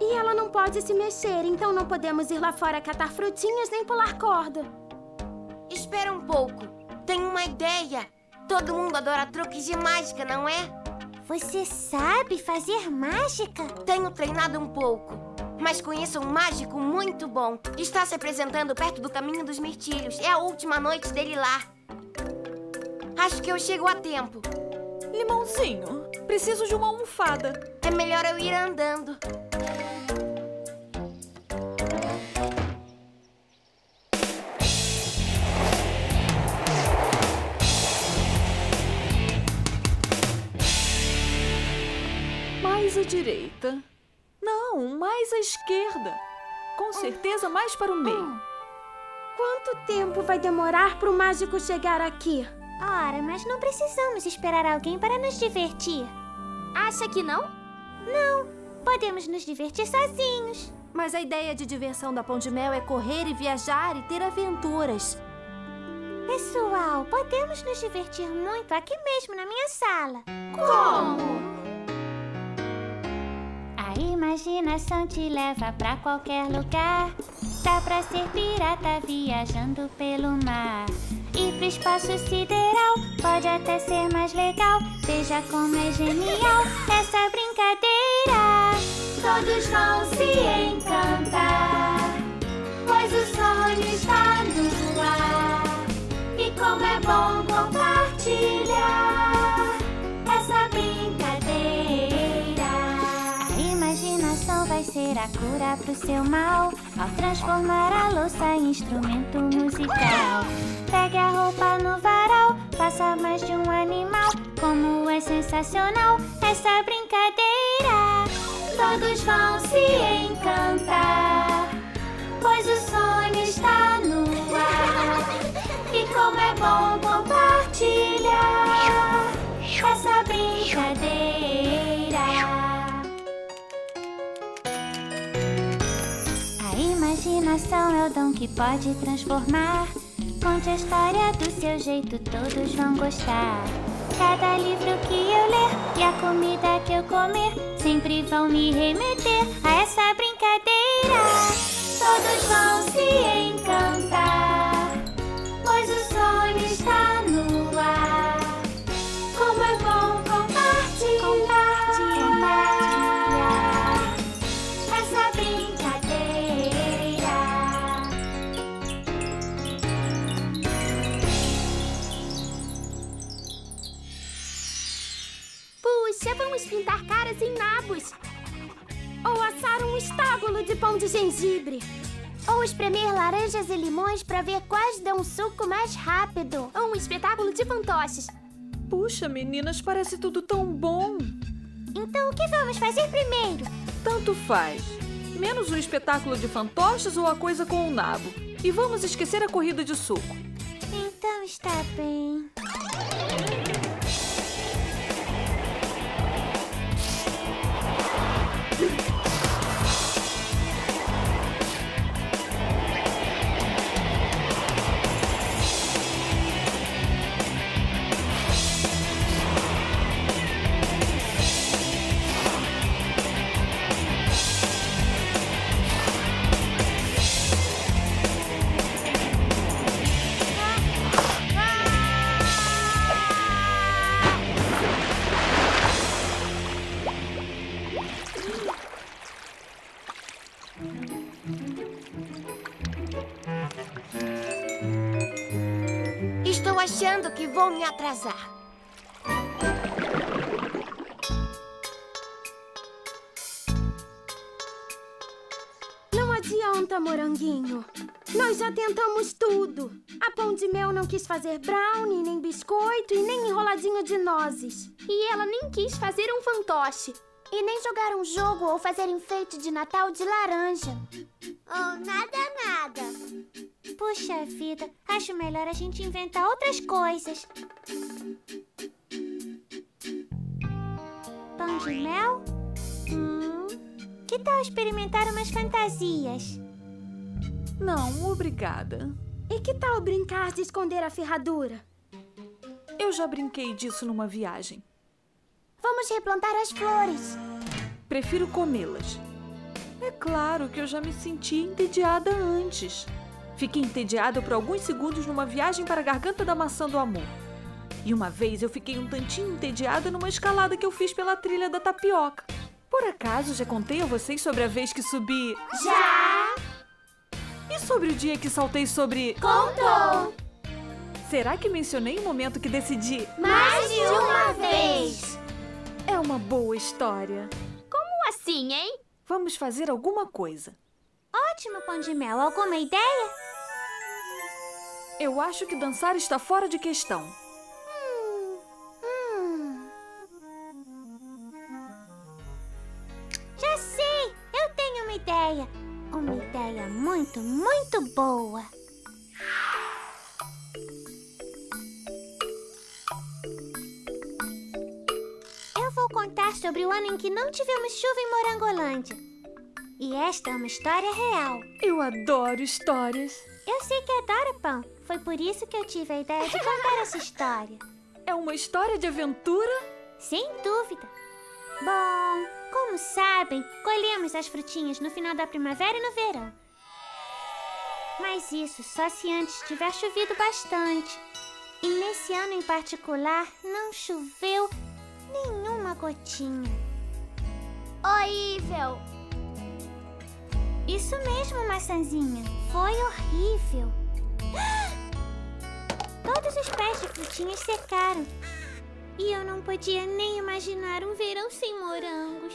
E ela não pode se mexer, então não podemos ir lá fora catar frutinhas nem pular corda. espera um pouco. Tenho uma ideia. Todo mundo adora truques de mágica, não é? Você sabe fazer mágica? Tenho treinado um pouco. Mas conheço um mágico muito bom. Está se apresentando perto do Caminho dos Mirtilhos. É a última noite dele lá. Acho que eu chego a tempo. Limãozinho, preciso de uma almofada. É melhor eu ir andando. Mais à direita. Não, mais à esquerda. Com certeza mais para o meio. Quanto tempo vai demorar para o mágico chegar aqui? Ora, mas não precisamos esperar alguém para nos divertir. Acha que não? Não, podemos nos divertir sozinhos. Mas a ideia de diversão da Pão de Mel é correr e viajar e ter aventuras. Pessoal, podemos nos divertir muito aqui mesmo na minha sala. Como? A imaginação te leva pra qualquer lugar. Dá pra ser pirata viajando pelo mar. E pro espaço sideral pode até ser mais legal. Veja como é genial essa brincadeira. Todos vão se encantar, pois o sonho está no ar. E como é bom compartilhar essa brincadeira. A imaginação vai ser a cura pro seu mal, ao transformar a louça em instrumento musical. Pegue a roupa no varal, faça mais de um animal. Como é sensacional essa brincadeira. Todos vão se encantar, pois o sonho está no ar. E como é bom compartilhar essa brincadeira. A imaginação é o dom que pode transformar. Conte a história do seu jeito, todos vão gostar. Cada livro que eu ler e a comida que eu comer sempre vão me remeter a essa brincadeira. Todos vão se encantar, pois o sonho está no ar. Como é bom compartilhar, compartilhar essa brincadeira. Puxa, vamos pintar caras em nabos. Ou assar um estábulo de pão de gengibre. Ou espremer laranjas e limões para ver quais dão suco mais rápido. Ou um espetáculo de fantoches. Puxa, meninas, parece tudo tão bom. Então o que vamos fazer primeiro? Tanto faz. Menos um espetáculo de fantoches ou a coisa com o nabo. E vamos esquecer a corrida de suco. Então está bem. Achando que vou me atrasar. Não adianta, Moranguinho. Nós já tentamos tudo. A Pão de Mel não quis fazer brownie, nem biscoito e nem enroladinho de nozes. E ela nem quis fazer um fantoche. E nem jogar um jogo ou fazer enfeite de Natal de laranja. Oh, nada, nada. Puxa vida, acho melhor a gente inventar outras coisas. Pão de mel? Hum, que tal experimentar umas fantasias? Não, obrigada. E que tal brincar de esconder a ferradura? Eu já brinquei disso numa viagem. Vamos replantar as flores. Prefiro comê-las. É claro que eu já me senti entediada antes. Fiquei entediado por alguns segundos numa viagem para a garganta da maçã do amor. E uma vez eu fiquei um tantinho entediada numa escalada que eu fiz pela trilha da tapioca. Por acaso já contei a vocês sobre a vez que subi... Já! E sobre o dia que saltei sobre... Contou! Será que mencionei o momento que decidi... Mais de uma vez! É uma boa história. Como assim, hein? Vamos fazer alguma coisa. Ótimo, Pão de Mel. Alguma ideia? Eu acho que dançar está fora de questão. Hum, hum. Já sei! Eu tenho uma ideia. Uma ideia muito, muito boa. Eu vou contar sobre o ano em que não tivemos chuva em Morangolândia. E esta é uma história real. Eu adoro histórias. Eu sei que adoro pão. Foi por isso que eu tive a ideia de contar essa história. É uma história de aventura? Sem dúvida. Bom, como sabem, colhemos as frutinhas no final da primavera e no verão. Mas isso só se antes tiver chovido bastante. E nesse ano em particular, não choveu nenhuma gotinha. Horrível! Isso mesmo, Maçãzinha. Foi horrível. Todos os pés de frutinhas secaram. E eu não podia nem imaginar um verão sem morangos.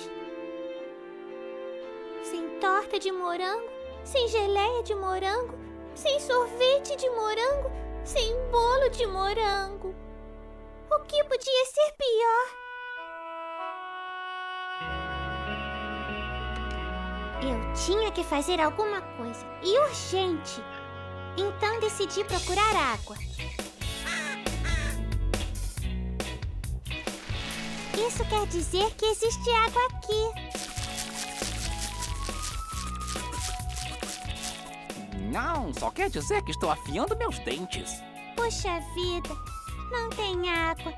Sem torta de morango, sem geleia de morango, sem sorvete de morango, sem bolo de morango. O que podia ser pior? Eu tinha que fazer alguma coisa, e urgente. Então decidi procurar água. Isso quer dizer que existe água aqui. Não, só quer dizer que estou afiando meus dentes. Puxa vida, não tem água.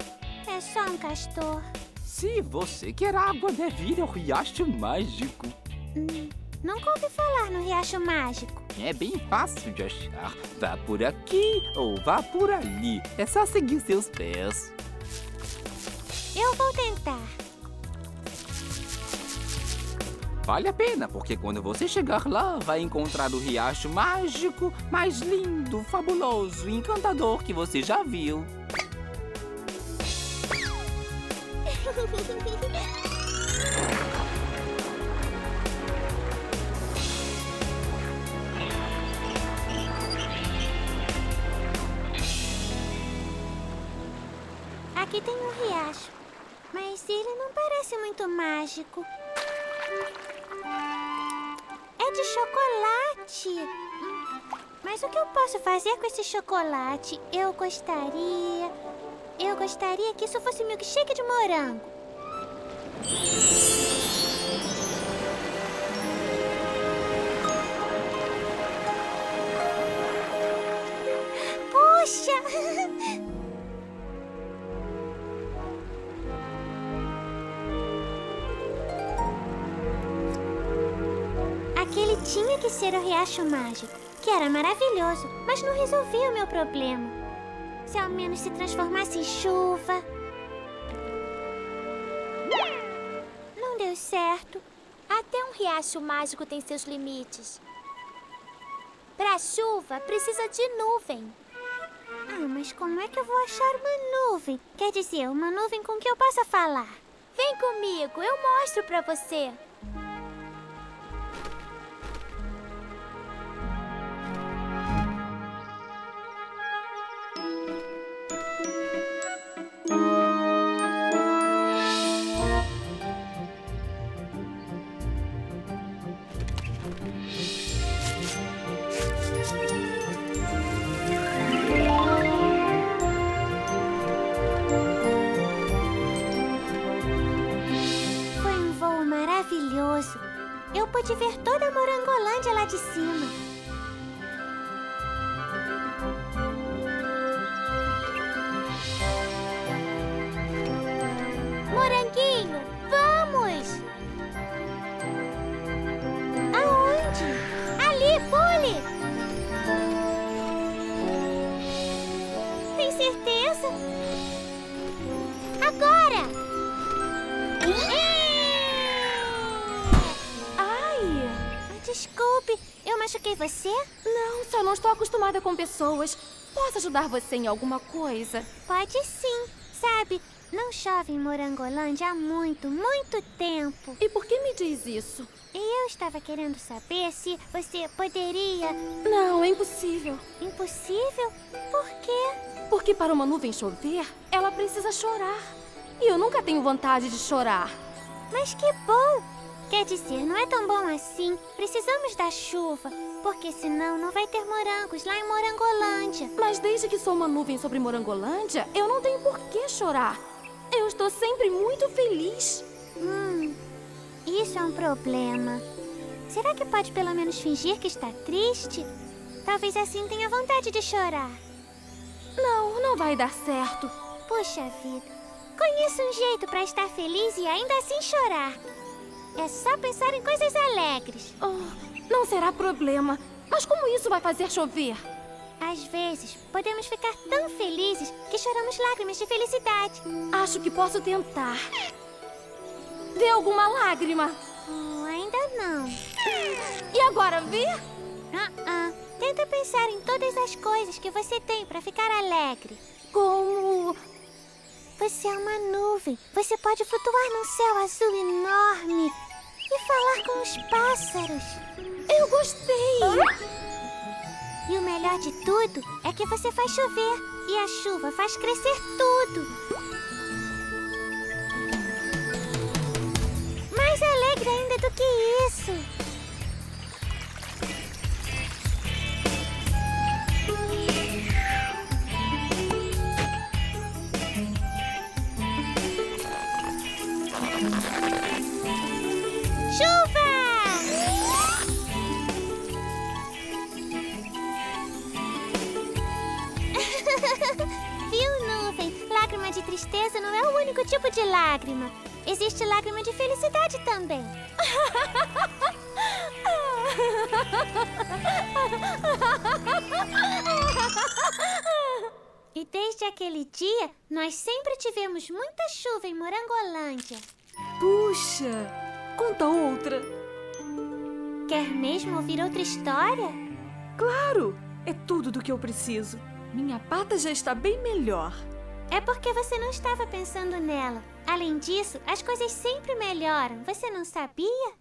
É só um castor. Se você quer água, deve ir ao Riacho Mágico. Hum, nunca ouvi falar no Riacho Mágico. É bem fácil de achar. Vá por aqui ou vá por ali. É só seguir seus pés. Eu vou tentar. Vale a pena, porque quando você chegar lá, vai encontrar o Riacho Mágico mais lindo, fabuloso e encantador que você já viu. Aqui tem um riacho, mas ele não parece muito mágico. É de chocolate. Mas o que eu posso fazer com esse chocolate? Eu gostaria... Eu gostaria que isso fosse milkshake de morango. Puxa! Aquele tinha que ser o Riacho Mágico, que era maravilhoso, mas não resolvia o meu problema. Se ao menos se transformasse em chuva... Não deu certo. Até um riacho mágico tem seus limites. Pra chuva, precisa de nuvem. Ah, mas como é que eu vou achar uma nuvem? Quer dizer, uma nuvem com que eu possa falar. Vem comigo, eu mostro pra você. De ver toda a Morangolândia lá de cima. Moranguinho, vamos! Aonde? Ali, pule! criança! Agora! Ai! Desculpe, eu machuquei você? Não, só não estou acostumada com pessoas. Posso ajudar você em alguma coisa? Pode sim. Sabe, não chove em Morangolândia há muito, muito tempo. E por que me diz isso? Eu estava querendo saber se você poderia... Não, é impossível. Impossível? Por quê? Porque para uma nuvem chover, ela precisa chorar. E eu nunca tenho vontade de chorar. Mas que bom! Quer dizer, não é tão bom assim. Precisamos da chuva, porque senão não vai ter morangos lá em Morangolândia. Mas desde que sou uma nuvem sobre Morangolândia, eu não tenho por que chorar. Eu estou sempre muito feliz. Hum... Isso é um problema. Será que pode pelo menos fingir que está triste? Talvez assim tenha vontade de chorar. Não, não vai dar certo. Puxa vida. Conheço um jeito para estar feliz e ainda assim chorar. É só pensar em coisas alegres. Oh, não será problema. Mas como isso vai fazer chover? Às vezes, podemos ficar tão felizes que choramos lágrimas de felicidade. Acho que posso tentar. Vê alguma lágrima? Oh, ainda não. E agora, vê? Uh-uh. Tenta pensar em todas as coisas que você tem para ficar alegre. Como? Você é uma nuvem. Você pode flutuar num céu azul enorme e falar com os pássaros. Eu gostei! Ah? E o melhor de tudo é que você faz chover e a chuva faz crescer tudo. Mais alegre ainda do que isso. Chuva! Viu, nuvem? Lágrima de tristeza não é o único tipo de lágrima. Existe lágrima de felicidade também. E desde aquele dia, nós sempre tivemos muita chuva em Morangolândia. Puxa! Conta outra. Quer mesmo ouvir outra história? Claro! É tudo do que eu preciso. Minha pata já está bem melhor. É porque você não estava pensando nela. Além disso, as coisas sempre melhoram. Você não sabia?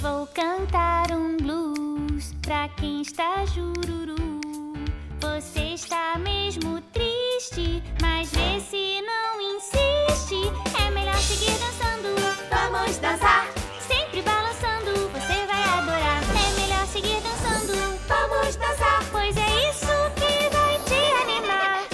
Vou cantar um blues pra quem está jururu. Você está mesmo triste, mas vê se não insiste. É melhor seguir dançando. Vamos dançar, sempre balançando. Você vai adorar. É melhor seguir dançando. Vamos dançar, pois é isso que vai te animar.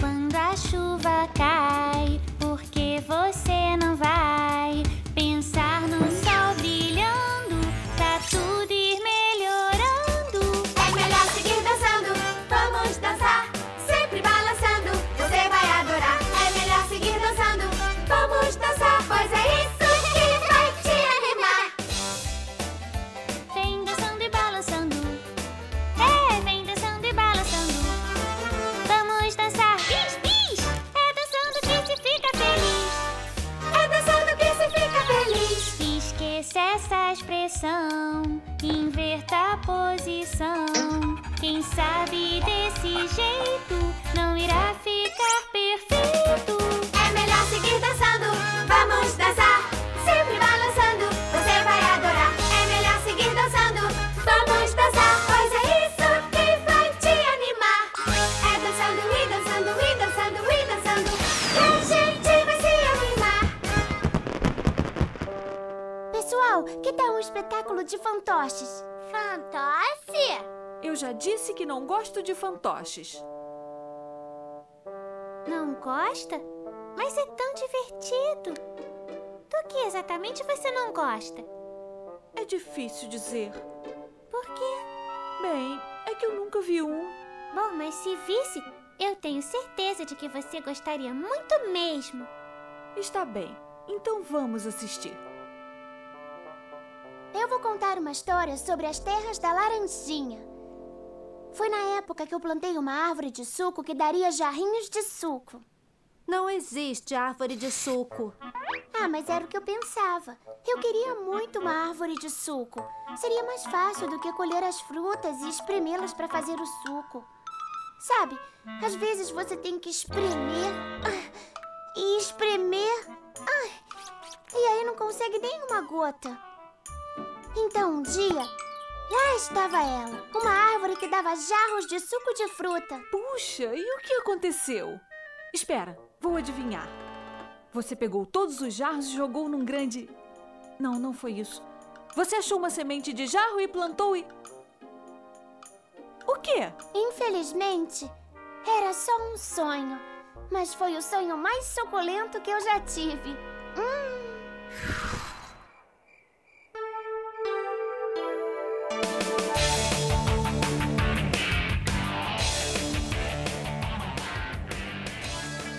Quando a chuva cai, por que você não vai pensar no sol brilhando? Pra tudo ir melhorando. É melhor seguir dançando. Vamos dançar, sempre balançando. Você vai adorar. É melhor seguir dançando. Vamos dançar, pois é isso. Essa expressão, inverta a posição. Quem sabe desse jeito não irá ficar perfeito. É melhor seguir dançando, vamos dançar, sempre balançando, você vai adorar. É melhor seguir dançando, vamos dançar, pois é isso que vai te animar. É dançando e dançando e dançando e dançando que a gente vai se animar. Pessoal, que tal um espetáculo de fantoches? Fantoche? Eu já disse que não gosto de fantoches. Não gosta? Mas é tão divertido. Do que exatamente você não gosta? É difícil dizer. Por quê? Bem, é que eu nunca vi um. Bom, mas se visse, eu tenho certeza de que você gostaria muito mesmo. Está bem, então vamos assistir. Eu vou contar uma história sobre as terras da Laranjinha. Foi na época que eu plantei uma árvore de suco que daria jarrinhos de suco. Não existe árvore de suco. Ah, mas era o que eu pensava. Eu queria muito uma árvore de suco. Seria mais fácil do que colher as frutas e espremê-las para fazer o suco. Sabe, às vezes você tem que espremer ah, e espremer ah, e aí não consegue nem uma gota. Então um dia, lá estava ela, uma árvore que dava jarros de suco de fruta. Puxa, e o que aconteceu? Espera, vou adivinhar. Você pegou todos os jarros e jogou num grande... Não, não foi isso. Você achou uma semente de jarro e plantou e... O quê? Infelizmente, era só um sonho. Mas foi o sonho mais suculento que eu já tive. Hum...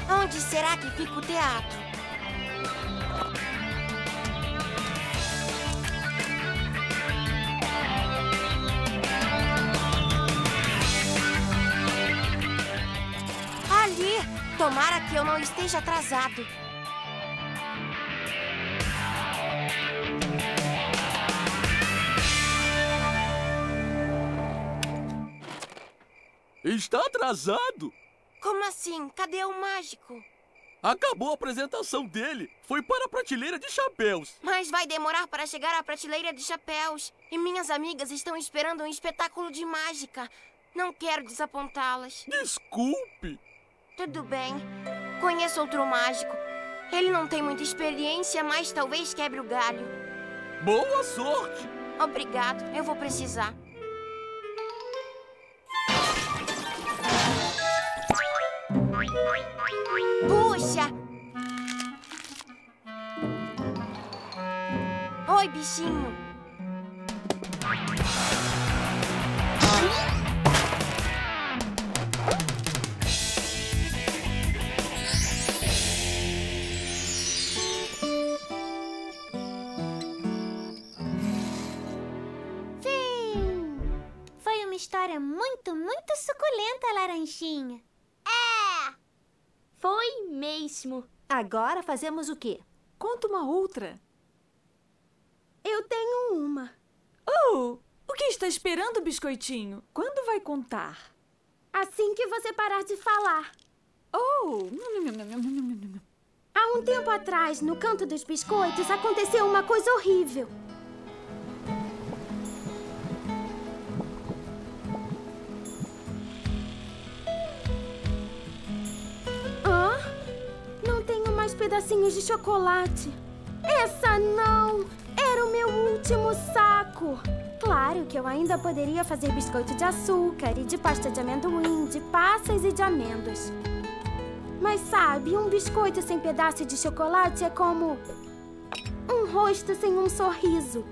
Onde será que fica o teatro? Ali! Tomara que eu não esteja atrasado. Está atrasado? Como assim? Cadê o mágico? Acabou a apresentação dele. Foi para a Prateleira de Chapéus. Mas vai demorar para chegar à Prateleira de Chapéus. E minhas amigas estão esperando um espetáculo de mágica. Não quero desapontá-las. Desculpe. Tudo bem. Conheço outro mágico. Ele não tem muita experiência, mas talvez quebre o galho. Boa sorte. Obrigado. Eu vou precisar. Puxa! Oi, bichinho! Fim! Foi uma história muito, muito suculenta, Laranjinha. Foi mesmo. Agora fazemos o quê? Conta uma outra. Eu tenho uma. Oh, o que está esperando, Biscoitinho? Quando vai contar? Assim que você parar de falar. Oh. Há um tempo atrás, no Canto dos Biscoitos, aconteceu uma coisa horrível. Pedacinhos de chocolate. Essa não! Era o meu último saco! Claro que eu ainda poderia fazer biscoito de açúcar e de pasta de amendoim, de passas e de amêndoas. Mas sabe, um biscoito sem pedaço de chocolate é como um rosto sem um sorriso.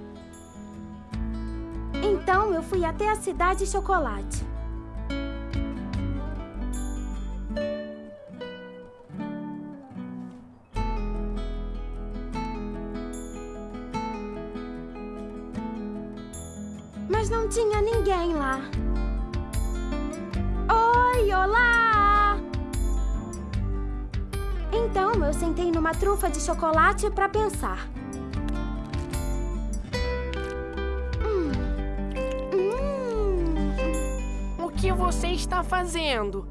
Então eu fui até a Cidade de Chocolate. Não tinha ninguém lá. Oi, olá! Então eu sentei numa trufa de chocolate para pensar. Hum. Hum. O que você está fazendo?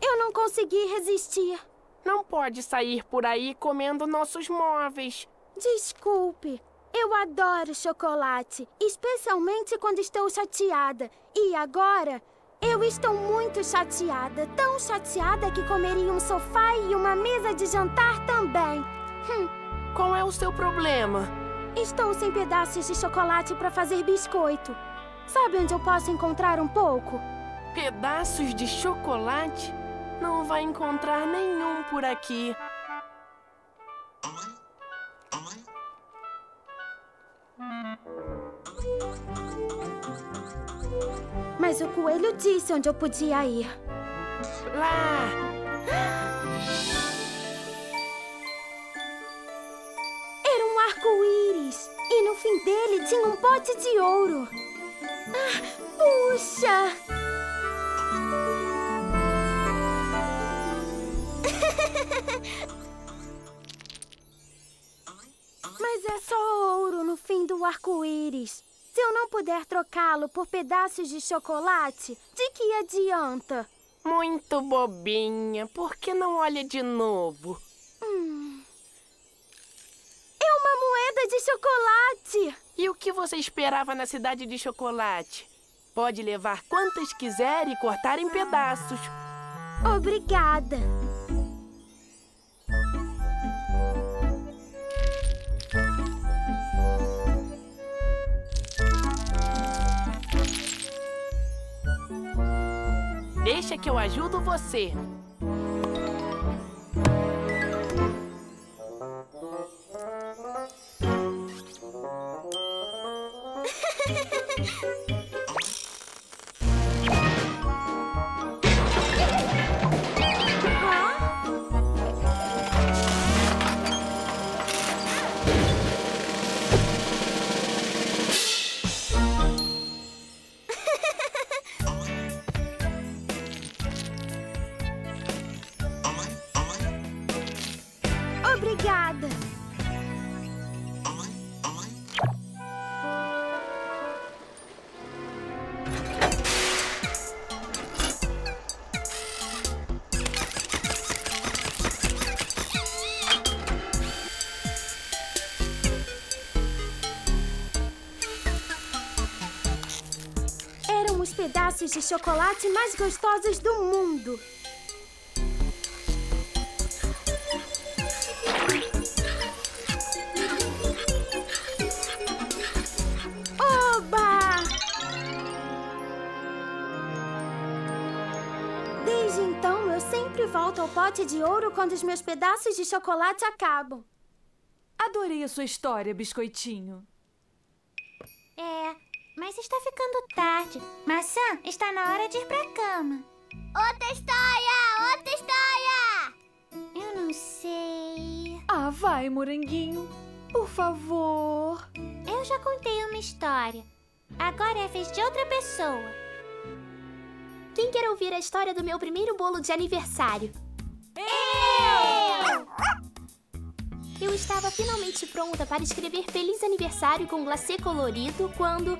Eu não consegui resistir. Não pode sair por aí comendo nossos móveis. Desculpe. Eu adoro chocolate, especialmente quando estou chateada. E agora, eu estou muito chateada. Tão chateada que comeria um sofá e uma mesa de jantar também. Hum. Qual é o seu problema? Estou sem pedaços de chocolate para fazer biscoito. Sabe onde eu posso encontrar um pouco? Pedaços de chocolate? Não vai encontrar nenhum por aqui. Mas o coelho disse onde eu podia ir. Lá! Era um arco-íris! três. E no fim dele tinha um pote de ouro. Ah, puxa! Mas é só ouro no fim do arco-íris. Se eu não puder trocá-lo por pedaços de chocolate, de que adianta? Muito bobinha. Por que não olha de novo? Hum. É uma moeda de chocolate! E o que você esperava na Cidade de Chocolate? Pode levar quantas quiser e cortar em pedaços. Obrigada. Deixa que eu ajudo você. Pedaços de chocolate mais gostosos do mundo. Oba! Desde então, eu sempre volto ao pote de ouro quando os meus pedaços de chocolate acabam. Adorei a sua história, Biscoitinho. É... Mas está ficando tarde. Maçã, está na hora de ir pra cama. Outra história! Outra história! Eu não sei... Ah, vai, Moranguinho. Por favor. Eu já contei uma história. Agora é a vez de outra pessoa. Quem quer ouvir a história do meu primeiro bolo de aniversário? Eu! Eu estava finalmente pronta para escrever Feliz Aniversário com glacê colorido quando...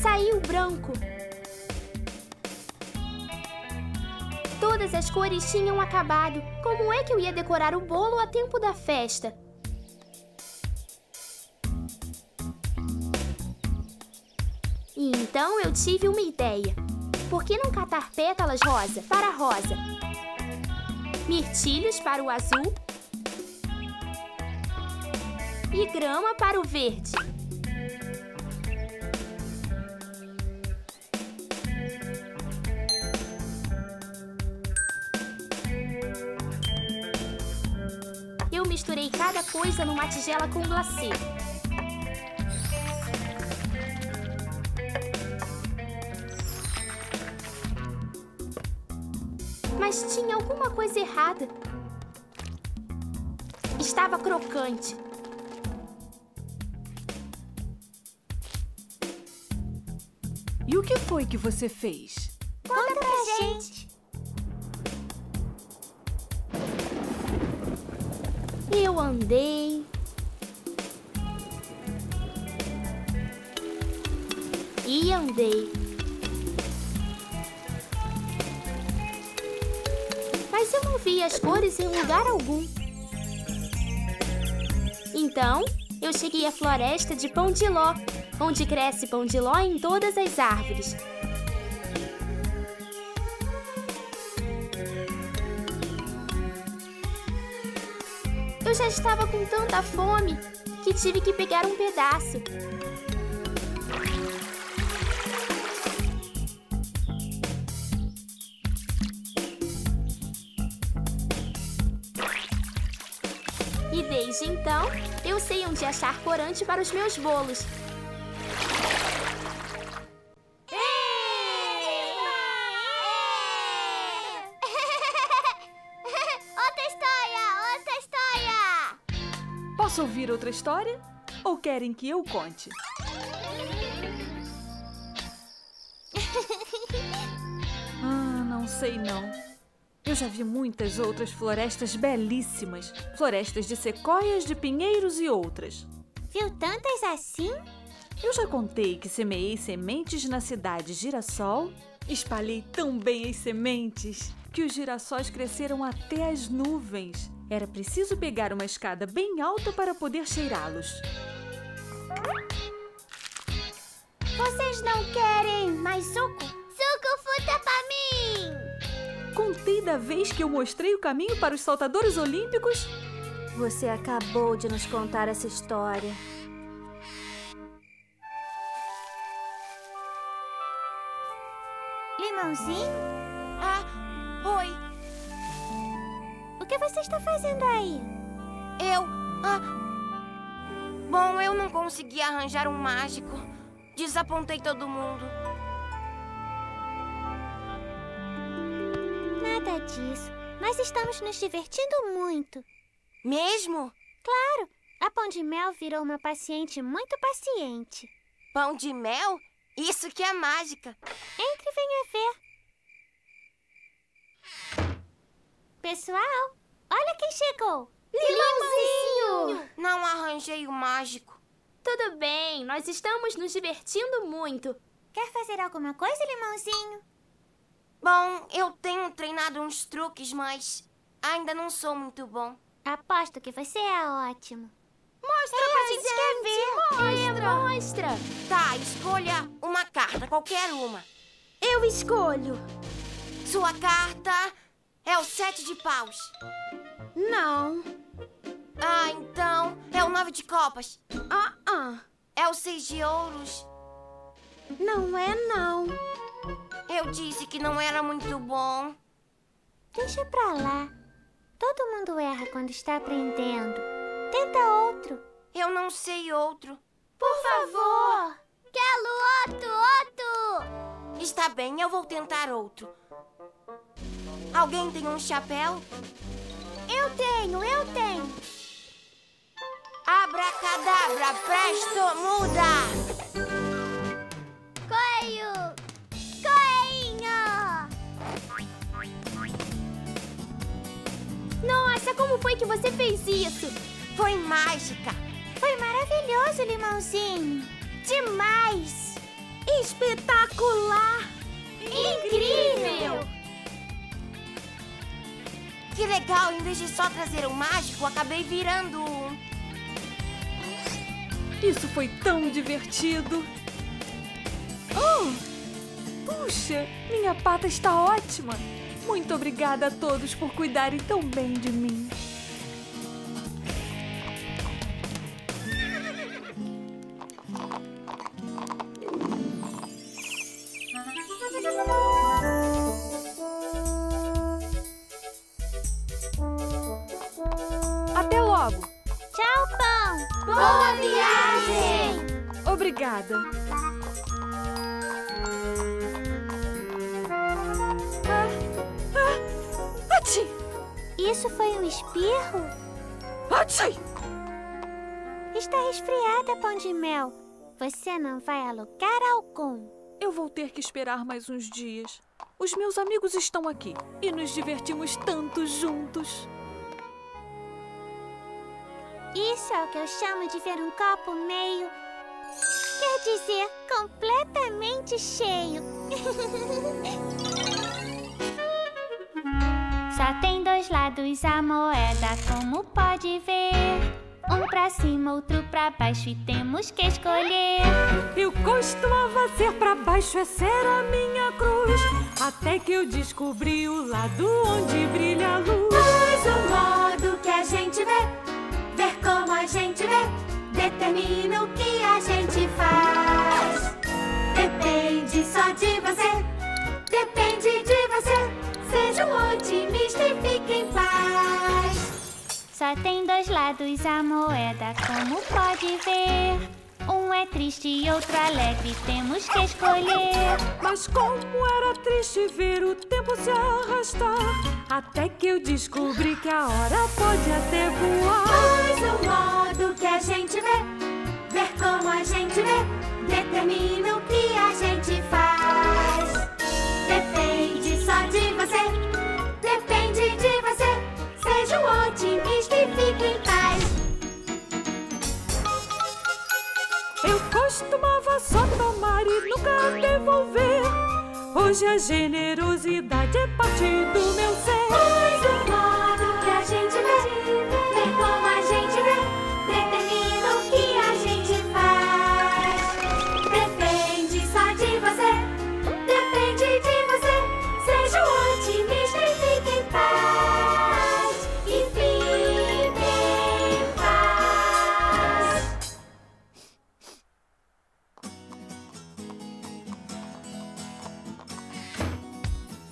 saiu branco. Todas as cores tinham acabado. Como é que eu ia decorar o bolo a tempo da festa? E então eu tive uma ideia. Por que não catar pétalas rosa para rosa? Mirtilhos para o azul. E grama para o verde. Misturei cada coisa numa tigela com glacê. Mas tinha alguma coisa errada. Estava crocante. E o que foi que você fez? Conta pra gente! Eu andei e andei, mas eu não vi as cores em lugar algum. Então, eu cheguei à floresta de pão de ló, onde cresce pão de ló em todas as árvores. Eu já estava com tanta fome que tive que pegar um pedaço. E desde então, eu sei onde achar corante para os meus bolos. Posso ouvir outra história? Ou querem que eu conte? Ah, não sei não. Eu já vi muitas outras florestas belíssimas. Florestas de sequoias, de pinheiros e outras. Viu tantas assim? Eu já contei que semeei sementes na cidade Girassol. Espalhei tão bem as sementes que os girassóis cresceram até as nuvens. Era preciso pegar uma escada bem alta para poder cheirá-los. Vocês não querem mais suco? Suco fruta pra mim! Contei da vez que eu mostrei o caminho para os saltadores olímpicos? Você acabou de nos contar essa história. Limãozinho? Ah, oi. O que você está fazendo aí? Eu... Ah... Bom, eu não consegui arranjar um mágico. Desapontei todo mundo. Nada disso. Nós estamos nos divertindo muito. Mesmo? Claro. A Pão de Mel virou uma paciente muito paciente. Pão de Mel? Isso que é mágica. Entre e venha ver. Pessoal, olha quem chegou. Limãozinho! Limãozinho! Não arranjei o mágico. Tudo bem, nós estamos nos divertindo muito. Quer fazer alguma coisa, Limãozinho? Bom, eu tenho treinado uns truques, mas ainda não sou muito bom. Aposto que você é ótimo. Mostra é, pra gente, gente quer ver. Mostra. É, mostra. Tá, escolha uma carta, qualquer uma. Eu escolho. Sua carta é o sete de paus. Não. Ah, então é o nove de copas. Ah, ah. É o seis de ouros. Não é, não. Eu disse que não era muito bom. Deixa pra lá. Todo mundo erra quando está aprendendo. Tenta outro. Eu não sei outro. Por, Por favor. Quero outro, outro. Está bem, eu vou tentar outro. Alguém tem um chapéu? Eu tenho, eu tenho. Abracadabra, presto, muda. Coelho. Coelhinho. Nossa, como foi que você fez isso? Foi mágica! Foi maravilhoso, Limãozinho! Demais! Espetacular! Incrível! Que legal! Em vez de só trazer um mágico, acabei virando um. Isso foi tão divertido! Oh! Puxa! Minha pata está ótima! Muito obrigada a todos por cuidarem tão bem de mim! Até logo! Tchau, Pão! Boa viagem! Obrigada! Ah, ah, atchim! Isso foi um espirro? Atchim! Está resfriada, Pão de Mel. Você não vai a lugar algum. Eu vou ter que esperar mais uns dias. Os meus amigos estão aqui e nos divertimos tanto juntos. Isso é o que eu chamo de ver um copo meio... Quer dizer, completamente cheio. Só tem dois lados a moeda, como pode ver. Um pra cima, outro pra baixo e temos que escolher. Eu costumava ser pra baixo, essa era a minha cruz, até que eu descobri o lado onde brilha a luz. Mas o modo que a gente vê, ver como a gente vê, determina o que a gente faz. Depende só de você, depende de você. Seja um otimista e fique em paz. Só tem dois lados a moeda, como pode ver. Um é triste e outro alegre, temos que escolher. Mas como era triste ver o tempo se arrastar, até que eu descobri que a hora pode até voar. Mas o modo que a gente vê, ver como a gente vê, determina o que a gente faz. Depende só de você, depende de você. Seja um otimista e fique em paz. Eu costumava só tomar e nunca devolver. Hoje a generosidade é parte do meu ser. Pois o modo que a gente vê, ver como a gente vê, determina o que a gente faz. Depende só de você, depende de você. Seja um otimista e fique em paz. E fique em paz.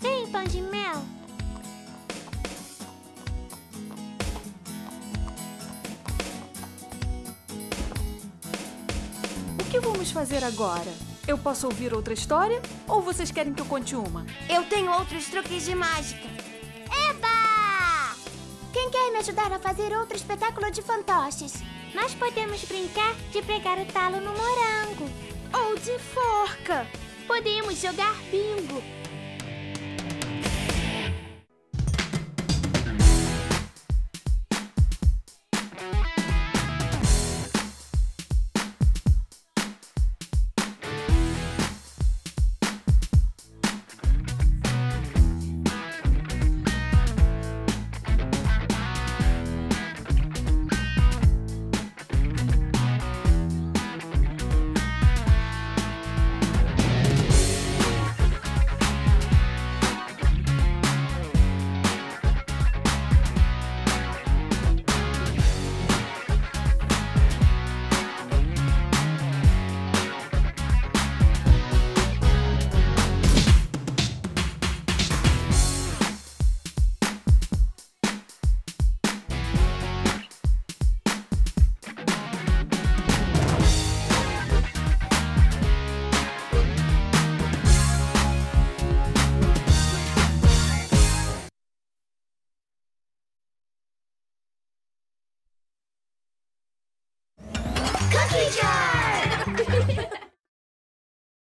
Sim, Pão de Mel. O que vamos fazer agora? Eu posso ouvir outra história? Ou vocês querem que eu conte uma? Eu tenho outros truques de mágica. Eba! Quem quer me ajudar a fazer outro espetáculo de fantoches? Nós podemos brincar de pregar o talo no morango. Ou de forca. Podemos jogar bingo.